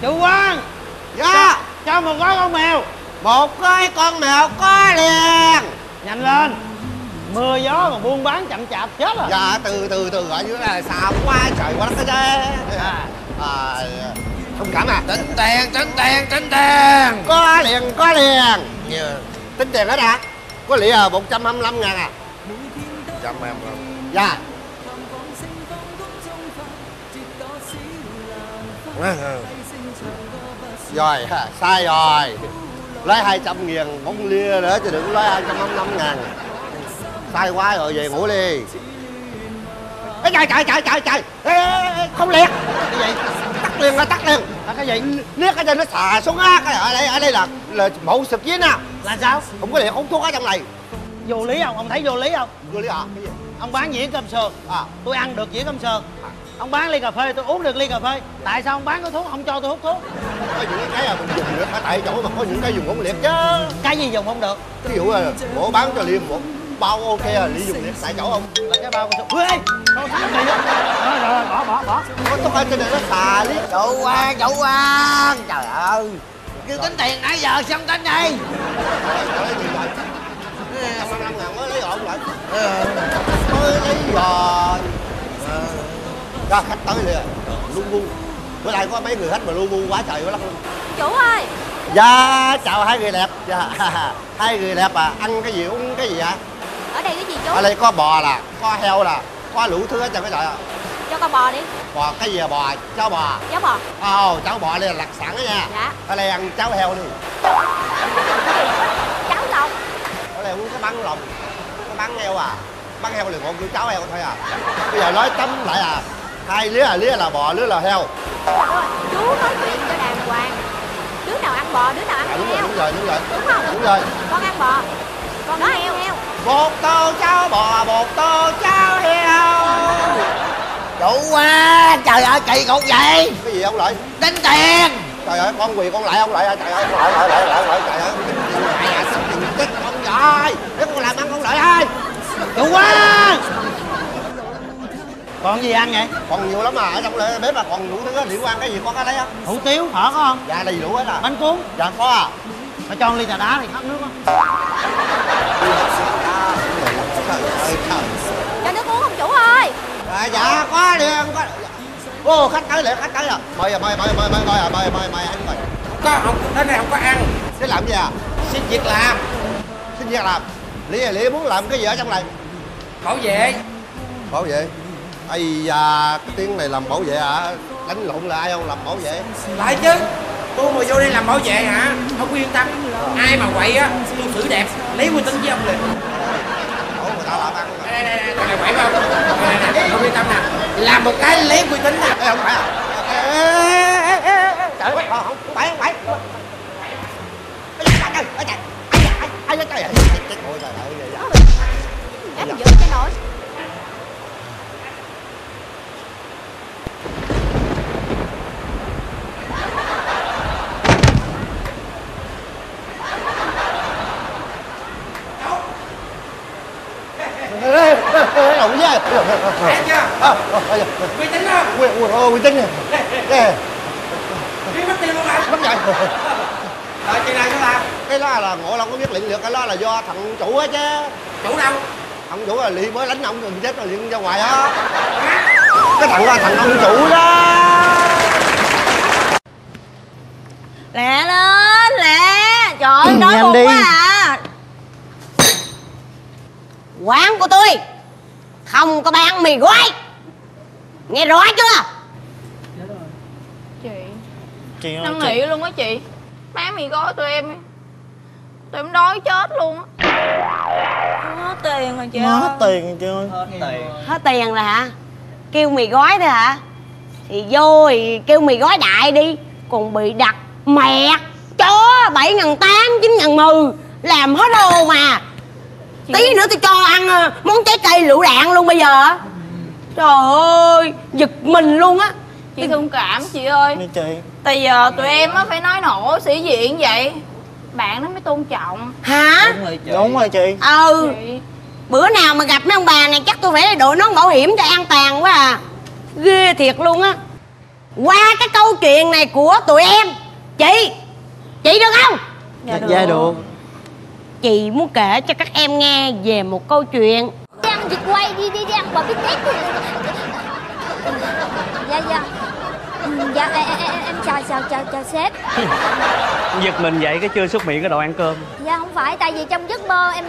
Chủ quán. Dạ. Cho một gói con mèo. 1 gói con mèo có liền. Nhanh lên. Mưa gió mà buôn bán chậm chạp chết rồi. Dạ từ gọi như thế này sao quá trời quá đất thế. Không cảm à. Tính tiền. Có liền. Tính tiền hết hả? Có lĩa 125.000 à. 125. Dạ. Rồi, sai rồi. Lấy 200.000 bóng lia nữa chứ đừng lấy 225.000. Sai quá rồi, về ngủ đi. Ê, trời. Ê, không liệt. Cái gì? Tắt liền. Là cái gì? Liếc ở trên nó xà xuống á. Ở đây là mẫu sực với nè. Là sao? Không có liệt hút thuốc ở trong này. Vô lý không? Ông thấy vô lý không? Vô lý à? Cái gì? Ông bán dĩa cơm sườn. Tôi ăn được dĩa cơm sườn. Ông bán ly cà phê, tôi uống được ly cà phê. Tại sao ông bán cái thuốc không cho tôi hút thuốc? Có những cái mình dùng được phải tại chỗ mà có những cái dùng không liệt chứ. Cái gì dùng không được? Ví dụ là bộ bán cho liệm một bao ok là liệm dùng liệt tại chỗ không? Là cái bao con ơi. Rồi bỏ. Có thuốc ở trên này nó xà liếc. Chủ quan. Trời ơi. Kêu tính tiền nãy giờ xong tính đi. $125.000 mới lấy ổn lại. Mới lấy rồi. Đó, khách tới liền, lu bu. Bữa nay có mấy người khách mà lu bu quá trời quá lắm. Chủ ơi. Dạ, chào hai người đẹp. Dạ. Hai người đẹp à, ăn cái gì uống cái gì hả? Ở đây cái gì chú? Ở đây có bò nè, có heo nè, có lũ thứ hết trơn cái trời ạ. Cho con bò đi. Bò cái gì à bò? Cháo bò. Cháo bò. Ồ, cháo bò đây là lặt sẵn đó nha. Dạ. Ở đây ăn cháo heo đi. Cháo lòng. Ở đây uống cái bắn lòng. Cái bắn heo à. Bắn heo liền còn kêu cháo heo thôi à. Bây giờ nói tấm lại à. Hai lía là bò, lía là heo. Chú nói chuyện cho đàng hoàng. Đứa nào ăn bò, đứa nào ăn heo. Đúng rồi. Đúng không? Đúng rồi. Con ăn bò, con nói heo. 1 tô cháo bò, 1 tô cháo heo. Đủ quá, trời ơi, kỳ cục vậy. Cái gì ông lại? Tính tiền. Trời ơi, con quỳ con lại ông lại. Trời ơi, lại. Trời ơi, con giỏi. Nếu con làm ăn con lại ơi. Đủ quá. Còn gì ăn vậy? Còn nhiều lắm mà, ở trong bếp là còn đủ thứ hết, liệu ăn cái gì con có lấy không? Hủ tiếu, phở có không? Dạ đầy đủ hết à. Bánh cuốn? Dạ có à. Phải cho ly trà đá thì khát nước á. quá đi không có. Ô khách tới lẹ, khách tới rồi. Mời ăn rồi. Không có, đến đây không có ăn. Thế làm gì à? Xin việc làm. Xin việc làm. Lý muốn làm cái gì ở trong này? Bảo vệ. Bảo vệ? Ây da, cái tiếng này làm bảo vệ hả? Đánh lộn là ai không làm bảo vệ? Lại chứ. Tôi mà vô đây làm bảo vệ hả? Không yên tâm. Ai mà quậy á, tôi xử đẹp, lấy uy tín với ông liền. Đây đây đây, con này quậy không? Nè, không yên tâm nè. Làm một cái lấy uy tín nè. Không phải à? Trời ơi, không phải. Ai vậy trời ơi. Ôi trời ơi, vậy vậy. Em giữ cái nồi. Ổng nha. Ăn chưa? Uy tín không? Uy tín nè. Đi mất tiền luôn anh. Mất vậy. Rồi chuyện này sao làm? Cái đó là ngộ lòng có biết lĩnh lược, cái đó là do thằng chủ á chứ. Chủ đâu? Ông chủ là Lị mới đánh ông rồi chết rồi liền ra ngoài á. Cái thằng đó là thằng ông chủ đó. Lẹ lên, lẹ. Trời ơi, đói bụng quá à. Quán của tôi không có bán mì gói, nghe rõ chưa? Chị đang nghĩ luôn á chị. Bán mì gói tụi em đói chết luôn á. Hết tiền rồi chị ơi. Hết tiền rồi hả? Kêu mì gói thôi hả? Thì vô thì kêu mì gói đại đi. Còn bị đặt mẹ chó 7.800, 9.10. Làm hết đồ mà chị... Tí nữa tôi cho ăn món trái cây lựu đạn luôn bây giờ. Trời ơi, giật mình luôn á. Chị thông cảm chị ơi. Tại giờ tụi em á phải nói nổ sĩ diện vậy, bạn nó mới tôn trọng. Hả? Đúng rồi chị. Ừ chị. Bữa nào mà gặp mấy ông bà này chắc tôi phải đội nón bảo hiểm cho an toàn quá à. Ghê thiệt luôn á. Qua cái câu chuyện này của tụi em, chị được không? Dạ được. Chị muốn kể cho các em nghe về một câu chuyện. Đang chị quay đi ăn bò bít tết. Dạ em chào sếp. Giật mình vậy cái chưa xúc miệng cái đồ ăn cơm. Dạ không phải, tại vì trong giấc mơ em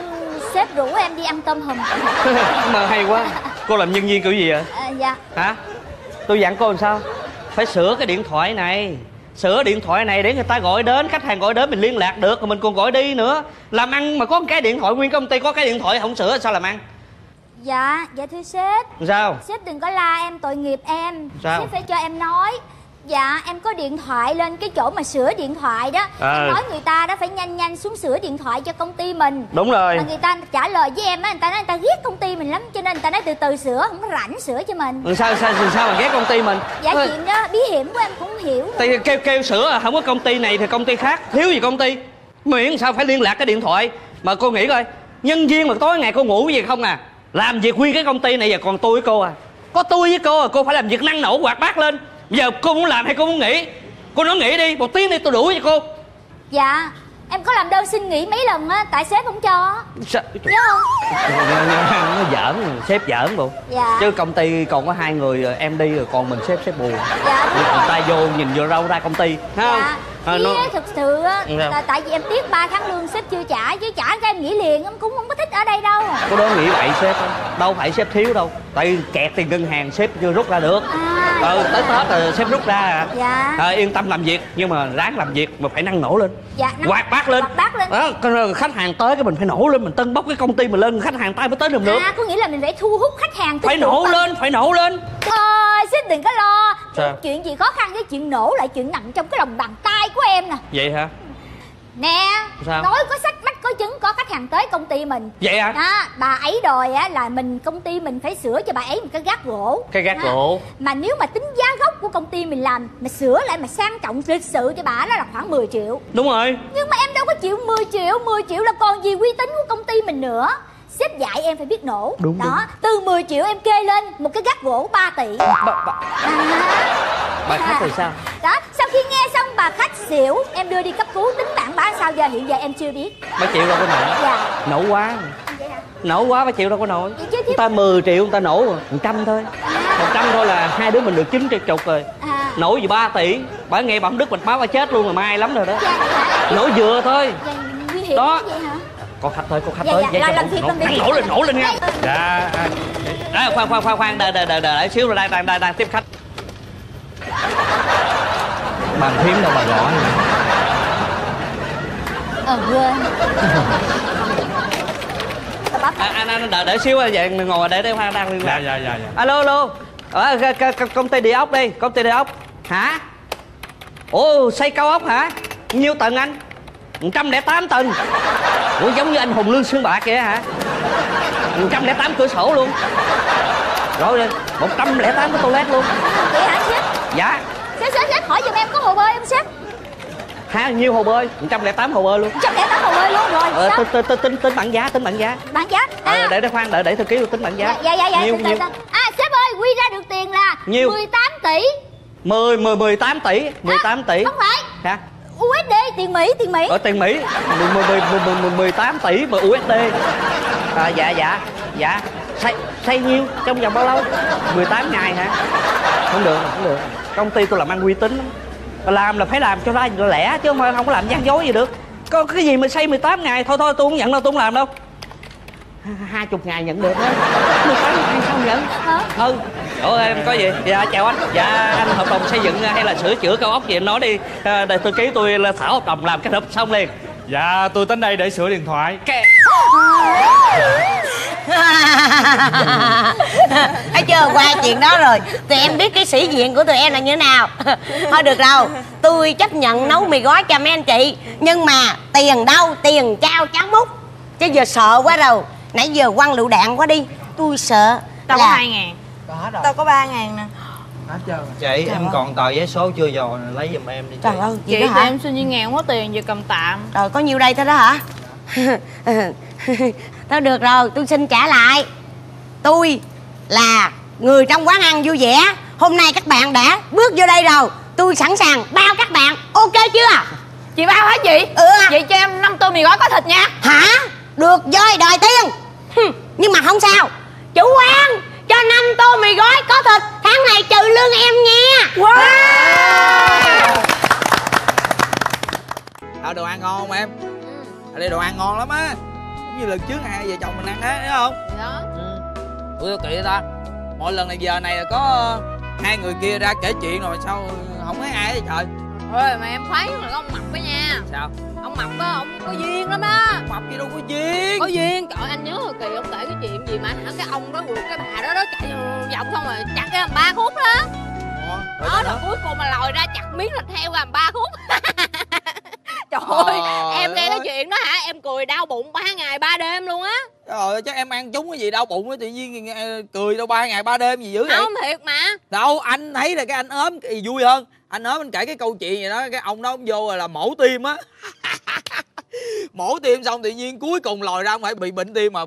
sếp rủ em đi ăn cơm hùm. Mơ hay quá. Cô làm nhân viên kiểu gì vậy? Dạ. Hả? Tôi dặn cô làm sao? Phải sửa cái điện thoại này. Sửa điện thoại này để người ta gọi đến, khách hàng gọi đến mình liên lạc được, rồi mình còn gọi đi nữa. Làm ăn mà có cái điện thoại, nguyên công ty có cái điện thoại không sửa sao làm ăn? Dạ thưa sếp. Sao? Sếp đừng có la em, tội nghiệp em. Sao? Sếp phải cho em nói. Dạ em có điện thoại lên cái chỗ mà sửa điện thoại đó à. Em nói người ta đó phải nhanh xuống sửa điện thoại cho công ty mình. Đúng rồi. Mà người ta trả lời với em á, người ta nói người ta ghét công ty mình lắm, cho nên người ta nói từ từ sửa, không có rảnh sửa cho mình. Ừ, sao mà ghét công ty mình? Dạ chuyện đó bí hiểm của em cũng hiểu. Tại kêu sửa không có công ty này thì công ty khác, thiếu gì công ty. Miễn sao phải liên lạc cái điện thoại. Mà cô nghĩ coi, nhân viên mà tối ngày cô ngủ gì không à? Làm việc nguyên cái công ty này, giờ còn tôi với cô à. Có tôi với cô à, cô phải làm việc năng nổ quạt bát lên. Giờ cô muốn làm hay cô muốn nghỉ? Cô nói nghỉ đi, một tiếng đi tôi đuổi cho cô. Dạ, em có làm đơn xin nghỉ mấy lần á, tại sếp không cho. Sao? Nhớ không? Nó giỡn, sếp giỡn bộ. Dạ. Chứ công ty còn có 2 người rồi, em đi rồi còn mình sếp buồn. Dạ đúng rồi. Người ta vô nhìn vô râu ra công ty. Dạ. Thực sự á, là tại vì em tiếc 3 tháng lương sếp chưa trả, chứ trả cho em nghỉ liền, em cũng không có thích ở đây đâu. Cô đó nghĩ vậy sếp đâu phải sếp thiếu đâu. Tại vì kẹt tiền ngân hàng sếp chưa rút ra được. Tới Tết rồi sếp rút ra à. Dạ. Yên tâm làm việc, nhưng mà ráng làm việc mà phải năng nổ lên. Dạ. Quạt bát lên. Khách hàng tới cái mình phải nổ lên, mình tân bốc cái công ty mình lên, khách hàng tay mới tới được. Có nghĩa là mình phải thu hút khách hàng. Phải nổ lên. Thôi sếp đừng có lo. Chuyện gì khó khăn với chuyện nổ lại chuyện nằm trong cái lòng bàn tay của em nè. Vậy hả? Nè, nói có sách mách có chứng, có khách hàng tới công ty mình. Vậy hả? À, bà ấy đòi á là công ty mình phải sửa cho bà ấy một cái gác gỗ. Cái gác gỗ. Mà nếu mà tính giá gốc của công ty mình làm mà sửa lại mà sang trọng lịch sự cho bà đó là khoảng 10 triệu. Đúng rồi. Nhưng mà em đâu có chịu 10 triệu. 10 triệu là còn gì uy tín của công ty mình nữa. Sếp dạy em phải biết nổ. Đúng đó. Đúng. Từ 10 triệu em kê lên một cái gác gỗ 3 tỷ. Bà khách thì sao? Đó, sau khi nghe xong bà khách xỉu, em đưa đi cấp cứu, tính mạng bà sao giờ hiện giờ em chưa biết. Bà chịu đâu có nổ. Dạ. Nổ quá. Vậy hả? nổ quá phải chịu đâu có nổi. Người ta 10 triệu người ta nổ rồi 100 thôi, 100 thôi là hai đứa mình được 90 chục rồi. Nổ gì 3 tỷ, bả nghe bẩm đứt mạch máu bả chết luôn, mà may lắm rồi đó. Nổ vừa thôi đó. Con khách thôi, con khách thôi. Nổ lên nha. Dạ. Khoan đợi xíu rồi đang tiếp khách. Bàn phím đâu mà gõ. Quên. Anh đợi xíu vậy, ngồi để đây Khoan đang liên lạc. Dạ. Alo. Công ty địa ốc đi, công ty địa ốc. Hả? Ồ, xây cao ốc hả? Nhiêu tầng anh? 108 tầng. Ủa giống như anh Hùng Lương Xương Bạc kìa hả? 108 cửa sổ luôn. Rồi đi, 108 cái toilet luôn. Vậy hả sếp? Dạ. Sếp hỏi giùm em có hồ bơi không sếp? Hả, nhiêu hồ bơi? 108 hồ bơi luôn. 108 hồ bơi luôn rồi. Tính bảng giá, Bảng giá. Để Khoan đợi để thư ký tính bảng giá. Dạ. Nhiêu? À sếp ơi, quy ra được tiền là 18 tỷ. 18 tỷ, 18 tỷ. Không phải. Hả? USD, tiền Mỹ. Ở tiền Mỹ 18 tỷ mà USD. Dạ. Xây nhiêu? Trong vòng bao lâu? 18 ngày hả? Không được. Công ty tôi làm ăn uy tín lắm. Làm là phải làm cho ra lẻ chứ không có làm gian dối gì được. Có cái gì mà xây 18 ngày thôi tôi không nhận đâu, tôi không làm đâu. 20 ngày nhận được đó. 18 ngày sao nhận? Ừ. Ủa em có gì? Dạ chào anh. Dạ anh hợp đồng xây dựng hay là sửa chữa cao ốc gì em nói đi. Để tôi ký, tôi là thảo hợp đồng làm cái hợp xong liền. Dạ tôi đến đây để sửa điện thoại. Thấy chưa, qua chuyện đó rồi tụi em biết cái sĩ diện của tụi em là như thế nào. Thôi được rồi, tôi chấp nhận nấu mì gói cho mấy anh chị, nhưng mà tiền đâu, tiền trao cháo múc. Chứ giờ sợ quá rồi, nãy giờ quăng lựu đạn quá đi. Tôi sợ. Tao có 2.000. Tao có 3.000 nè. Chị em còn tờ giấy số chưa rồi, lấy giùm em đi. Trời ơi chị hả? Em xin 2.000 quá tiền về cầm tạm. Rồi có nhiêu đây thế đó hả? Thôi được rồi, tôi xin trả lại. Tôi là người trong quán ăn vui vẻ. Hôm nay các bạn đã bước vô đây rồi, tôi sẵn sàng bao các bạn. Ok chưa? Chị bao hả chị? Vậy cho em 5 tô mì gói có thịt nha. Hả? Được rồi, đòi tiền. Nhưng mà không sao, chủ quán cho 5 tô mì gói có thịt, tháng này trừ lương em nha. Đồ ăn ngon mà em. Ở đây đồ ăn ngon lắm á, giống như lần trước hai vợ chồng mình ăn á, thấy không? Đó. Ủa sao kỳ vậy ta? Mỗi lần này giờ này là có hai người kia ra kể chuyện rồi sao không thấy ai vậy trời? Thôi mà em khoái là ông Mập đó nha. Sao? Ông Mập á, ông có duyên lắm á. Mập gì đâu có duyên. Có duyên, trời anh nhớ hồi kỳ ông kể cái chuyện gì mà hả, cái ông đó buộc cái bà đó chạy vòng xong rồi chặt cái 3 khúc đó. Đó rồi cuối cùng mà lòi ra chặt miếng thịt heo làm 3 khúc. Trời ơi, em nghe cái chuyện đó hả, em cười đau bụng 3 ngày 3 đêm luôn á. Trời ơi, chắc em ăn trúng cái gì đau bụng á, tự nhiên cười đâu 3 ngày 3 đêm gì dữ vậy? Không thiệt mà. Đâu, anh thấy là cái anh ốm thì vui hơn. Anh ốm anh kể cái câu chuyện vậy đó, cái ông đó ông vô rồi là mổ tim á. Mổ tim xong tự nhiên cuối cùng lòi ra không phải bị bệnh tim mà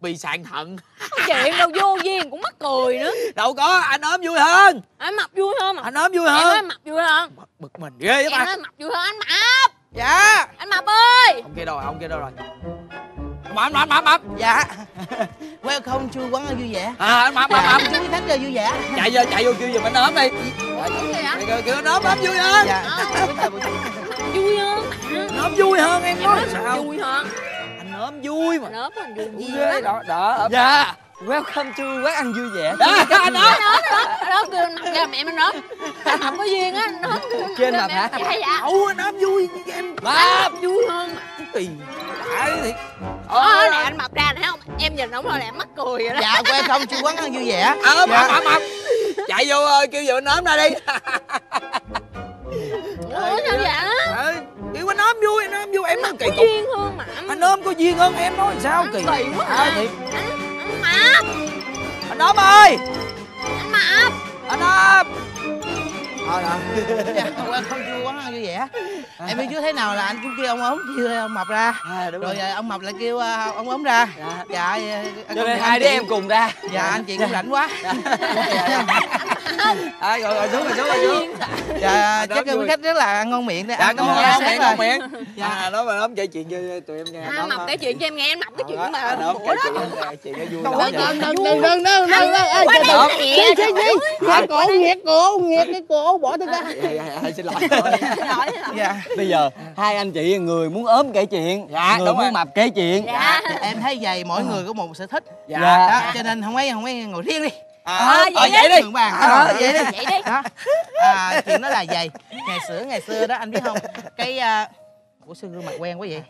bị sạn thận. Chuyện đâu vô duyên cũng mắc cười nữa. Đâu có, anh ốm vui hơn. Anh Mập vui hơn mà. Anh ốm vui hơn. Em nói Mập vui hơn. Bực mình ghê vậy ta. Em nói Mập vui hơn, anh Mập. Dạ. Anh Mập ơi. Ông kia đâu rồi? Mập. Dạ. Welcome to quán vui vẻ. Anh Mập. Chú khách chơi vui vẻ. Chạy vô kêu giùm anh ốm đi. Kêu anh ốm vui hơn. Ốm vui hơn em nói sao? Vui hơn. Anh ốm vui mà. Anh ốm vui ghê đó. Dạ. Welcome to quán ăn vui vẻ. Đó kêu anh Mập ra mẹ mình ốm. Anh Mập có duyên á, anh ốm. Trên Mập hả? Dạ. Ấu anh ốm vui em. Mập vui hơn mà. Kỳ lạ thiệt. Nè anh Mập ra nè không? Em nhìn ổng thôi là em mắc cười vậy đó. Dạ welcome to quán ăn vui vẻ. Mập. Chạy vô kêu vợ anh ốm ra đi. Ủa sao vậy? Kiểu anh ốm vui, em nói kỳ cục. Duyên hơn mà. Anh ốm có duyên hơn em nói sao kỳ. Kỳ quá à. Anh Mập. Anh ốm ơi. Anh Mập. Anh ốm. Dạ, không chua quá như vậy á. Em biết trước thế nào là anh cũng kêu ông ốm kêu ông Mập ra. Rồi ông Mập lại kêu ông ốm ra. Dạ. Cho nên hai đứa em cùng ra. Dạ anh chị cũng rảnh quá. À, rồi xuống rồi. Dạ, chắc quý khách rất là ăn ngon miệng đấy. Dạ, cảm ơn em ngon miệng. Dạ, nói mà lắm kể chuyện cho tụi em nghe. Mập kể chuyện cho em nghe, em mập cái chuyện mà. Ủa đó. Chuyện nó vui. Đừng. Cổ nghiệt cái cổ bỏ tôi ra. Dạ, xin lỗi. Dạ. Bây giờ hai anh chị người muốn ốm kể chuyện, người muốn mập kể chuyện. Em thấy vậy mỗi người có một sở thích. Dạ. Cho nên không ấy ngồi riêng đi. Vậy đi. Vậy đi. Chuyện đó là vậy. Ngày xưa đó anh biết không? Cái ủa xương gương mặt quen quá vậy.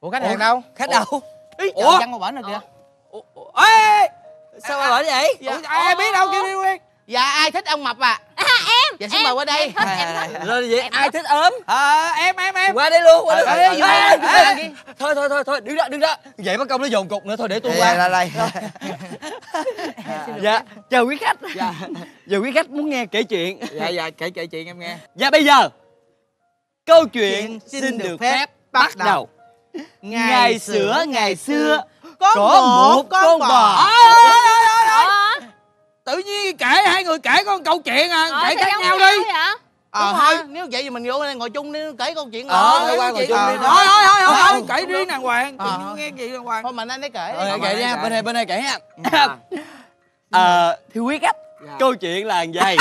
Ủa khách hàng đâu? Khách đâu? Ủa chân ngồi bển rồi kìa. Ê! Sao mà bển vậy? Ai biết đâu kêu đi quen. Dạ ai thích ông mập à? Em. Dạ xin mời qua đây. Rồi ai thích ốm? Em. Qua đây luôn. Thôi đứng đó. Vậy mất công nó dồn cục nữa, thôi để tôi qua. Đây. Dạ, chào quý khách. Dạ. Giờ quý khách muốn nghe kể chuyện. Dạ, kể chuyện em nghe. Dạ bây giờ câu chuyện xin được phép bắt đầu. Ngày xưa có một con bò. Tự nhiên kể hai người kể con câu chuyện à, kể khác nhau đi. Thôi, nếu vậy thì mình ngồi chung đi kể câu chuyện. Thôi kể riêng đàng hoàng, nghe gì đàng hoàng. Thôi mình anh ấy kể đi. Kể đi ha, bên này kể ha. Thưa quý khách, câu chuyện là vậy.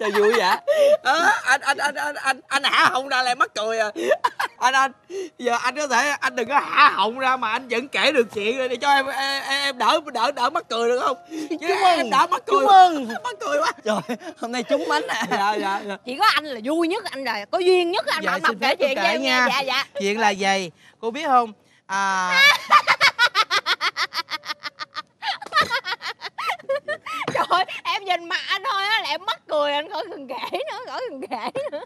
Sao vui vậy? Anh hả họng ra lại mắc cười à. Anh giờ anh có thể anh đừng có hả họng ra mà anh vẫn kể được chuyện rồi để cho em đỡ mắc cười được không? Chứ em đỡ mắc cười quá. Trời, hôm nay trúng bánh à. Dạ. Chỉ có anh là vui nhất, anh là có duyên nhất, anh mập kể chuyện cho em nha. Dạ. Chuyện là vậy, cô biết không? Trời ơi, em nhìn mặt anh thôi á là em mắc cười, anh khỏi cần kể nữa.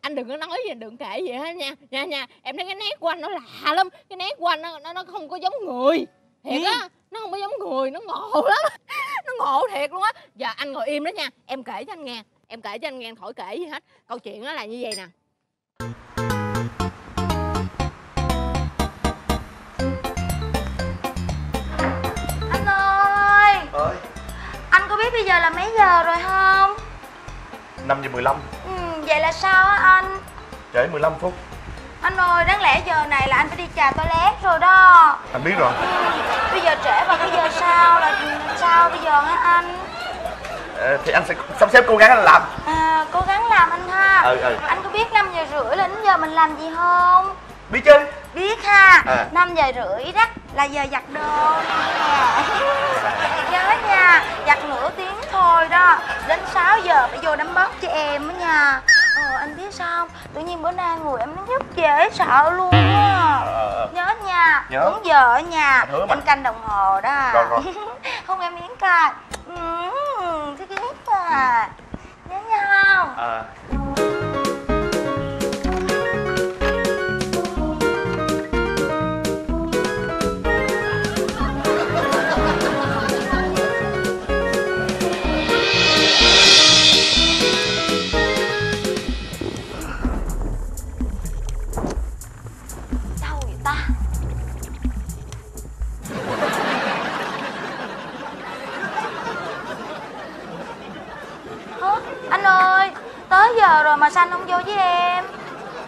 Anh đừng có nói gì, đừng kể gì hết nha. Em thấy cái nét của anh nó lạ lắm, cái nét của anh nó không có giống người thiệt á. Nó không có giống người, nó ngộ lắm, nó ngộ thiệt luôn á. Giờ anh ngồi im đó nha, em kể cho anh nghe, anh khỏi kể gì hết. Câu chuyện nó là như vậy nè. Bây giờ là mấy giờ rồi không? 5:15. Vậy là sao á anh? Trễ 15 phút. Anh ơi, đáng lẽ giờ này là anh phải đi trà toilet rồi đó. Anh biết rồi. Bây giờ trễ và bây giờ sao là sao bây giờ hả anh? Thì anh sẽ sắp xếp cố gắng anh làm. Cố gắng làm anh ha. Anh có biết 5:30 là đến giờ mình làm gì không? Biết chứ. Biết ha. 5:30 đó là giờ giặt đồ. Nhớ nha, giặt nửa tiếng thôi đó. Đến 6 giờ phải vô đấm bóp cho em đó nha. Anh biết sao không? Tự nhiên bữa nay người em nó rất dễ sợ luôn á. Nhớ nha, đúng giờ ở nhà em canh đồng hồ đó. Rồi. Không em yến coi. Thích ghét à. Nhớ nha không? Rồi mà sao anh không vô với em?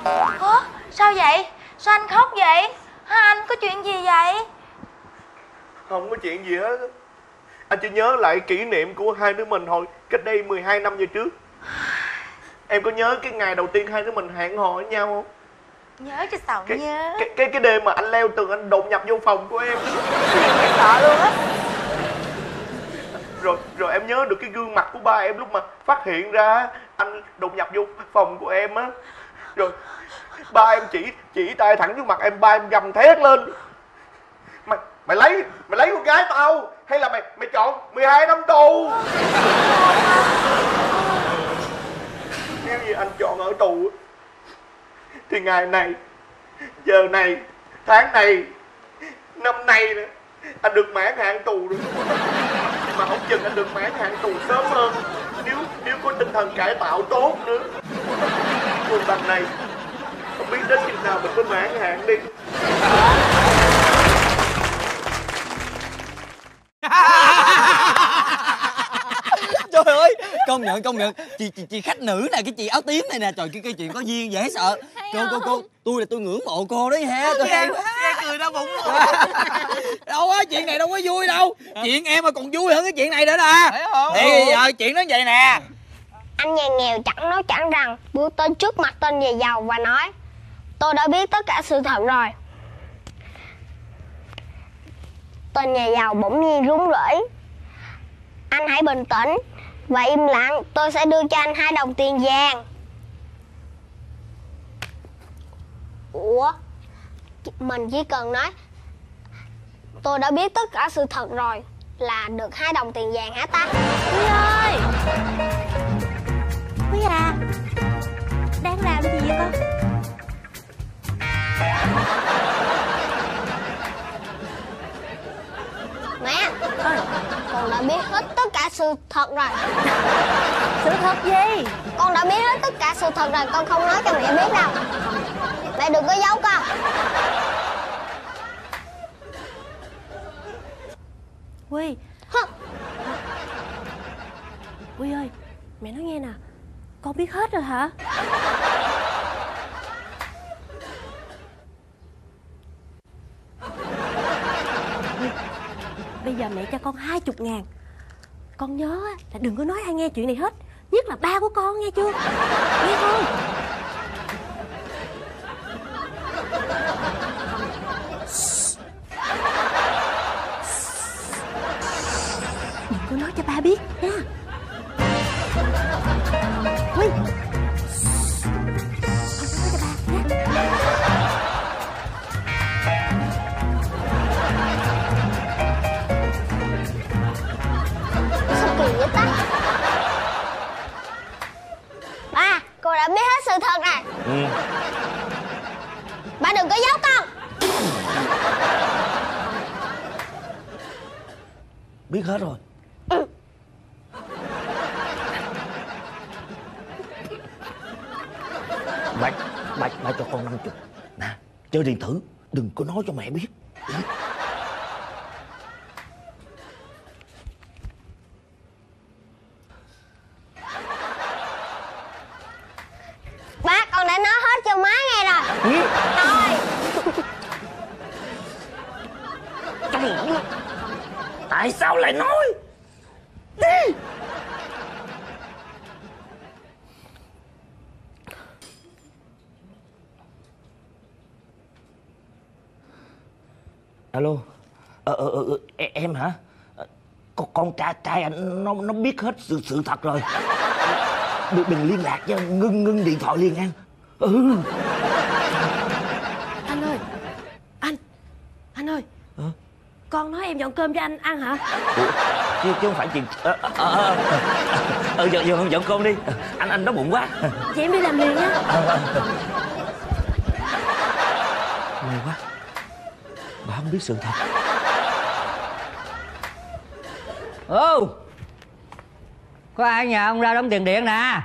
Hả? Sao vậy? Sao anh khóc vậy? Hả anh? Có chuyện gì vậy? Không có chuyện gì hết. Anh chỉ nhớ lại kỷ niệm của hai đứa mình hồi cách đây 12 năm về trước. Em có nhớ cái ngày đầu tiên hai đứa mình hẹn hò với nhau không? Nhớ chứ sao nhớ. Cái đêm mà anh leo tường anh đột nhập vô phòng của em. Em sợ luôn á. Rồi em nhớ được cái gương mặt của ba em lúc mà phát hiện ra anh đột nhập vô phòng của em á. Rồi ba em chỉ tay thẳng trước mặt em, ba em gầm thét lên: Mày lấy con gái tao hay là mày chọn 12 năm tù? Nếu như anh chọn ở tù thì ngày này, giờ này, tháng này, năm nay nữa anh được mãn hạn tù rồi. Mà không chừng anh được mãn hạn tù sớm hơn nếu có tinh thần cải tạo tốt nữa. Còn bằng này không biết đến chừng nào mình mới mãn hạn đi. Trời ơi, công nhận chị khách nữ này, cái chị áo tím này nè, trời, cái chuyện có duyên dễ sợ. Trời, cô tôi ngưỡng mộ cô đấy ha. Tôi hay quá. Nghe cười đau bụng rồi. Đâu á, chuyện này đâu có vui đâu. Chuyện em mà còn vui hơn cái chuyện này nữa nè. Thì giờ chuyện nó vậy nè. Anh nhà nghèo chẳng nói chẳng rằng buông tên trước mặt tên nhà giàu và nói: tôi đã biết tất cả sự thật rồi. Tên nhà giàu bỗng nhiên run rẩy: anh hãy bình tĩnh và im lặng, tôi sẽ đưa cho anh 2 đồng tiền vàng. Ủa, mình chỉ cần nói tôi đã biết tất cả sự thật rồi là được 2 đồng tiền vàng hả ta? Quý ơi, Quý à, đang làm gì vậy con? Mẹ, con đã biết hết tất cả sự thật rồi. Sự thật gì? Con đã biết hết tất cả sự thật rồi, con không nói cho mẹ biết đâu. Mẹ đừng có giấu con. Quy. Quy ơi, mẹ nói nghe nè, con biết hết rồi hả? Bây giờ mẹ cho con 20.000. Con nhớ là đừng có nói ai nghe chuyện này hết, nhất là ba của con, nghe chưa? Nghe không? Đừng có nói cho ba biết nha. Huy, con nói cho ba nha. Ba, cô đã biết hết sự thật này. Ba đừng có giấu con. Biết hết rồi. Ba cho con 50. Nè, chơi điện thử, đừng có nói cho mẹ biết. Tại sao lại nói? Đi. Alo. Em hả? Con trai anh nó biết hết sự thật rồi. Đừng liên lạc với anh, ngưng điện thoại liền nha. Anh ơi. Anh ơi. Hả? Con nói em dọn cơm cho anh ăn hả? Chứ không phải chuyện... giờ không dọn cơm đi. Anh đói bụng quá. Chị em đi làm liền nhá. May quá, bà không biết sự thật. Ô, có ai nhà ông ra đóng tiền điện nè?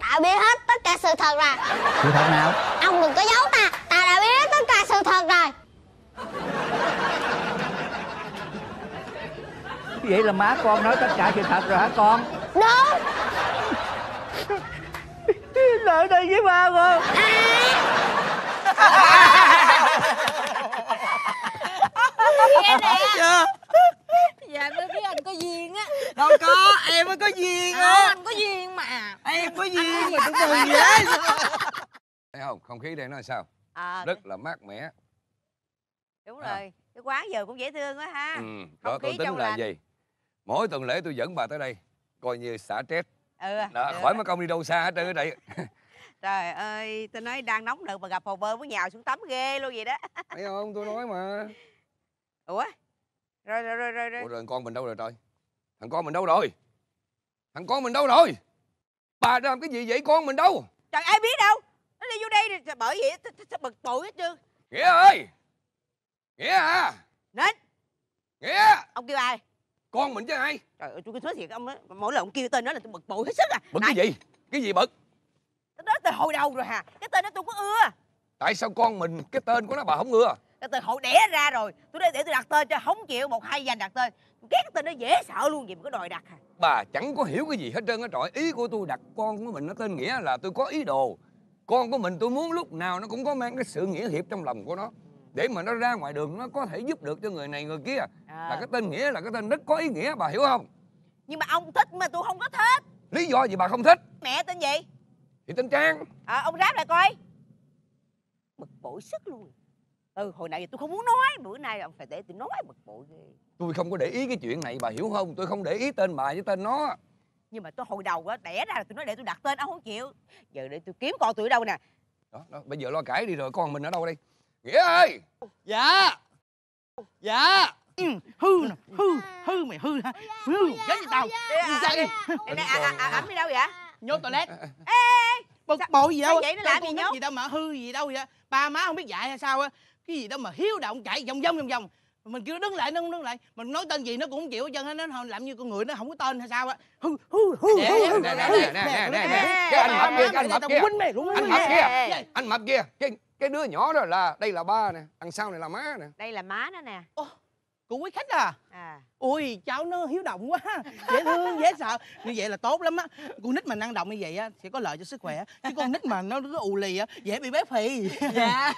Ta biết hết tất cả sự thật rồi. Sự thật nào? Ông đừng có giấu ta, ta đã biết tất cả sự thật rồi. Vậy là má con nói tất cả sự thật rồi hả con? Đúng. Lợi đây với ba con. Nghe nè. Dạ, tôi biết anh có duyên á. Đâu có, em mới có duyên á. Anh có duyên mà. Em có duyên mà cũng mừng vậy. Thấy không, không khí đây nó là sao? Rất là mát mẻ. Đúng rồi, cái quán giờ cũng dễ thương quá ha. Đó, tôi tính là gì? Mỗi tuần lễ tôi dẫn bà tới đây, coi như xả stress. Khỏi mất công đi đâu xa hết trơn ở đây. Trời ơi, tôi nói đang nóng nực mà gặp hồ bơi muốn nhào xuống tắm ghê luôn vậy đó. Thấy không, tôi nói mà. Ủa? Rồi. Ủa, rồi con mình đâu rồi trời? Thằng con mình đâu rồi? Bà làm cái gì vậy, con mình đâu? Trời, ai biết đâu. Nó đi vô đây bởi vậy sao bực bội hết chứ. Nghĩa ơi! Nghĩa à! Nến! Nghĩa! Ông kêu ai? Con mình chứ ai? Trời ơi, tôi cứ nói thiệt ông đó. Mỗi lần ông kêu tên nó là tôi bực bội hết sức à. Bực cái gì? Cái gì bực? đó từ hồi đầu rồi hà. Cái tên đó tôi có ưa. Tại sao con mình cái tên của nó bà không ưa? Cái tên hồi đẻ ra rồi. Tôi để tôi đặt tên cho, không chịu một hai dành đặt tên. Cái tên nó dễ sợ luôn, gì mà có đòi đặt hả? Bà chẳng có hiểu cái gì hết trơn á trọi. Ý của tôi đặt con của mình nó tên Nghĩa là tôi có ý đồ. Con của mình tôi muốn lúc nào nó cũng có mang cái sự nghĩa hiệp trong lòng của nó, để mà nó ra ngoài đường nó có thể giúp được cho người này người kia. Là cái tên Nghĩa là cái tên rất có ý nghĩa, bà hiểu không? Nhưng mà ông thích mà tôi không có thích. Lý do gì bà không thích? Mẹ tên gì? Thì tên Trang. Ông ráp lại coi. Bực bội sức luôn. Hồi nãy tôi không muốn nói, bữa nay ông phải để tôi nói, bực bội ghê. Tôi không có để ý cái chuyện này bà hiểu không? Tôi không để ý tên bà với tên nó. Nhưng mà tôi hồi đầu á, đẻ ra là tôi nói để tôi đặt tên, ông không chịu. Giờ để tôi kiếm con tôi ở đâu nè. Đó, bây giờ lo cãi đi rồi con mình ở đâu đây? Nghĩa ơi. Dạ. Dạ. Hư mày hư hả? Hư giống như tao. Ẩm đi đâu vậy? Nhốt toilet. Ê, bực bội gì đâu? Vậy nó làm gì nhốt? Gì đâu mà hư gì đâu vậy? Ba má không biết dạy hay sao á? Cái gì đâu mà hiếu động chạy vòng vòng. Mình kêu nó đứng lại, nó không đứng lại. Mình nói tên gì nó cũng không chịu hết trơn á. Nó làm như con người nó không có tên hay sao á. Nè. Cái anh mập kia, cái đứa nhỏ đó là đây là ba nè, đằng sau này là má nè. Đây là má nó nè. Cô quý khách à? Ui, cháu nó hiếu động quá, dễ thương, dễ sợ. Như vậy là tốt lắm á. Con nít mà năng động như vậy á sẽ có lợi cho sức khỏe. Chứ con nít mà nó cứ ù lì á dễ bị béo phì. Dạ.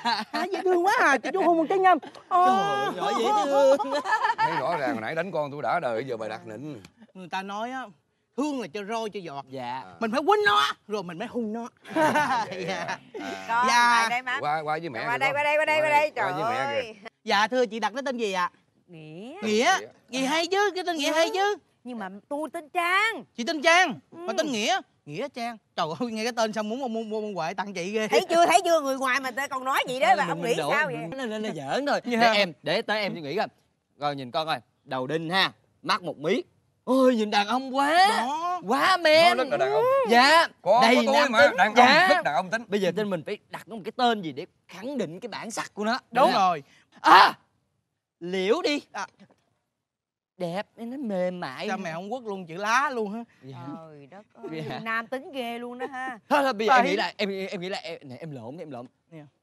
Dễ thương quá à, chị chú hôn một cái nha. Trời ơi, dễ thương. Thấy rõ ràng hồi nãy đánh con tôi đã đời, giờ bà đặt nịnh. Người ta nói á, thương là cho roi cho giọt. Dạ. Mình phải quýnh nó rồi mình mới hung nó. Dạ. Qua với mẹ. Qua đây. Trời ơi. Dạ thưa chị, đặt nó tên gì ạ? Nghĩa. Gì hay chứ, cái tên Nghĩa hay chứ. Nhưng mà tôi tên Trang. Chị tên Trang mà tên Nghĩa. Nghĩa Trang. Trời ơi, nghe cái tên sao muốn mua quệ tặng chị ghê. Thấy chưa, người ngoài mà còn nói gì đó là ông nghĩ sao vậy? Nó giỡn thôi. Để tới em suy nghĩ coi. Rồi nhìn con coi, đầu đinh ha, mắt một mí. Ôi nhìn đàn ông quá. Đó. Quá men. Dạ. Đây tôi mà, đàn ông thích đàn ông tính. Bây giờ tên mình phải đặt nó một cái tên gì để khẳng định cái bản sắc của nó. Đúng rồi. Liễu đi. Đẹp, nó mềm mại. Sao mẹ không quất luôn chữ lá luôn hả? Trời đất ơi, nam tính ghê luôn đó ha. Thôi bây giờ em nghĩ là em lộn.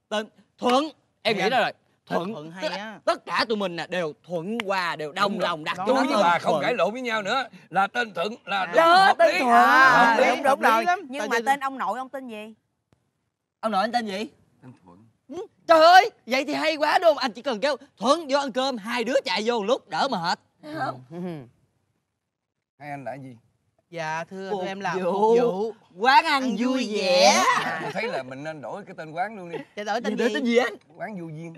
Tên Thuận. Em nghĩ ra rồi. Thuận hay á. Tất cả tụi mình đều thuận hòa, đều đồng lòng đặt cho nó. Tôi với bà không cãi lộn với nhau nữa. Là tên Thuận là đúng hợp lý. Đúng rồi. Nhưng mà tên ông nội ông tên gì? Ông nội anh tên gì? Tên Thuận. Trời ơi, vậy thì hay quá đúng không? Anh chỉ cần kêu Thuận vô ăn cơm, hai đứa chạy vô lúc đỡ mệt. Không? Hai anh là gì? Dạ thưa tụi em là phục vụ quán ăn vui vẻ. Tôi thấy là mình nên đổi cái tên quán luôn đi. Dạ đổi tên gì? Tên gì anh? Quán Vui Viên.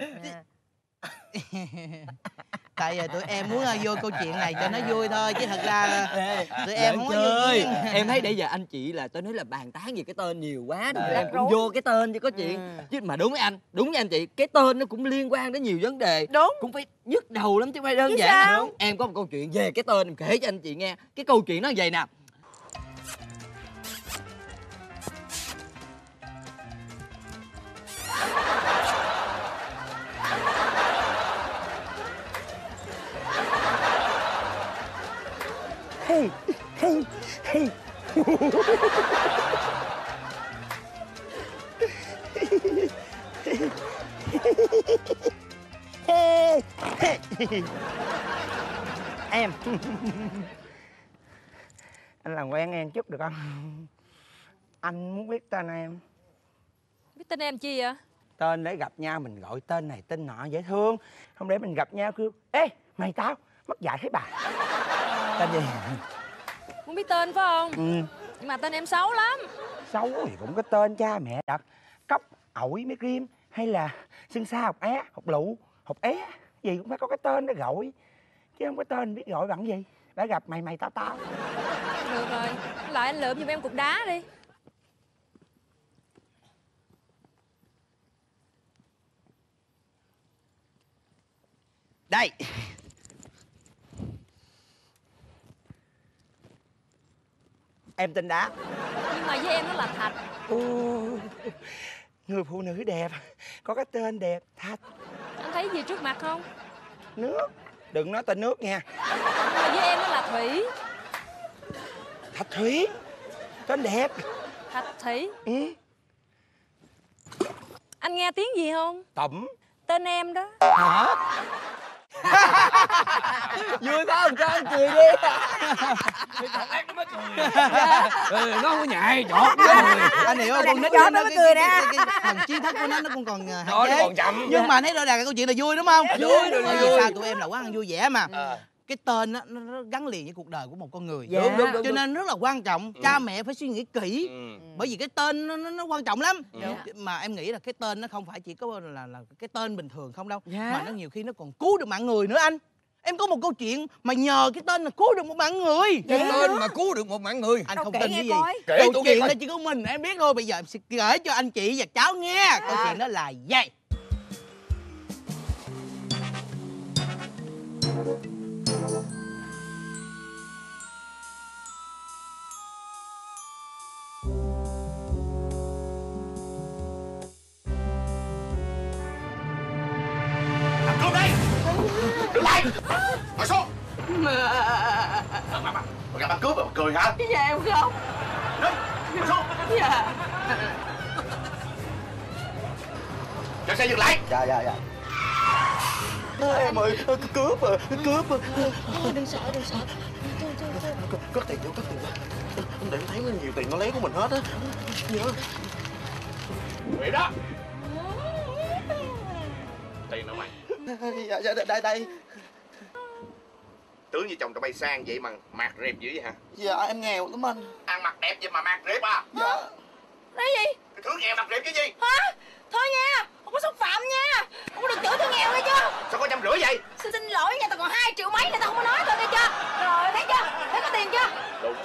Tại tụi em muốn vô câu chuyện này cho nó vui thôi, chứ thật ra tụi em không có vui. Em thấy bây giờ anh chị là tôi nói là bàn tán về cái tên nhiều quá, tụi em cũng vô cái tên chứ có chuyện. Chứ mà đúng với anh, đúng với anh chị, cái tên nó cũng liên quan đến nhiều vấn đề. Đúng. Cũng phải nhức đầu lắm chứ phải đơn giản đâu. Em có một câu chuyện về cái tên em kể cho anh chị nghe. Cái câu chuyện nó vậy nè. Em anh làm quen em chút được không? Anh muốn biết tên em. Biết tên em chi vậy? Tên để gặp nhau mình gọi tên này tên nọ dễ thương, không để mình gặp nhau kêu ê mày tao mất dạy thấy bà. Tên gì? Muốn biết tên phải không? Nhưng mà tên em xấu lắm. Xấu thì cũng có tên cha mẹ đặt. Cốc, ổi, mấy kim hay là xương xa học é, học lụ, học é. Gì cũng phải có cái tên để gọi. Chứ không có tên biết gọi bằng gì. Đã gặp mày mày tao tao. Được rồi, lại anh lượm giùm em cục đá đi. Đây. Em tên Đá. Nhưng mà với em nó là Thạch. Người phụ nữ đẹp, có cái tên đẹp, Thạch. Anh thấy gì trước mặt không? Nước. Đừng nói tên nước nha. Nhưng mà với em nó là Thủy. Thạch Thủy. Tên đẹp. Thạch Thủy. Anh nghe tiếng gì không? Tẩm. Tên em đó. Hả? Vui quá không cho anh cười đi. Thằng lát nó mới cười. Nó không có nhạy, chọt nó cười. Anh hiểu không? Con nít nó mới cười nè. Thằng chiến thắng của nó cũng còn hạn chế. Nó còn chậm. Nhưng mà thấy rõ ràng cái câu chuyện là vui đúng không? Vui, vui. Sao tụi em là quá ăn vui vẻ mà. Cái tên đó, nó gắn liền với cuộc đời của một con người. Dạ. Đúng. Cho nên rất là quan trọng. Cha mẹ phải suy nghĩ kỹ. Bởi vì cái tên nó quan trọng lắm. Mà em nghĩ là cái tên nó không phải chỉ có là cái tên bình thường không đâu. Mà nó nhiều khi nó còn cứu được mạng người nữa anh. Em có một câu chuyện mà nhờ cái tên là cứu được một mạng người. Cái tên mà cứu được một mạng người. Anh không tin cái gì. Câu chuyện đó chỉ có mình em biết thôi. Bây giờ em sẽ kể cho anh chị và cháu nghe. Câu chuyện đó là vậy. Nói số mà gặp ăn cướp mà cười hả? Cái nhà em không? Đấy, nói số. Dạ. Cho xe dừng lại. Dạ. Em ơi, cướp. Đừng sợ. Cất tiền. Để em thấy nhiều tiền nó lấy của mình hết á. Nhớ. Vậy đó. Tiền đâu mày? Dạ, đây. Tướng như chồng tụi bay sang vậy mà mạt rệp dữ vậy hả? Dạ em nghèo lắm anh. Ăn mặc đẹp vậy mà mạt rệp à? Dạ. Nói gì? Cái thứ nghèo mạt rệp cái gì? Hả? Thôi nha, không có xúc phạm nha. Không có được chửi tôi nghèo nghe chưa? Sao có 150 vậy? Xin lỗi nha, tao còn 2 triệu mấy nữa tao không có nói tôi nghe chưa? Rồi thấy chưa? Thấy có tiền chưa? Đúng.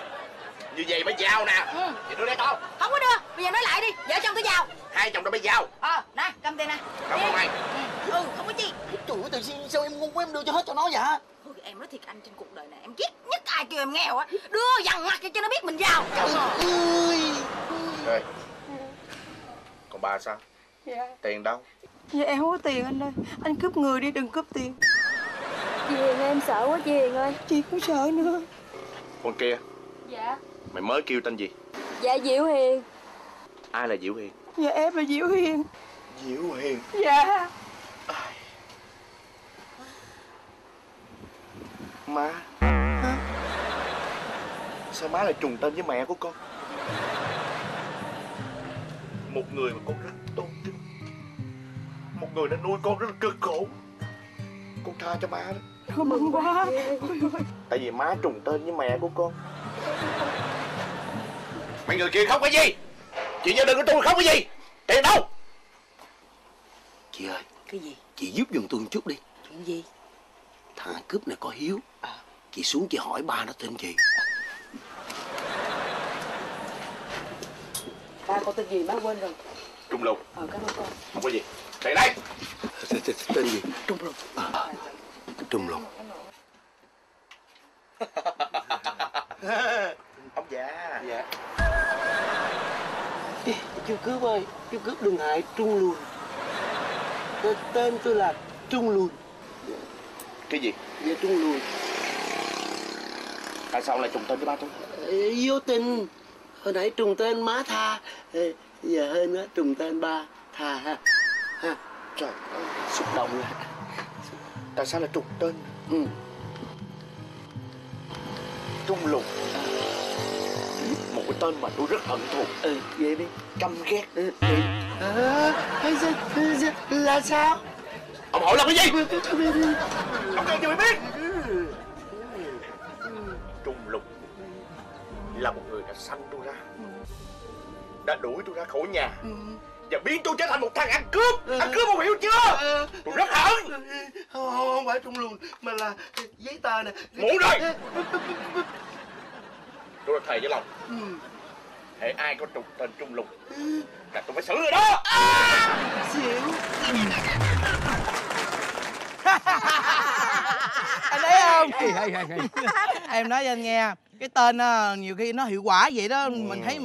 Như vậy mới giao nè. Vậy đưa đây tao. Không có đưa. Bây giờ nói lại đi. Vợ chồng tôi giao. Hai chồng tao mới giao. Nè cầm tiền nè. Cảm ơn mày. Không có chi. Trời ơi, tự nhiên sao em ngu quá em đưa cho hết cho nó vậy hả? Em nói thiệt anh, trên cuộc đời này em ghét nhất ai kêu em nghèo á. Đưa dằn mặt cho nó biết mình giàu. Rồi. Còn bà sao? Dạ. Tiền đâu? Dạ em không có tiền anh ơi. Anh cướp người đi, đừng cướp tiền. Chị Hiền em sợ quá chị Hiền ơi. Chị cũng sợ nữa. Con kia. Dạ. Mày mới kêu tên gì? Dạ Diệu Hiền. Ai là Diệu Hiền? Dạ em là Diệu Hiền. Diệu Hiền? Dạ. Má. Hả? Sao má lại trùng tên với mẹ của con? Một người mà con rất tôn kính, một người đã nuôi con rất là cực khổ. Con tha cho má đó. Con mừng quá. Tại vì má trùng tên với mẹ của con. Mấy người kia khóc cái gì? Chị gia đình của tôi khóc cái gì? Tiền đâu? Chị ơi. Cái gì? Chị giúp giùm tôi một chút đi. Chuyện gì? Thằng cướp này có hiếu. Chị xuống chị hỏi ba nó tên gì. Ba con tên gì má quên rồi. Trung Lục. Cảm ơn con. Không có gì. Đây đây. Tên gì? Trung Lục. Trung Lục. Ông già. Dạ. Chú cướp ơi, chú cướp đừng hại Trung Lùn. Tên tôi là Trung Lùn. Cái gì? Dạ Trung Lùn. Tại sao lại trùng tên với ba tôi? Vô tình. Hồi nãy trùng tên má Tha. Giờ hơn á trùng tên ba Tha ha. Trời ơi, xúc động rồi. Tại sao lại trùng tên? Trung Lùn. Một cái tên mà tôi rất hận thù. Vậy đi. Căm ghét. Là sao? Ông hỏi làm cái gì? Ông cần cho mày biết. Trung Lục là một người đã sanh tôi ra, đã đuổi tôi ra khỏi nhà, và biến tôi trở thành một thằng ăn cướp ông hiểu chưa? Tôi rất hận. Không phải Trung Lùn mà là giấy tờ nè. Muộn rồi. Tôi là thầy với lòng. Hễ ai có trục tên Trung Lục là tôi phải xử rồi đó. Xỉu. Anh thấy không? Em nói cho anh nghe, cái tên nhiều khi nó hiệu quả vậy đó. Mình thấy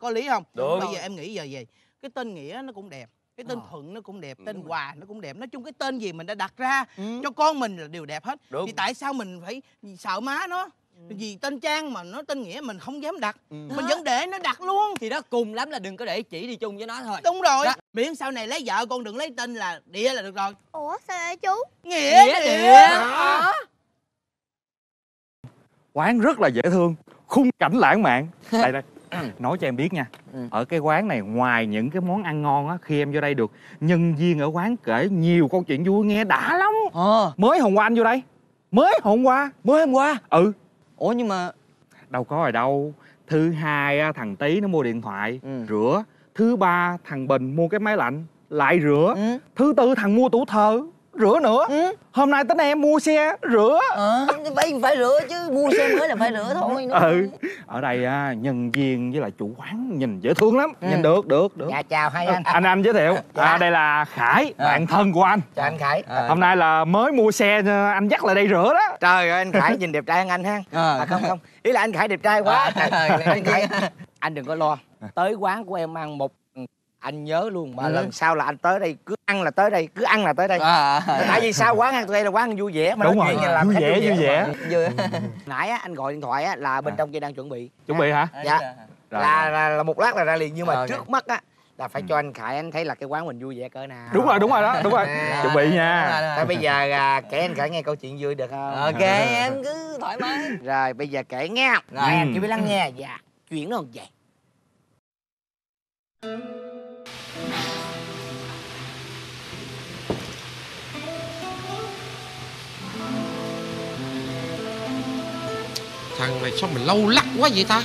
có lý không? Đúng. Bây giờ em nghĩ giờ vậy, cái tên Nghĩa nó cũng đẹp, cái tên Thuận nó cũng đẹp, tên Hòa nó cũng đẹp. Nói chung cái tên gì mình đã đặt ra cho con mình là điều đẹp hết. Đúng. Thì tại sao mình phải sợ má nó? Vì tên Trang mà nó tên Nghĩa mình không dám đặt. Mình vẫn để nó đặt luôn. Thì đó, cùng lắm là đừng có để chỉ đi chung với nó thôi. Đúng rồi đó. Miễn sau này lấy vợ con đừng lấy tên là Địa là được rồi. Ủa sao vậy chú? Nghĩa Địa. Quán rất là dễ thương, khung cảnh lãng mạn. Đây đây, nói cho em biết nha. Ở cái quán này ngoài những cái món ăn ngon á, khi em vô đây được nhân viên ở quán kể nhiều câu chuyện vui nghe đã lắm. Mới hôm qua anh vô đây. Mới hôm qua. Ừ. Ủa nhưng mà đâu có rồi đâu. Thứ hai thằng Tí nó mua điện thoại rửa. Thứ ba thằng Bình mua cái máy lạnh lại rửa. Thứ tư thằng mua tủ thờ rửa nữa. Hôm nay tính em mua xe rửa. Phải rửa chứ, mua xe mới là phải rửa thôi. Ở đây nhân viên với lại chủ quán nhìn dễ thương lắm. Nhìn được. Dạ chào hai anh. Anh giới thiệu. Đây là Khải, bạn thân của anh. Chào anh Khải. Hôm nay là mới mua xe anh dắt lại đây rửa đó. Trời ơi anh Khải nhìn đẹp trai hơn anh ha. Không, ý là anh Khải đẹp trai quá. Anh Khải, anh đừng có lo. Tới quán của em ăn một anh nhớ luôn mà lần sau là anh tới đây cứ ăn là tới đây. Tại vì sao quán ăn tụi đây là quán ăn vui vẻ mà. Đúng rồi, vui vẻ. Nãy á, anh gọi điện thoại á, là bên trong kia đang chuẩn bị hả? Dạ. Là một lát là ra liền, nhưng mà trước mắt á là phải cho anh Khải anh thấy là cái quán mình vui vẻ cỡ nào. Đúng rồi đó. Chuẩn bị nha. Thôi bây giờ kể anh Khải nghe câu chuyện vui được không? Ok, em cứ thoải mái. Rồi bây giờ kể nghe. Rồi em chỉ biết lắng nghe. Dạ. Chuyện nó vậy. Thằng này sao mình lâu lắc quá vậy ta?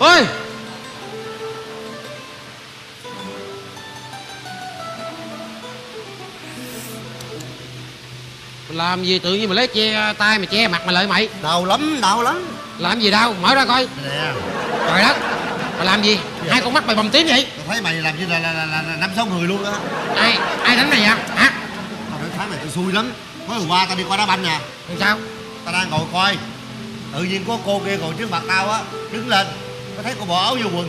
Ơi! Làm gì tự nhiên mà lấy che tay mà che mặt mà lại mày? Đau lắm. Làm gì đau? Mở ra coi. Nè. Trời đất. Mày làm gì? Hai con mắt mày bầm tím vậy? Tao thấy mày làm như là 5-6 người luôn đó. Ai đánh mày vậy? Hả? Tao thấy mày xui lắm. Mới hôm qua tao đi qua đá banh nè. Sao? Tao đang ngồi coi, tự nhiên có cô kia ngồi trước mặt tao á, đứng lên, tao thấy cô bỏ áo vô quần,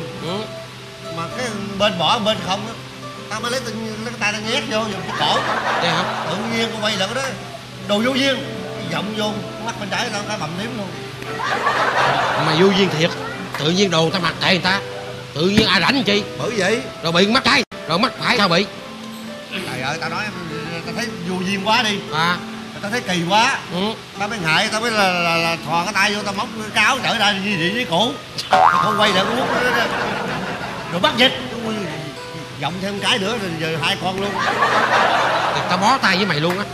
mà cái bên bỏ bên không á, tao mới lấy cái tay tao nhét vô giùm cái cổ. Vậy hả? Tự nhiên cô quay lại đó, đồ vô duyên, giọng vô, mắt bên trái tao cả bầm tím luôn. Mà vô duyên thiệt, tự nhiên đồ tao mặc tại người ta, tự nhiên ai rảnh chi? Bởi vậy, rồi bị mắt trái, rồi mắt phải sao bị? Trời ơi, tao nói tao thấy vô duyên quá đi. Tao thấy kỳ quá, tao mới ngại, tao mới là thò cái tay vô, tao móc cái cáo trở ra như vậy với cổ. Không quay lại uống rồi bắt dịch giọng thêm cái nữa rồi giờ hai con luôn. Thì tao bó tay với mày luôn á,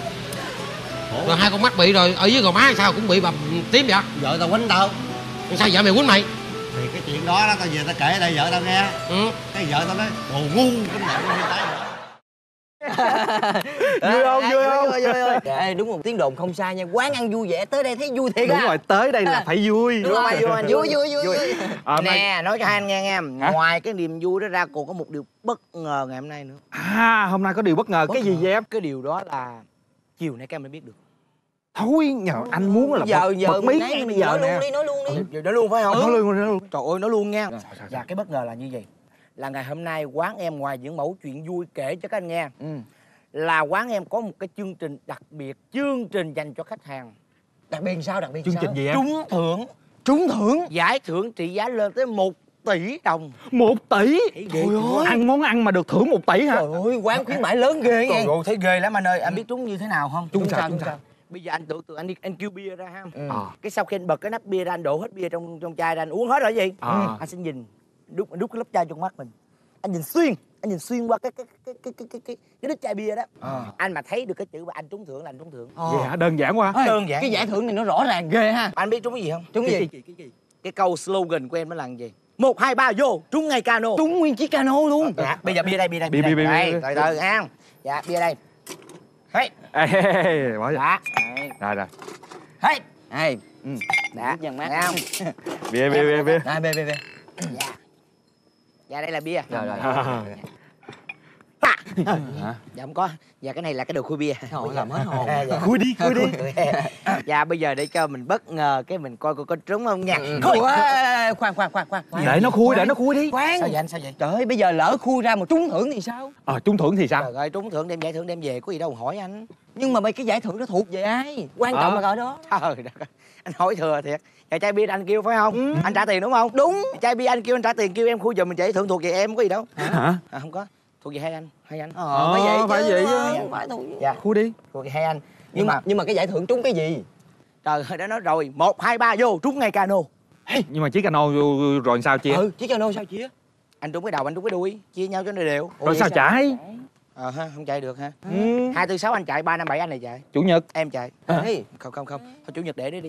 rồi hai con mắt bị rồi ở dưới gò má sao cũng bị bầm tím vậy. Vợ tao quánh tao. Sao vợ mày quánh mày? Thì cái chuyện đó đó tao về tao kể đây vợ tao nghe. Cái vợ tao nói đồ ngu cũng lại thêm cái nữa. Vui không? Dạ, đúng một tiếng đồn không sai nha. Quán ăn vui vẻ, tới đây thấy vui thiệt. Đúng rồi, tới đây là phải vui. Vui. Nè, nói cho hai anh nghe em. Ngoài cái niềm vui đó ra còn có một điều bất ngờ ngày hôm nay nữa. Hôm nay có điều bất ngờ. Cái gì vậy em? Cái điều đó là chiều nay các em mới biết được. Thôi nhờ anh muốn là bật mí ngay bây giờ nè. Nói luôn đi. Nói luôn phải không? Nói luôn. Trời ơi, nói luôn nha. Dạ, cái bất ngờ là như vậy. Là ngày hôm nay quán em ngoài những mẫu chuyện vui kể cho các anh nghe, là quán em có một cái chương trình đặc biệt, chương trình dành cho khách hàng. Đặc biệt sao? Chương trình gì em? Trúng thưởng. Giải thưởng trị giá lên tới 1 tỷ đồng. 1 tỷ? Trời ơi, ăn món ăn mà được thưởng 1 tỷ hả? Trời ơi, quán khuyến mãi lớn ghê. Trời ơi, thấy ghê lắm anh ơi. Anh biết trúng như thế nào không? Trúng sao? Bây giờ anh tưởng tượng anh đi, anh kêu bia ra ha. Cái sau khi anh bật cái nắp bia ra, anh đổ hết bia trong chai ra, anh uống hết rồi gì? Anh sẽ nhìn đút cái lớp chai trong mắt mình, anh nhìn xuyên, qua cái đít chai bia đó. Anh mà thấy được cái chữ mà anh trúng thưởng là anh trúng thưởng. Vậy hả? Đơn giản quá. Đơn giản. Cái giải thưởng này nó rõ ràng ghê ha. Anh biết trúng cái gì không? Trúng cái gì? Cái câu slogan của em nó là gì? 1, 2, 3 vô, trúng ngay cano. Trúng nguyên chiếc cano luôn. Dạ, bây giờ bia đây. Từ từ ăn. Dạ, bia đây. Hey. Rồi. Hey. Đã. Bia. Bia. Dạ đây là bia. Rồi. Dạ không có. Dạ cái này là cái đồ khui bia. Thôi làm hết hồn. Khui đi. Dạ bây giờ để cho mình bất ngờ cái mình coi cô có trúng không nha. Khoan. Để nó khui đi. Sao vậy? Trời ơi bây giờ lỡ khui ra mà trúng thưởng thì sao? Trúng thưởng thì sao? Trời ơi trúng thưởng đem giải thưởng đem về có gì đâu hỏi anh. Nhưng mà mấy cái giải thưởng nó thuộc về ai? Quan trọng là ở đó. Trời đất ơi. Anh hỏi thừa thiệt. Vậy chai bia anh kêu phải không? Ừ. Anh trả tiền đúng không? Đúng. Chai bia anh kêu anh trả tiền, kêu em khui giùm mình chị, thượng thuộc về em có gì đâu. Hả? À, không có. Thuộc về hai anh. Hai anh. Phải vậy chứ. Phải thuộc. Dạ. Khui đi. Thuộc về hai anh. Nhưng mà cái giải thưởng trúng cái gì? Trời ơi, đã nói rồi, 1, 2, 3 vô trúng ngay cano. Hey. Nhưng mà chiếc cano rồi sao chia? Ừ, chiếc cano sao chia? Anh trúng cái đầu, anh trúng cái đuôi, chia nhau cho nó đều. Rồi sao chạy? Không chạy được ha. 2, 4, 6 anh chạy, 3, 5, 7 anh này chạy. Chủ nhật em chạy. Không. Thôi chủ nhật để đi.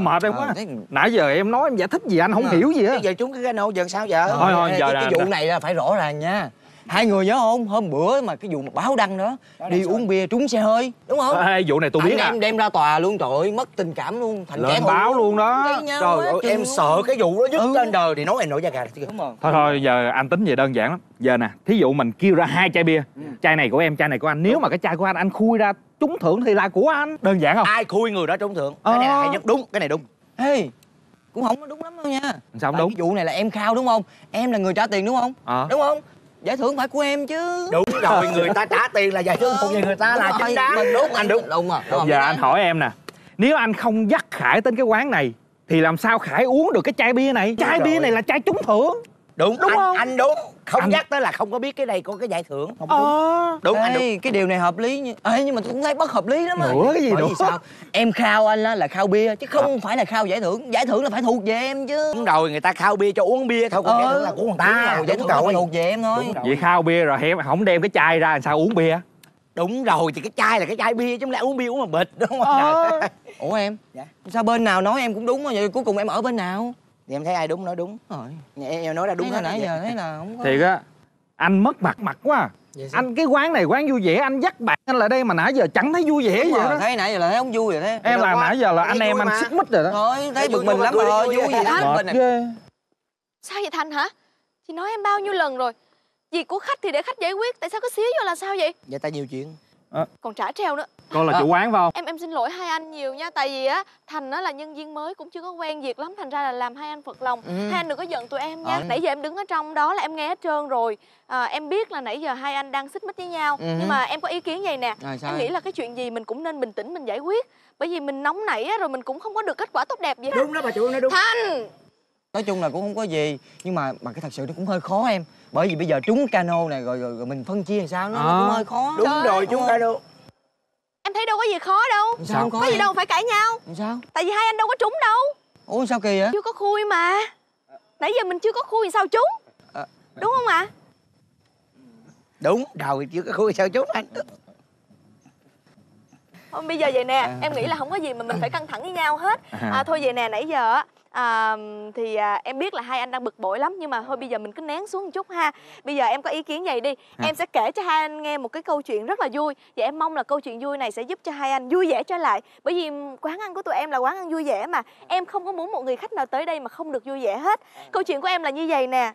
Mệt em quá. Nãy giờ em nói em giải thích gì anh không hiểu gì á. Giờ trúng cái cano giờ sao giờ? Thôi giờ cái vụ này là phải rõ ràng nha. Hai người nhớ không? Hôm bữa mà cái vụ mà báo đăng đó, đi uống bia trúng xe hơi, đúng không? Vụ này tôi biết. Em đem ra tòa luôn, trời ơi, mất tình cảm luôn, thành kẻ thù báo luôn đó. Trời ơi, em sợ cái vụ đó nhất trên đời thì nói em nổi da gà. Thôi giờ anh tính về đơn giản lắm. Giờ nè, thí dụ mình kêu ra 2 chai bia, chai này của em, chai này của anh. Nếu mà cái chai của anh khui ra trúng thưởng thì là của anh. Đơn giản không? Ai khui người đó trúng thưởng. Cái này là hay nhất, đúng, cái này đúng. Ê, cũng không có đúng lắm đâu nha. Sao không đúng? Vụ này là em khao đúng không? Em là người trả tiền đúng không? Đúng không? Giải thưởng phải của em chứ. Đúng rồi, người ta trả tiền là giải thưởng thuộc về người ta là chính đáng. Mình đúng, anh đúng. Đúng rồi. Giờ anh hỏi em nè, nếu anh không dắt Khải đến cái quán này thì làm sao Khải uống được cái chai bia này? Chai bia này là chai trúng thưởng. Đúng không? Anh đúng. Không dắt tới là không có biết cái đây có cái giải thưởng. Không đúng. Đúng, anh đúng. Cái điều này hợp lý. Ê, nhưng mà tôi cũng thấy bất hợp lý lắm. Nữa cái gì nữa? Em khao anh là khao bia chứ không phải là khao giải thưởng. Giải thưởng là phải thuộc về em chứ. Đúng rồi, người ta khao bia cho uống bia thôi, còn giải thưởng là của người ta. Giải thưởng phải thuộc về em thôi. Vậy khao bia rồi em không đem cái chai ra làm sao uống bia? Đúng rồi, thì cái chai là cái chai bia chứ không lẽ uống bia uống mà bịch đúng không? Ủa em? Sao bên nào nói em cũng đúng vậy? Cuối cùng em ở bên nào? Thì em thấy ai đúng nói đúng rồi. Em nói ra đúng hết nãy giờ, thấy là không có. Thiệt á, anh mất mặt quá. Anh cái quán này quán vui vẻ, anh dắt bạn anh lại đây mà nãy giờ chẳng thấy vui vẻ gì hết. Thấy nãy giờ là thấy không vui rồi thế. Em là nãy giờ là anh em anh xích mít rồi đó. Thôi thấy bực mình lắm rồi, vui gì đó. Sao vậy Thành hả? Chị nói em bao nhiêu lần rồi. Việc của khách thì để khách giải quyết, tại sao cứ xía vô là sao vậy? Vậy tại nhiều chuyện. Còn trả treo nữa. Con là chủ quán phải không? Em xin lỗi hai anh nhiều nha. Tại vì á, Thành á là nhân viên mới cũng chưa có quen việc lắm, thành ra là làm hai anh phật lòng. Hai anh đừng có giận tụi em nha. Nãy giờ em đứng ở trong đó là em nghe hết trơn rồi. Em biết là nãy giờ hai anh đang xích mích với nhau. Nhưng mà em có ý kiến vậy nè. Em nghĩ là cái chuyện gì mình cũng nên bình tĩnh mình giải quyết. Bởi vì mình nóng nảy á, rồi mình cũng không có được kết quả tốt đẹp gì hết. Đúng đó bà chủ nói đúng. Thành! Nói chung là cũng không có gì. Nhưng mà cái thật sự nó cũng hơi khó em. Bởi vì bây giờ trúng cano này rồi mình phân chia làm sao nó cũng hơi khó. Đúng trời rồi, trúng cano. Em thấy đâu có gì khó đâu. Sao có gì em? Đâu phải cãi nhau. Sao? Tại vì hai anh đâu có trúng đâu. Ủa sao kỳ vậy? Chưa có khui mà. Nãy giờ mình chưa có khui sao trúng? Đúng không ạ? Đúng rồi, chưa có khui sao trúng anh. Thôi bây giờ vậy nè, em nghĩ là không có gì mà mình phải căng thẳng với nhau hết. Thôi vậy nè, nãy giờ em biết là hai anh đang bực bội lắm. Nhưng mà thôi bây giờ mình cứ nén xuống một chút ha. Bây giờ em có ý kiến vậy đi. Em sẽ kể cho hai anh nghe một cái câu chuyện rất là vui. Và em mong là câu chuyện vui này sẽ giúp cho hai anh vui vẻ trở lại. Bởi vì quán ăn của tụi em là quán ăn vui vẻ mà. Em không có muốn một người khách nào tới đây mà không được vui vẻ hết. Câu chuyện của em là như vậy nè.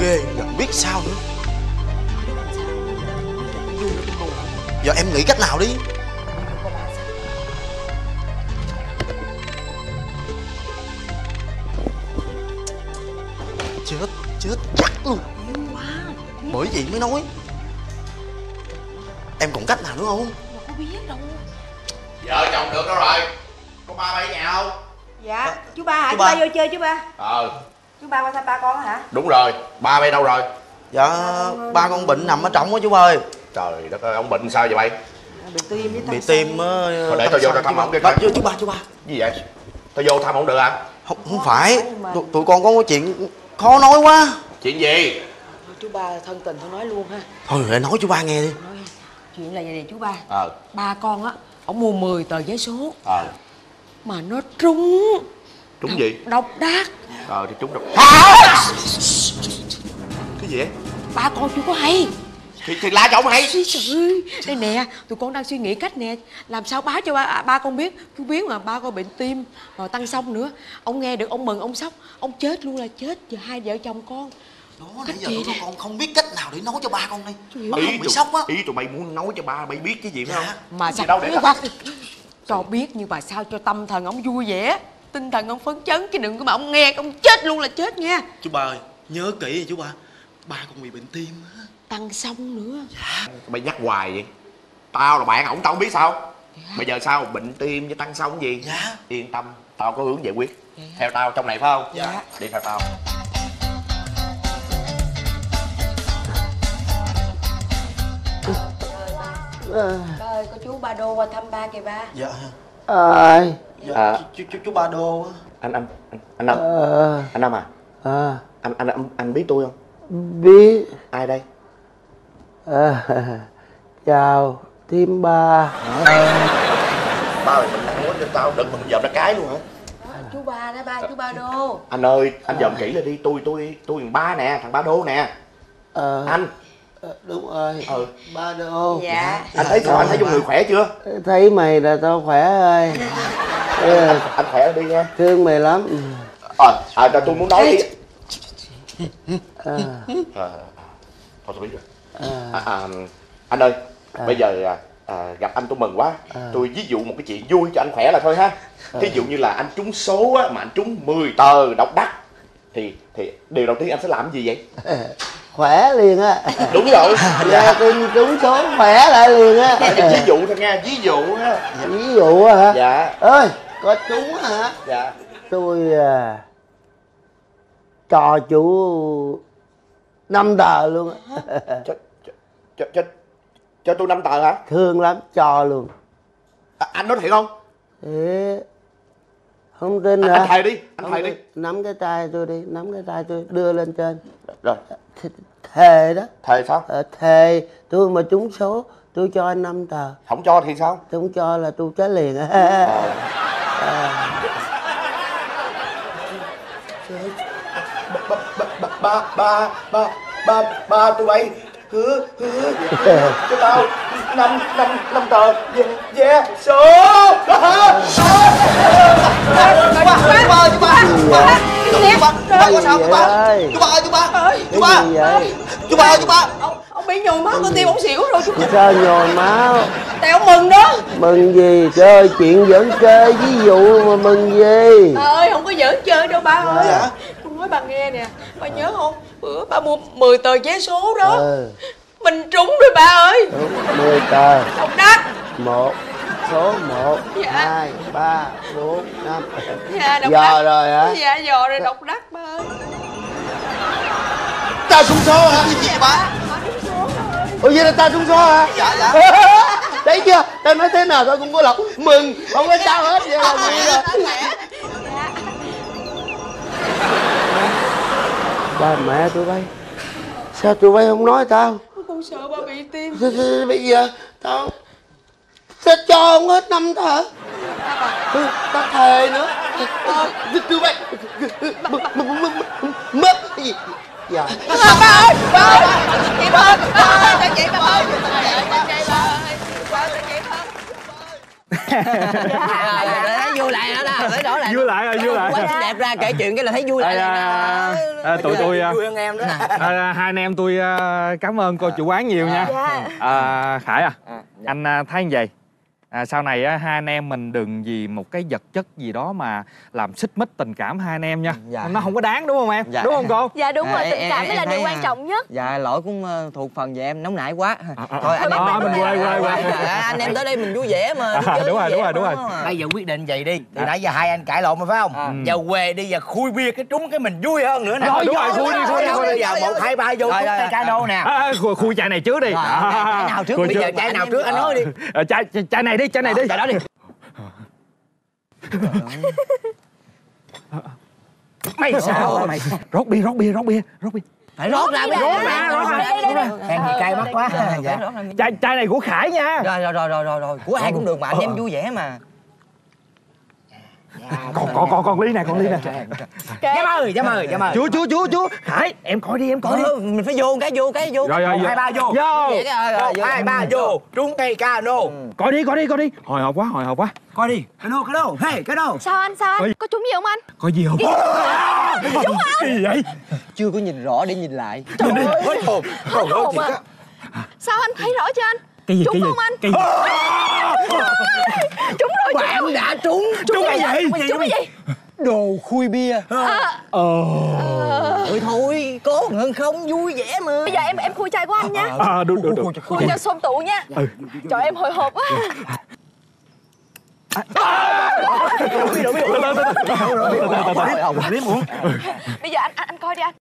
Ghê, không biết sao nữa. Giờ em nghĩ cách nào đi. Chết chắc luôn. Bởi vậy mới nói. Em còn cách nào nữa không? Không biết đâu. Vợ chồng được đâu rồi? Có ba ở nhà không? Dạ chú ba hả? Chú ba vô chơi chú ba. Chú ba qua thăm ba con hả? Đúng rồi. Ba bay đâu rồi? Dạ ba con bệnh nằm ở trỏng quá chú ơi. Trời đất ơi, ông bệnh sao vậy bay? Bị tim với bị tim á. Thôi để tao vô thăm ổng đi. Chú ba gì vậy? Tao vô thăm ổng được hả? Không phải. Tụi con có chuyện khó nói quá. Chuyện gì? Thôi chú ba thân tình thôi nói luôn ha. Thôi để nói chú ba nghe đi. Chuyện là vậy nè chú ba. Ba con á, ổng mua 10 tờ giấy số. Mà nó trúng. Trúng gì? Độc đắc. Thì trúng độc. Cái gì vậy? Ba con chưa có hay. Thì la cho ổng hay. Đây nè, tụi con đang suy nghĩ cách nè. Làm sao báo cho ba con biết. Chú biết mà ba con bệnh tim rồi tăng xong nữa. Ông nghe được ông mừng ông sốc. Ông chết luôn là chết. Giờ hai vợ chồng con đó, nãy giờ tụi con không biết cách nào để nói cho ba con đây. Không bị sốc á. Ý tụi mày muốn nói cho ba mày biết cái gì phải không? Mà sao đâu để cho biết, nhưng mà sao cho tâm thần ông vui vẻ, tinh thần ông phấn chấn. Chứ đừng có mà ông nghe ông chết luôn là chết nha. Chú ba ơi, nhớ kỹ nha chú ba. Ba con bị bệnh tim á, tăng xong nữa. Mày nhắc hoài vậy. Tao là bạn ổng, tao không biết sao. Bây giờ sao bệnh tim với tăng xong gì yên tâm, tao có hướng giải quyết. Theo tao trong này phải không? Dạ. Đi theo tao. Ơi, có chú Ba Đô qua thăm ba kìa ba. Dạ. Ơi. Dạ. Chú Ba Đô. Anh Năm. Anh Năm à? Anh biết tôi không? Biết. Ai đây? Chào Thím Ba. Ba ơi, mình đang muốn cho tao đừng mình dòm ra cái luôn hả? Chú Ba đó ba, chú Ba Đô. Anh ơi, anh dòm kỹ lên đi, tôi thằng Ba nè, thằng Ba Đô nè. Anh. Đúng rồi. Ba Đô. Dạ. Anh thấy sao, anh thấy trong người khỏe chưa? Thấy mày là tao khỏe ơi. Anh khỏe đi nha. Thương mày lắm. Tôi muốn nói đi. Thôi tôi biết rồi. Anh ơi, bây giờ gặp anh tôi mừng quá. Tôi ví dụ một cái chuyện vui cho anh khỏe là thôi ha. Thí dụ như là anh trúng số á, mà anh trúng 10 tờ độc đắc thì điều đầu tiên anh sẽ làm gì vậy? Khỏe liền á. Đúng rồi. Ra tin trúng số khỏe lại liền á. Ví dụ thôi nha, ví dụ á. Ví dụ á hả? Dạ. Ơi, có trúng hả? Dạ. Tôi cho chú 5 tờ luôn á. Cho tôi 5 tờ hả? Thương lắm, cho luôn. Anh nói thiệt không? Thiệt. Không tin hả? Anh thầy đi, anh thầy đi. Nắm cái tay tôi đi, nắm cái tay tôi đưa lên trên. Rồi. Thề đó. Thề sao? Thề, tôi mà trúng số, tôi cho anh 5 tờ. Không cho thì sao? Tôi không cho là tôi chết liền á. Ba tụi bay. Cho tao 5 tờ về số. Chú ba ơi, ông bị nhồi máu cơ tim, ông xỉu rồi chú. Sao nhồi máu? Tại ông mừng đó. Mừng gì? Trời ơi, chuyện giỡn chơi ví dụ mà mừng gì. Ơi, không có giỡn chơi đâu ba ơi. Tôi nói bà nghe nè, bà nhớ không? Bữa ba mua 10 tờ vé số đó. Mình trúng rồi ba ơi. Đúng, 10 tờ. Độc đắc. Số 1, dạ. 2, 3, 4, 5. Dạ, độc đắc. Dò rồi hả? Dạ, dò rồi độc đắc ba ơi. Ta trúng số hả? Cái gì vậy ba? Ba trúng số ba ơi. Ủa vậy là ta trúng số hả? Dạ, dạ. Đấy chưa? Tao nói thế nào tao cũng có lòng mừng. Không có sao hết, vậy là mừng rồi. Ba mẹ tụi bay, sao tụi bay không nói tao? Con sợ ba bị tim. Bây giờ tao sẽ cho ông hết 5 tờ. Tao thề nữa. Tụi bay mất cái gì? Dạ. Ba ơi, ba ơi, chị ba, tao chạy ba ơi, thấy vui lại nữa đó, thấy đổi lại, vui lại rồi, vui lại. Quá đẹp ra kể chuyện cái là thấy vui lại. Tụi tôi vui hơn em đó. Hai anh em tôi cảm ơn cô chủ quán nhiều nha. Khải à, anh thấy như vậy. Sau này hai anh em mình đừng vì một cái vật chất gì đó mà làm xích mích tình cảm hai anh em nha. Dạ. Nó không có đáng, đúng không em? Dạ. Đúng không cô? Dạ đúng rồi, tình cảm mới là điều quan trọng nhất. Dạ lỗi cũng thuộc phần về em nóng nảy quá. Thôi anh em quay. Anh em tới đây mình vui vẻ mà. Đúng rồi. Bây giờ quyết định vậy đi. Từ nãy giờ hai anh cãi lộn mà phải không? Giờ quê đi và khui bia cái trúng cái mình vui hơn nữa nè. Đúng rồi, khui đi. Giờ 1, 2, 3 vô chai chai đô nè. Khui chai này trước đi. Chai nào trước? Bây giờ chai nào trước anh nói đi. Chai này đi. Chai này đi. Chai đó đi. Mày sao? Rót bia. Phải rót ra. Hàng gì cay mắt quá. Chai này của Khải nha. Rồi. Của ai cũng được mà anh em vui vẻ mà. Con ly nè. Dám ơi. Chú. Khải, em coi đi. Mình phải vô cái vô. Rồi. 1, 2, 3 vô. Vô. 1, 2, 3 vô. Trúng cây cano. Coi đi. Hồi hộp quá. Coi đi. Cano. Hey, cano. Sao anh? Có trúng gì không anh? Có gì không? Trúng gì vậy? Chưa có nhìn rõ để nhìn lại. Hết hồn. Sao anh thấy rõ chưa anh? Trúng không anh? Trúng rồi. Bạn đã trúng. Trúng cái gì? Đồ khui bia. Thôi cố hơn không vui vẻ mà. Bây giờ em khui chai của anh nha. Được. Khui cho xôm tụ nha. Trời em hồi hộp quá. Bây giờ anh coi đi anh.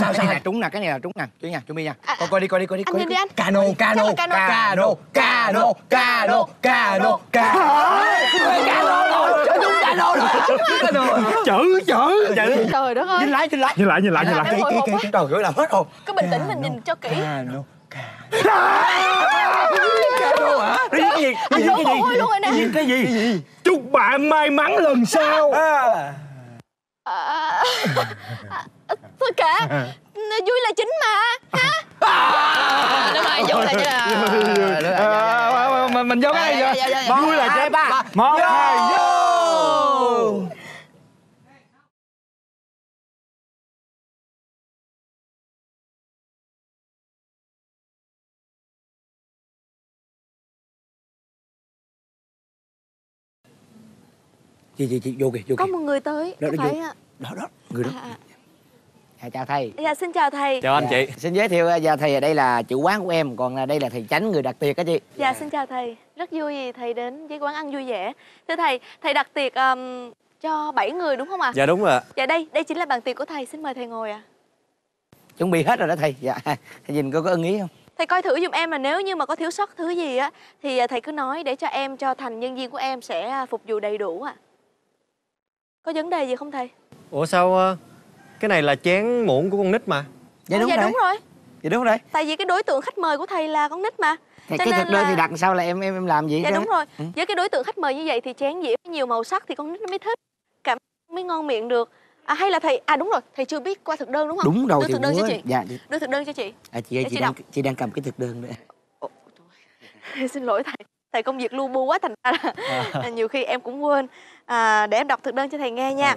Sao cái này là trúng nè, cái này là trúng nè. Chú nha, chú Mi nha. Coi đi, coi đi, coi đi. Anh nhìn đi anh. Cano, cano, cano, cano, cano, cano, cano. Chữ chữ trời đất ơi, nhìn lại kỹ trời gửi làm hết hồn, cứ bình tĩnh mình nhìn cho kỹ. Cano hả? Cái gì chúc bạn may mắn lần sau. Thôi kệ, vui là chính mà hả? Đúng rồi, vui là chứ mình vô cái gì vậy? Vui là chính. 1, 2 chị vô kìa, vô kìa. Có một người tới, đó, phải vô. Đó, người đó. Chào thầy. Dạ, xin chào thầy. Chào anh chị. Xin giới thiệu dạ thầy, đây là chủ quán của em, còn đây là thầy Chánh người đặt tiệc á chị. Dạ, xin chào thầy. Rất vui vì thầy đến với quán ăn vui vẻ. Thưa thầy đặt tiệc cho 7 người đúng không ạ? Dạ đúng rồi. Dạ đây chính là bàn tiệc của thầy, xin mời thầy ngồi ạ. Chuẩn bị hết rồi đó thầy. Dạ. Thầy nhìn có ưng ý không? Thầy coi thử giùm em, mà nếu như mà có thiếu sót thứ gì á thì thầy cứ nói để cho em, cho thành nhân viên của em sẽ phục vụ đầy đủ ạ. Có vấn đề gì không thầy? Ủa sao cái này là chén muỗng của con nít mà? Dạ đúng, dạ, đúng rồi. Dạ đúng rồi. Tại vì cái đối tượng khách mời của thầy là con nít mà. Thầy, cái thực đơn thì đặt sao là em làm gì? Dạ đúng rồi. Với cái đối tượng khách mời như vậy thì chén dĩa nhiều màu sắc thì con nít nó mới thích, cảm mới ngon miệng được. À hay là thầy, à đúng rồi, thầy chưa biết qua thực đơn đúng không? Đúng rồi. Đưa thực đơn cho chị. Dạ. Đưa thực đơn cho chị. À chị ơi, chị đang cầm cái thực đơn nữa. Ồ, xin lỗi thầy. Thầy công việc lu bu quá thành ra nhiều khi em cũng quên. Để em đọc thực đơn cho thầy nghe nha.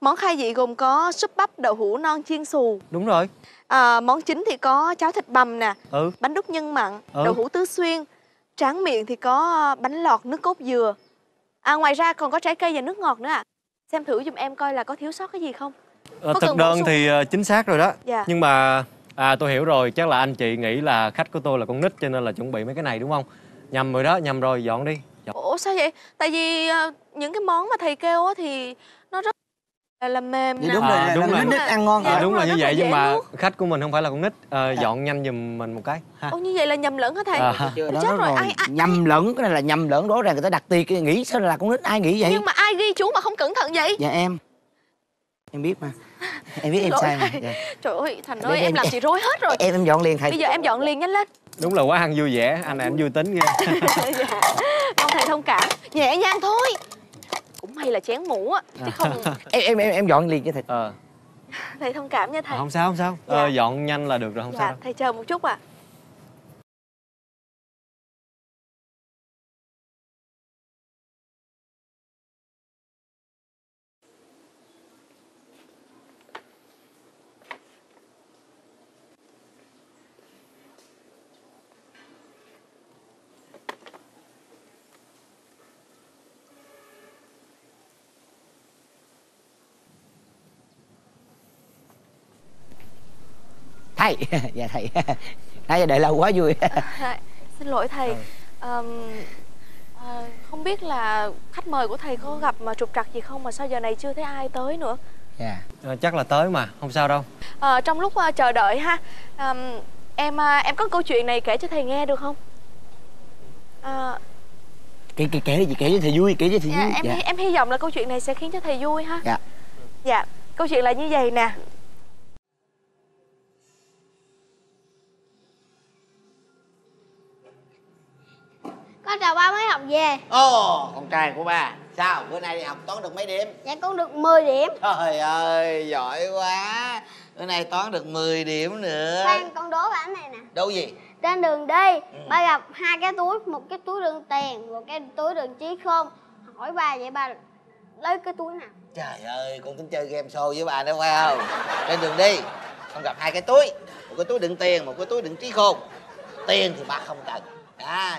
Món khai vị gồm có súp bắp đậu hũ non chiên xù. Đúng rồi. Món chính thì có cháo thịt bằm nè, bánh đúc nhân mặn, đậu hũ tứ xuyên. Tráng miệng thì có bánh lọt nước cốt dừa. Ngoài ra còn có trái cây và nước ngọt nữa ạ. Xem thử giùm em coi là có thiếu sót cái gì không. Thực đơn thì chính xác rồi đó. Nhưng mà tôi hiểu rồi, chắc là anh chị nghĩ là khách của tôi là con nít cho nên là chuẩn bị mấy cái này đúng không? Nhầm rồi đó, nhầm rồi, dọn đi. Ủa sao vậy? Tại vì những cái món mà thầy kêu thì nó rất là mềm. Đúng rồi, đúng là nít ăn ngon. Đúng là như vậy, nhưng mà khách của mình không phải là con nít. Dọn nhanh giùm mình một cái. Ủa như vậy là nhầm lẫn hả thầy? Chết rồi, nhầm lẫn, cái này là nhầm lẫn rõ ràng. Người ta đặt tiệc nghĩ sao là con nít, ai nghĩ vậy? Nhưng mà ai ghi chú mà không cẩn thận vậy? Dạ em biết mà. Em biết em sai mà. Trời ơi Thành ơi, em làm chị rối hết rồi. Em dọn liền thầy. Bây giờ em dọn liền nhanh lên. Đúng là quá ăn vui vẻ, anh này anh vui tính nha. Mong thầy thông cảm, nhẹ nhàng thôi. Cũng may là chén mũ á, chứ không em dọn liền cho thầy. Thầy thông cảm nha thầy. Không sao. Dạ. Dọn nhanh là được rồi, không sao. Thầy chờ một chút ạ. Thầy, dạ thầy, nãy đợi lâu quá vui. Xin lỗi thầy, không biết là khách mời của thầy có gặp mà trục trặc gì không mà sao giờ này chưa thấy ai tới nữa? Dạ, chắc là tới mà, không sao đâu. Trong lúc chờ đợi ha, em có câu chuyện này kể cho thầy nghe được không? Kể gì, kể cho thầy vui, kể cho thầy vui. Em hy vọng là câu chuyện này sẽ khiến cho thầy vui ha. Dạ, câu chuyện là như vậy nè. Con chào ba, mới học về. Ồ, con trai của ba. Sao, bữa nay đi học toán được mấy điểm? Dạ, con được 10 điểm. Trời ơi, giỏi quá. Bữa nay toán được 10 điểm nữa. Khoan, con đố bạn này nè. Đố gì? Trên đường đi, ba gặp hai cái túi. Một cái túi đựng tiền, một cái túi đựng trí khôn. Hỏi ba vậy ba lấy cái túi nào? Trời ơi, con tính chơi game show với bà nữa phải không? Trên đường đi, con gặp hai cái túi. Một cái túi đựng tiền, một cái túi đựng trí khôn. Tiền thì ba không cần.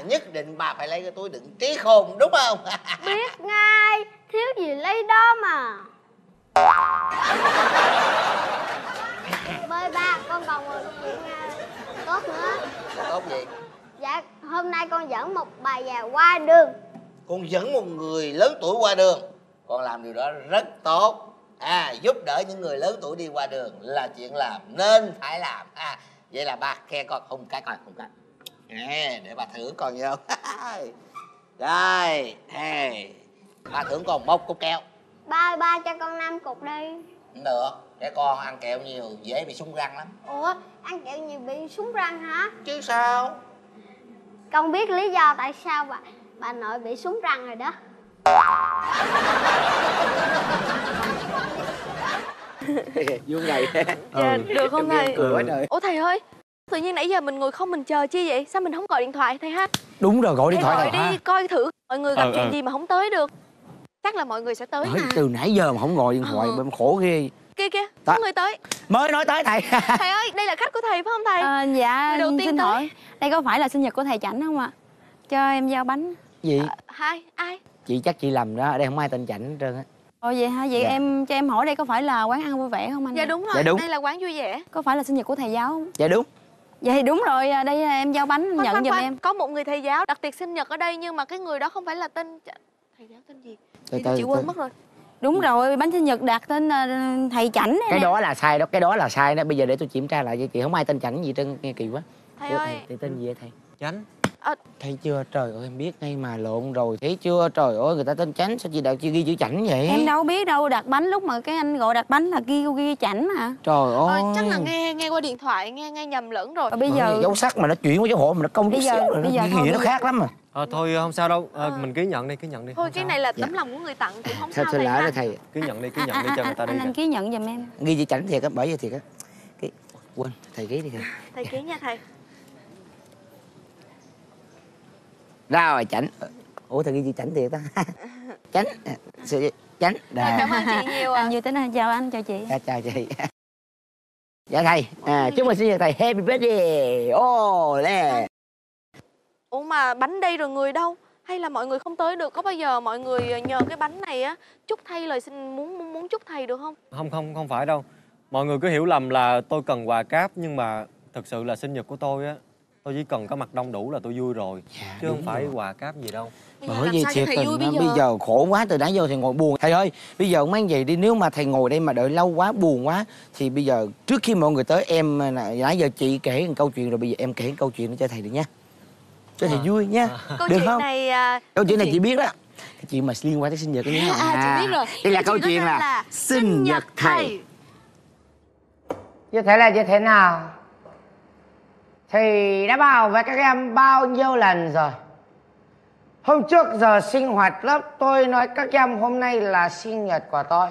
Nhất định bà phải lấy cái túi đựng trí khôn đúng không? Biết ngay, thiếu gì lấy đó mà. Bơi ba, con còn một chuyện tốt nữa. Tốt gì? Dạ, hôm nay con dẫn một bà già qua đường. con dẫn một người lớn tuổi qua đường, con làm điều đó rất tốt. Giúp đỡ những người lớn tuổi đi qua đường là chuyện làm nên phải làm. Vậy là ba khen con, không cái con, không cái. Để bà thưởng con vô. Đây, ba thưởng con một cục kẹo. Ba cho con 5 cục đi. Không được, trẻ con ăn kẹo nhiều dễ bị súng răng lắm. Ủa, ăn kẹo nhiều bị súng răng hả? Chứ sao? Con biết lý do tại sao bà nội bị súng răng rồi đó. Vô ngày. Được không thầy? Ủa thầy ơi, tự nhiên nãy giờ mình ngồi không, mình chờ chi vậy? Sao mình không gọi điện thoại thầy ha? Đúng rồi, gọi điện thoại thầy đi ha. Coi thử mọi người gặp chuyện gì mà không tới được. Chắc là mọi người sẽ tới. Từ nãy giờ mà không gọi điện thoại mà khổ ghê. Kia có người tới. Mới nói tới thầy. Thầy ơi, đây là khách của thầy phải không thầy? Dạ, người đầu tiên xin tới. Hỏi đây có phải là sinh nhật của thầy Chảnh không ạ? Cho em giao bánh. Gì? Ai? Chị chắc chị lầm đó, ở đây không ai tên Chảnh hết trơn á. Ồ vậy hả? Vậy em cho em hỏi đây có phải là quán ăn vui vẻ không anh? Dạ đúng rồi, dạ, đúng. Đây là quán vui vẻ. Có phải là sinh nhật của thầy giáo không? Dạ đúng. Vậy đúng rồi, đây em giao bánh nhận giùm em. Có một người thầy giáo đặc biệt sinh nhật ở đây nhưng mà cái người đó không phải là tên thầy giáo, tên gì? Chị quên mất rồi. Đúng rồi, bánh sinh nhật đặt tên thầy Chảnh. Cái đó là sai đó, cái đó là sai đó. Bây giờ để tôi kiểm tra lại với chị, không ai tên Chảnh gì trơn, nghe kỳ quá. Thầy ơi, thầy tên gì vậy thầy? Chánh. Thấy chưa, trời ơi em biết ngay mà lộn rồi. Thấy chưa, trời ơi người ta tên Chánh sao chị đạo chưa ghi chữ Chảnh vậy? Em đâu biết đâu, đặt bánh lúc mà cái anh gọi đặt bánh là ghi Chảnh hả? Trời ơi. Chắc là nghe qua điện thoại nghe nhầm lẫn rồi. Bây giờ dấu sắc mà nó chuyển qua dấu hộ mà nó công chút xíu rồi nó nghĩa nó khác lắm mà. Thôi không sao đâu, mình ký nhận đi. Thôi cái này là tấm lòng của người tặng cũng không sao thầy ha. Ký nhận đi cho người ta đi. Anh ký nhận giùm em. Ghi chữ Chảnh thiệt á, bởi vậy thiệt á. Quên, thầy ký đi thầy. Thầy ký nha thầy. Ra rồi Chảnh. Ủa thầy ghi chữ Chảnh thiệt á. Chảnh. Cảm ơn chị nhiều ạ. Như thế nào chào anh, chào chị. Chào chị. Dạ thầy, chúc mừng sinh nhật thầy. Happy birthday. Olé. Ủa mà bánh đây rồi người đâu? Hay là mọi người không tới được? Có bao giờ mọi người nhờ cái bánh này á chúc thầy lời xin muốn chúc thầy được không? Không phải đâu. Mọi người cứ hiểu lầm là tôi cần quà cáp, nhưng mà thực sự là sinh nhật của tôi á, tôi chỉ cần có mặt đông đủ là tôi vui rồi, chứ không phải quà cáp gì đâu. Bởi vì thiệt tình bây giờ khổ quá, từ nãy giờ thì ngồi buồn. Thầy ơi, bây giờ mang vậy đi, nếu mà thầy ngồi đây mà đợi lâu quá buồn quá thì bây giờ trước khi mọi người tới em nãy giờ chị kể một câu chuyện rồi, bây giờ em kể một câu chuyện cho thầy được nha. Cho thầy vui nha. Được không? Câu chuyện này chị biết đó. Chuyện mà liên quan tới sinh nhật của những chị biết rồi. Đây là câu chuyện là sinh nhật thầy. Như thế là như thế nào? Thầy đã bảo với các em bao nhiêu lần rồi. Hôm trước giờ sinh hoạt lớp tôi nói các em hôm nay là sinh nhật của tôi,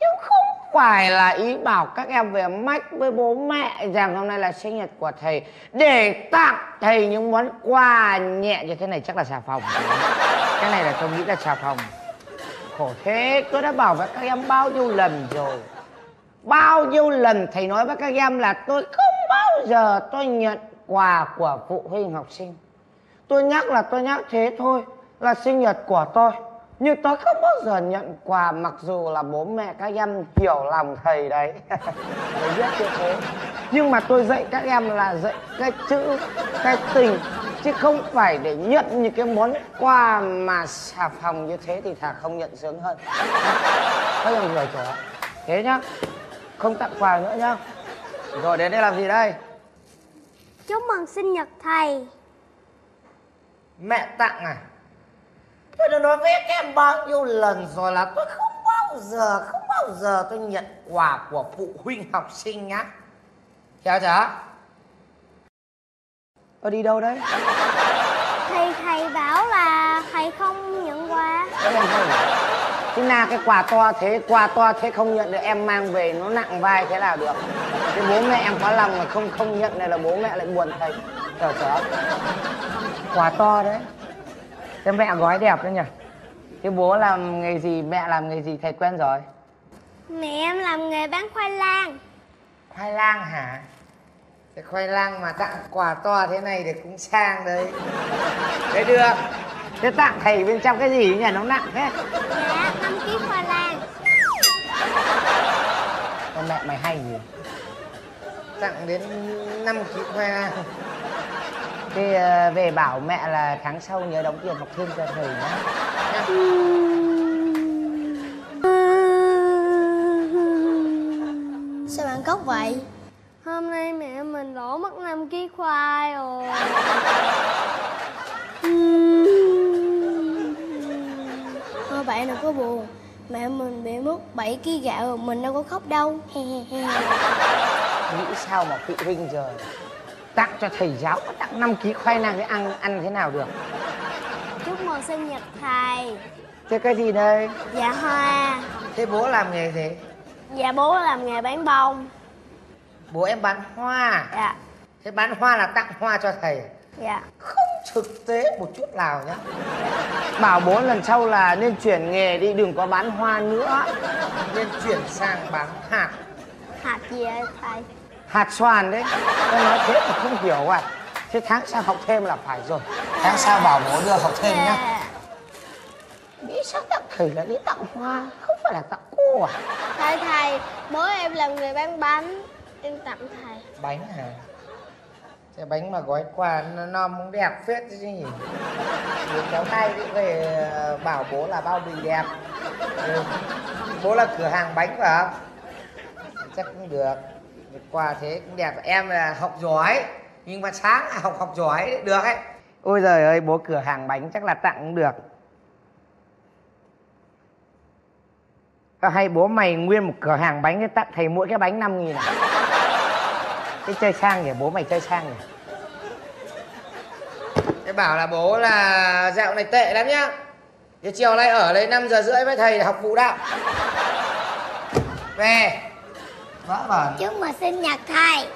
nhưng không phải là ý bảo các em về mách với bố mẹ rằng hôm nay là sinh nhật của thầy, để tặng thầy những món quà nhẹ như thế này. Chắc là xà phòng. Cái này là tôi nghĩ là xà phòng. Khổ thế, tôi đã bảo với các em bao nhiêu lần rồi. Bao nhiêu lần thầy nói với các em là tôi không bao giờ tôi nhận quà của phụ huynh học sinh. Tôi nhắc là tôi nhắc thế thôi, là sinh nhật của tôi, nhưng tôi không bao giờ nhận quà, mặc dù là bố mẹ các em hiểu lòng thầy đấy. Tôi biết như thế, nhưng mà tôi dạy các em là dạy cái chữ, cái tình, chứ không phải để nhận những cái món quà mà xà phòng như thế thì thà không nhận sướng hơn. Thấy không rồi chỗ. Thế nhá, không tặng quà nữa nhá. Rồi đến đây làm gì đây? Chúc mừng sinh nhật thầy. Mẹ tặng à? Tôi đã nói với các em bao nhiêu lần rồi là tôi không bao giờ tôi nhận quà của phụ huynh học sinh nhá. Hiểu chưa? Tôi đi đâu đấy? Thầy bảo là thầy không nhận quà. Thế nào cái quà to thế không nhận được, em mang về nó nặng vai thế là được. Thế bố mẹ em có lòng mà không nhận này là bố mẹ lại buồn thầy. Trời ơi. Quà to đấy. Thế mẹ gói đẹp đấy nhỉ. Thế bố làm nghề gì, mẹ làm nghề gì thầy quen rồi? Mẹ em làm nghề bán khoai lang. Khoai lang hả? Cái khoai lang mà tặng quà to thế này thì cũng sang đấy. Đấy được. Thế tặng thầy bên trong cái gì nhỉ? Nó nặng thế. Dạ, 5 kg khoai lang. Con mẹ mày hay gì? Tặng đến 5 kg khoai lang. Thì về bảo mẹ là tháng sau nhớ đóng tiền học thêm cho thầy nhá. Sao bạn khóc vậy? Hôm nay mẹ mình đổ mất 5 kg khoai rồi. Thôi bạn đừng có buồn. Mẹ mình bị mất 7 kg gạo rồi, mình đâu có khóc đâu. Nghĩ sao mà phụ huynh giờ tặng cho thầy giáo có tặng 5 kg khoai lang để ăn thế nào được. Chúc mừng sinh nhật thầy. Thế cái gì đây? Dạ hoa. Thế bố làm nghề gì? Dạ bố làm nghề bán bông. Bố em bán hoa. Dạ. Thế bán hoa là tặng hoa cho thầy. Dạ. Không thực tế một chút nào nhá. Bảo bố lần sau là nên chuyển nghề đi, đừng có bán hoa nữa. Nên chuyển sang bán hạt. Hạt gì vậy thầy? Hạt xoàn đấy. Tôi nói thế mà không hiểu à. Thế tháng sau học thêm là phải rồi. Tháng sau bảo bố đưa học thêm nhá. Nghĩ sao tặng thầy là đi tặng hoa, không phải là tặng cô à? Thầy, bố em làm người bán bánh. Em tặng thầy. Bánh hả? Cái bánh mà gói quà nó non cũng đẹp phết chứ nhỉ. Rồi kéo tay đi về bảo bố là bao bì đẹp. Ừ. Bố là cửa hàng bánh phải không? Chắc cũng được. Quà thế cũng đẹp. Em là học giỏi. Nhưng mà sáng là học giỏi được ấy. Ôi giời ơi, bố cửa hàng bánh chắc là tặng cũng được. Hay bố mày nguyên một cửa hàng bánh tặng thầy mỗi cái bánh 5.000 à? Cái chơi sang nhỉ, bố mày chơi sang nhỉ. Thế bảo là bố là dạo này tệ lắm nhá. Thế chiều nay ở đây 5 giờ rưỡi với thầy học phụ đạo. Về. Vỡ bẩn. Chúc mừng sinh nhật thầy.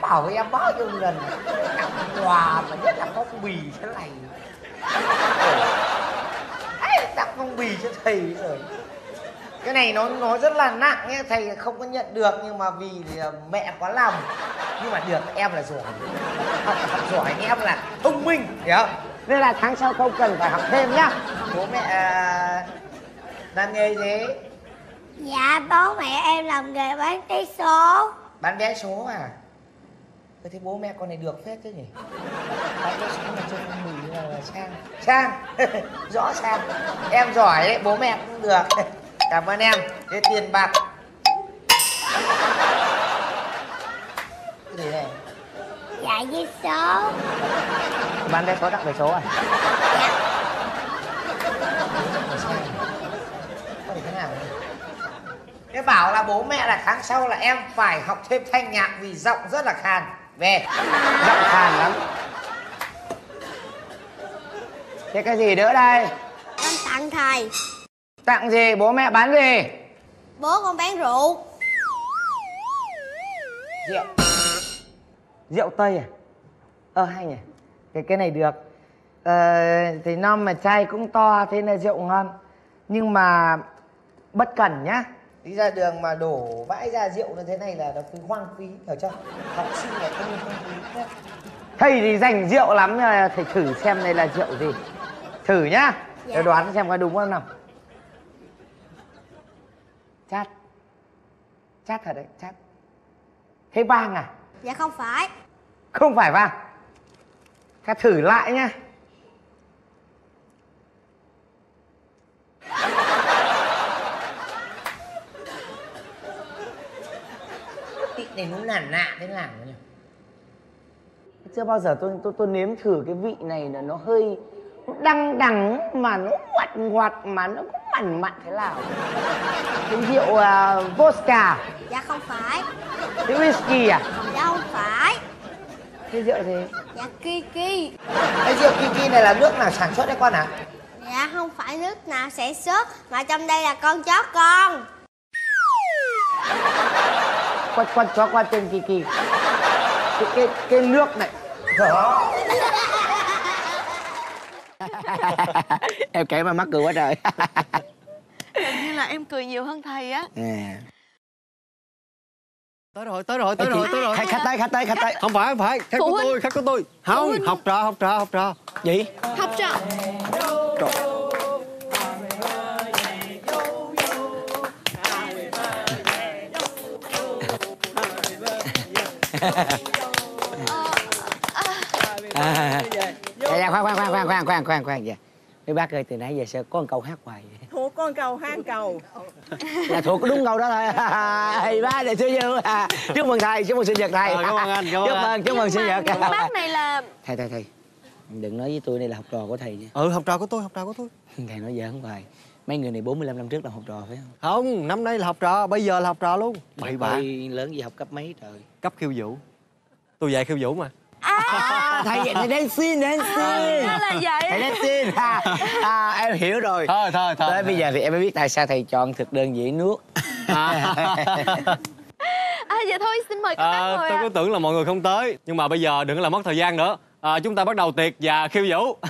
Bảo với em bao nhiêu lần tặng quà mà nhất là phong bì thế này. Ấy, tặng phong bì cho thầy rồi. Cái này nó rất là nặng ấy, thầy không có nhận được nhưng mà vì mẹ quá lòng. Nhưng mà được, em là giỏi. Học giỏi em là thông minh, hiểu không? Nên là tháng sau không cần phải học thêm nhá. Bố mẹ làm nghề gì? Dạ, bố mẹ em làm nghề bán vé số. Bán vé số à? Thế bố mẹ con này được phết chứ nhỉ? Bán vé số mà chơi con mì là sang. Sang, rõ sang. Em giỏi đấy, bố mẹ cũng được. Cảm ơn em, cái tiền bạc. Cái gì này? Dạ với số. Bán vé số đặt về số à? Dạ. Thế bảo là bố mẹ là tháng sau là em phải học thêm thanh nhạc vì giọng rất là khàn. Về, giọng khàn lắm. Thế cái gì nữa đây? Em tặng thầy. Tặng gì? Bố mẹ bán gì? Bố con bán rượu. Rượu. Rượu Tây à? Hay nhỉ. Cái này được. Thì non mà chai cũng to, thế là rượu ngon. Nhưng mà bất cẩn nhá. Đi ra đường mà đổ vãi ra rượu như thế này là nó cứ hoang phí, hiểu chưa? Học sinh là không hoang phí. Thầy thì dành rượu lắm, thầy thử xem đây là rượu gì. Thử nhá. Dạ. Để đoán xem có đúng không nào. Chát. Chát thật đấy, chát. Thế vang à? Dạ không phải. Không phải vang. Ta thử lại nhá. Vị này nó nản nạ thế nào nhỉ? Chưa bao giờ tôi nếm thử cái vị này là nó hơi đăng đắng mà nó ngoặt ngoặt mà nó cũng mặn mặn thế nào. Cái rượu vodka. Dạ không phải. Cái whisky à? Dạ không phải. Cái rượu gì? Dạ Kiki. Cái rượu Kiki này là nước nào sản xuất đấy con ạ? Dạ không phải nước nào sản xuất mà trong đây là con chó con. Con chó con tên Kiki. Cái nước này. Đó. Em kể mà mắc cười quá trời. Hình như là em cười nhiều hơn thầy á. À. Tới rồi. Khách tay. Không phải. Khách của tôi. Không, học trò. Gì? Học trò. Trời. Khoan. Mấy bác ơi, từ nãy giờ sao có một câu hát hoài vậy? Thuộc con câu hang cầu. Là thuộc đúng câu đó thôi. Thầy bác để xưa vui. Chúc mừng thầy, chúc mừng sinh nhật thầy. Cảm ơn anh, chúc mừng sinh nhật. Bác này là thầy. Đừng nói với tôi đây là học trò của thầy nha. Ừ, học trò của tôi. Thầy nói giỡn hoài. Mấy người này 45 năm trước là học trò phải không? Không, năm nay là học trò, bây giờ là học trò luôn. Bậy bạ. Lớn gì học cấp mấy trời? Cấp khiêu vũ. Tôi dạy khiêu vũ mà. Thầy dạy thầy dancing. Đó là vậy. Thầy dancing. Em hiểu rồi. Thôi. Tới bây giờ thì em mới biết tại sao thầy chọn thực đơn dĩa nước. Vậy thôi, xin mời các bác ngồi. Tôi cứ tưởng là mọi người không tới, nhưng mà bây giờ đừng có làm mất thời gian nữa. Chúng ta bắt đầu tiệc và khiêu vũ.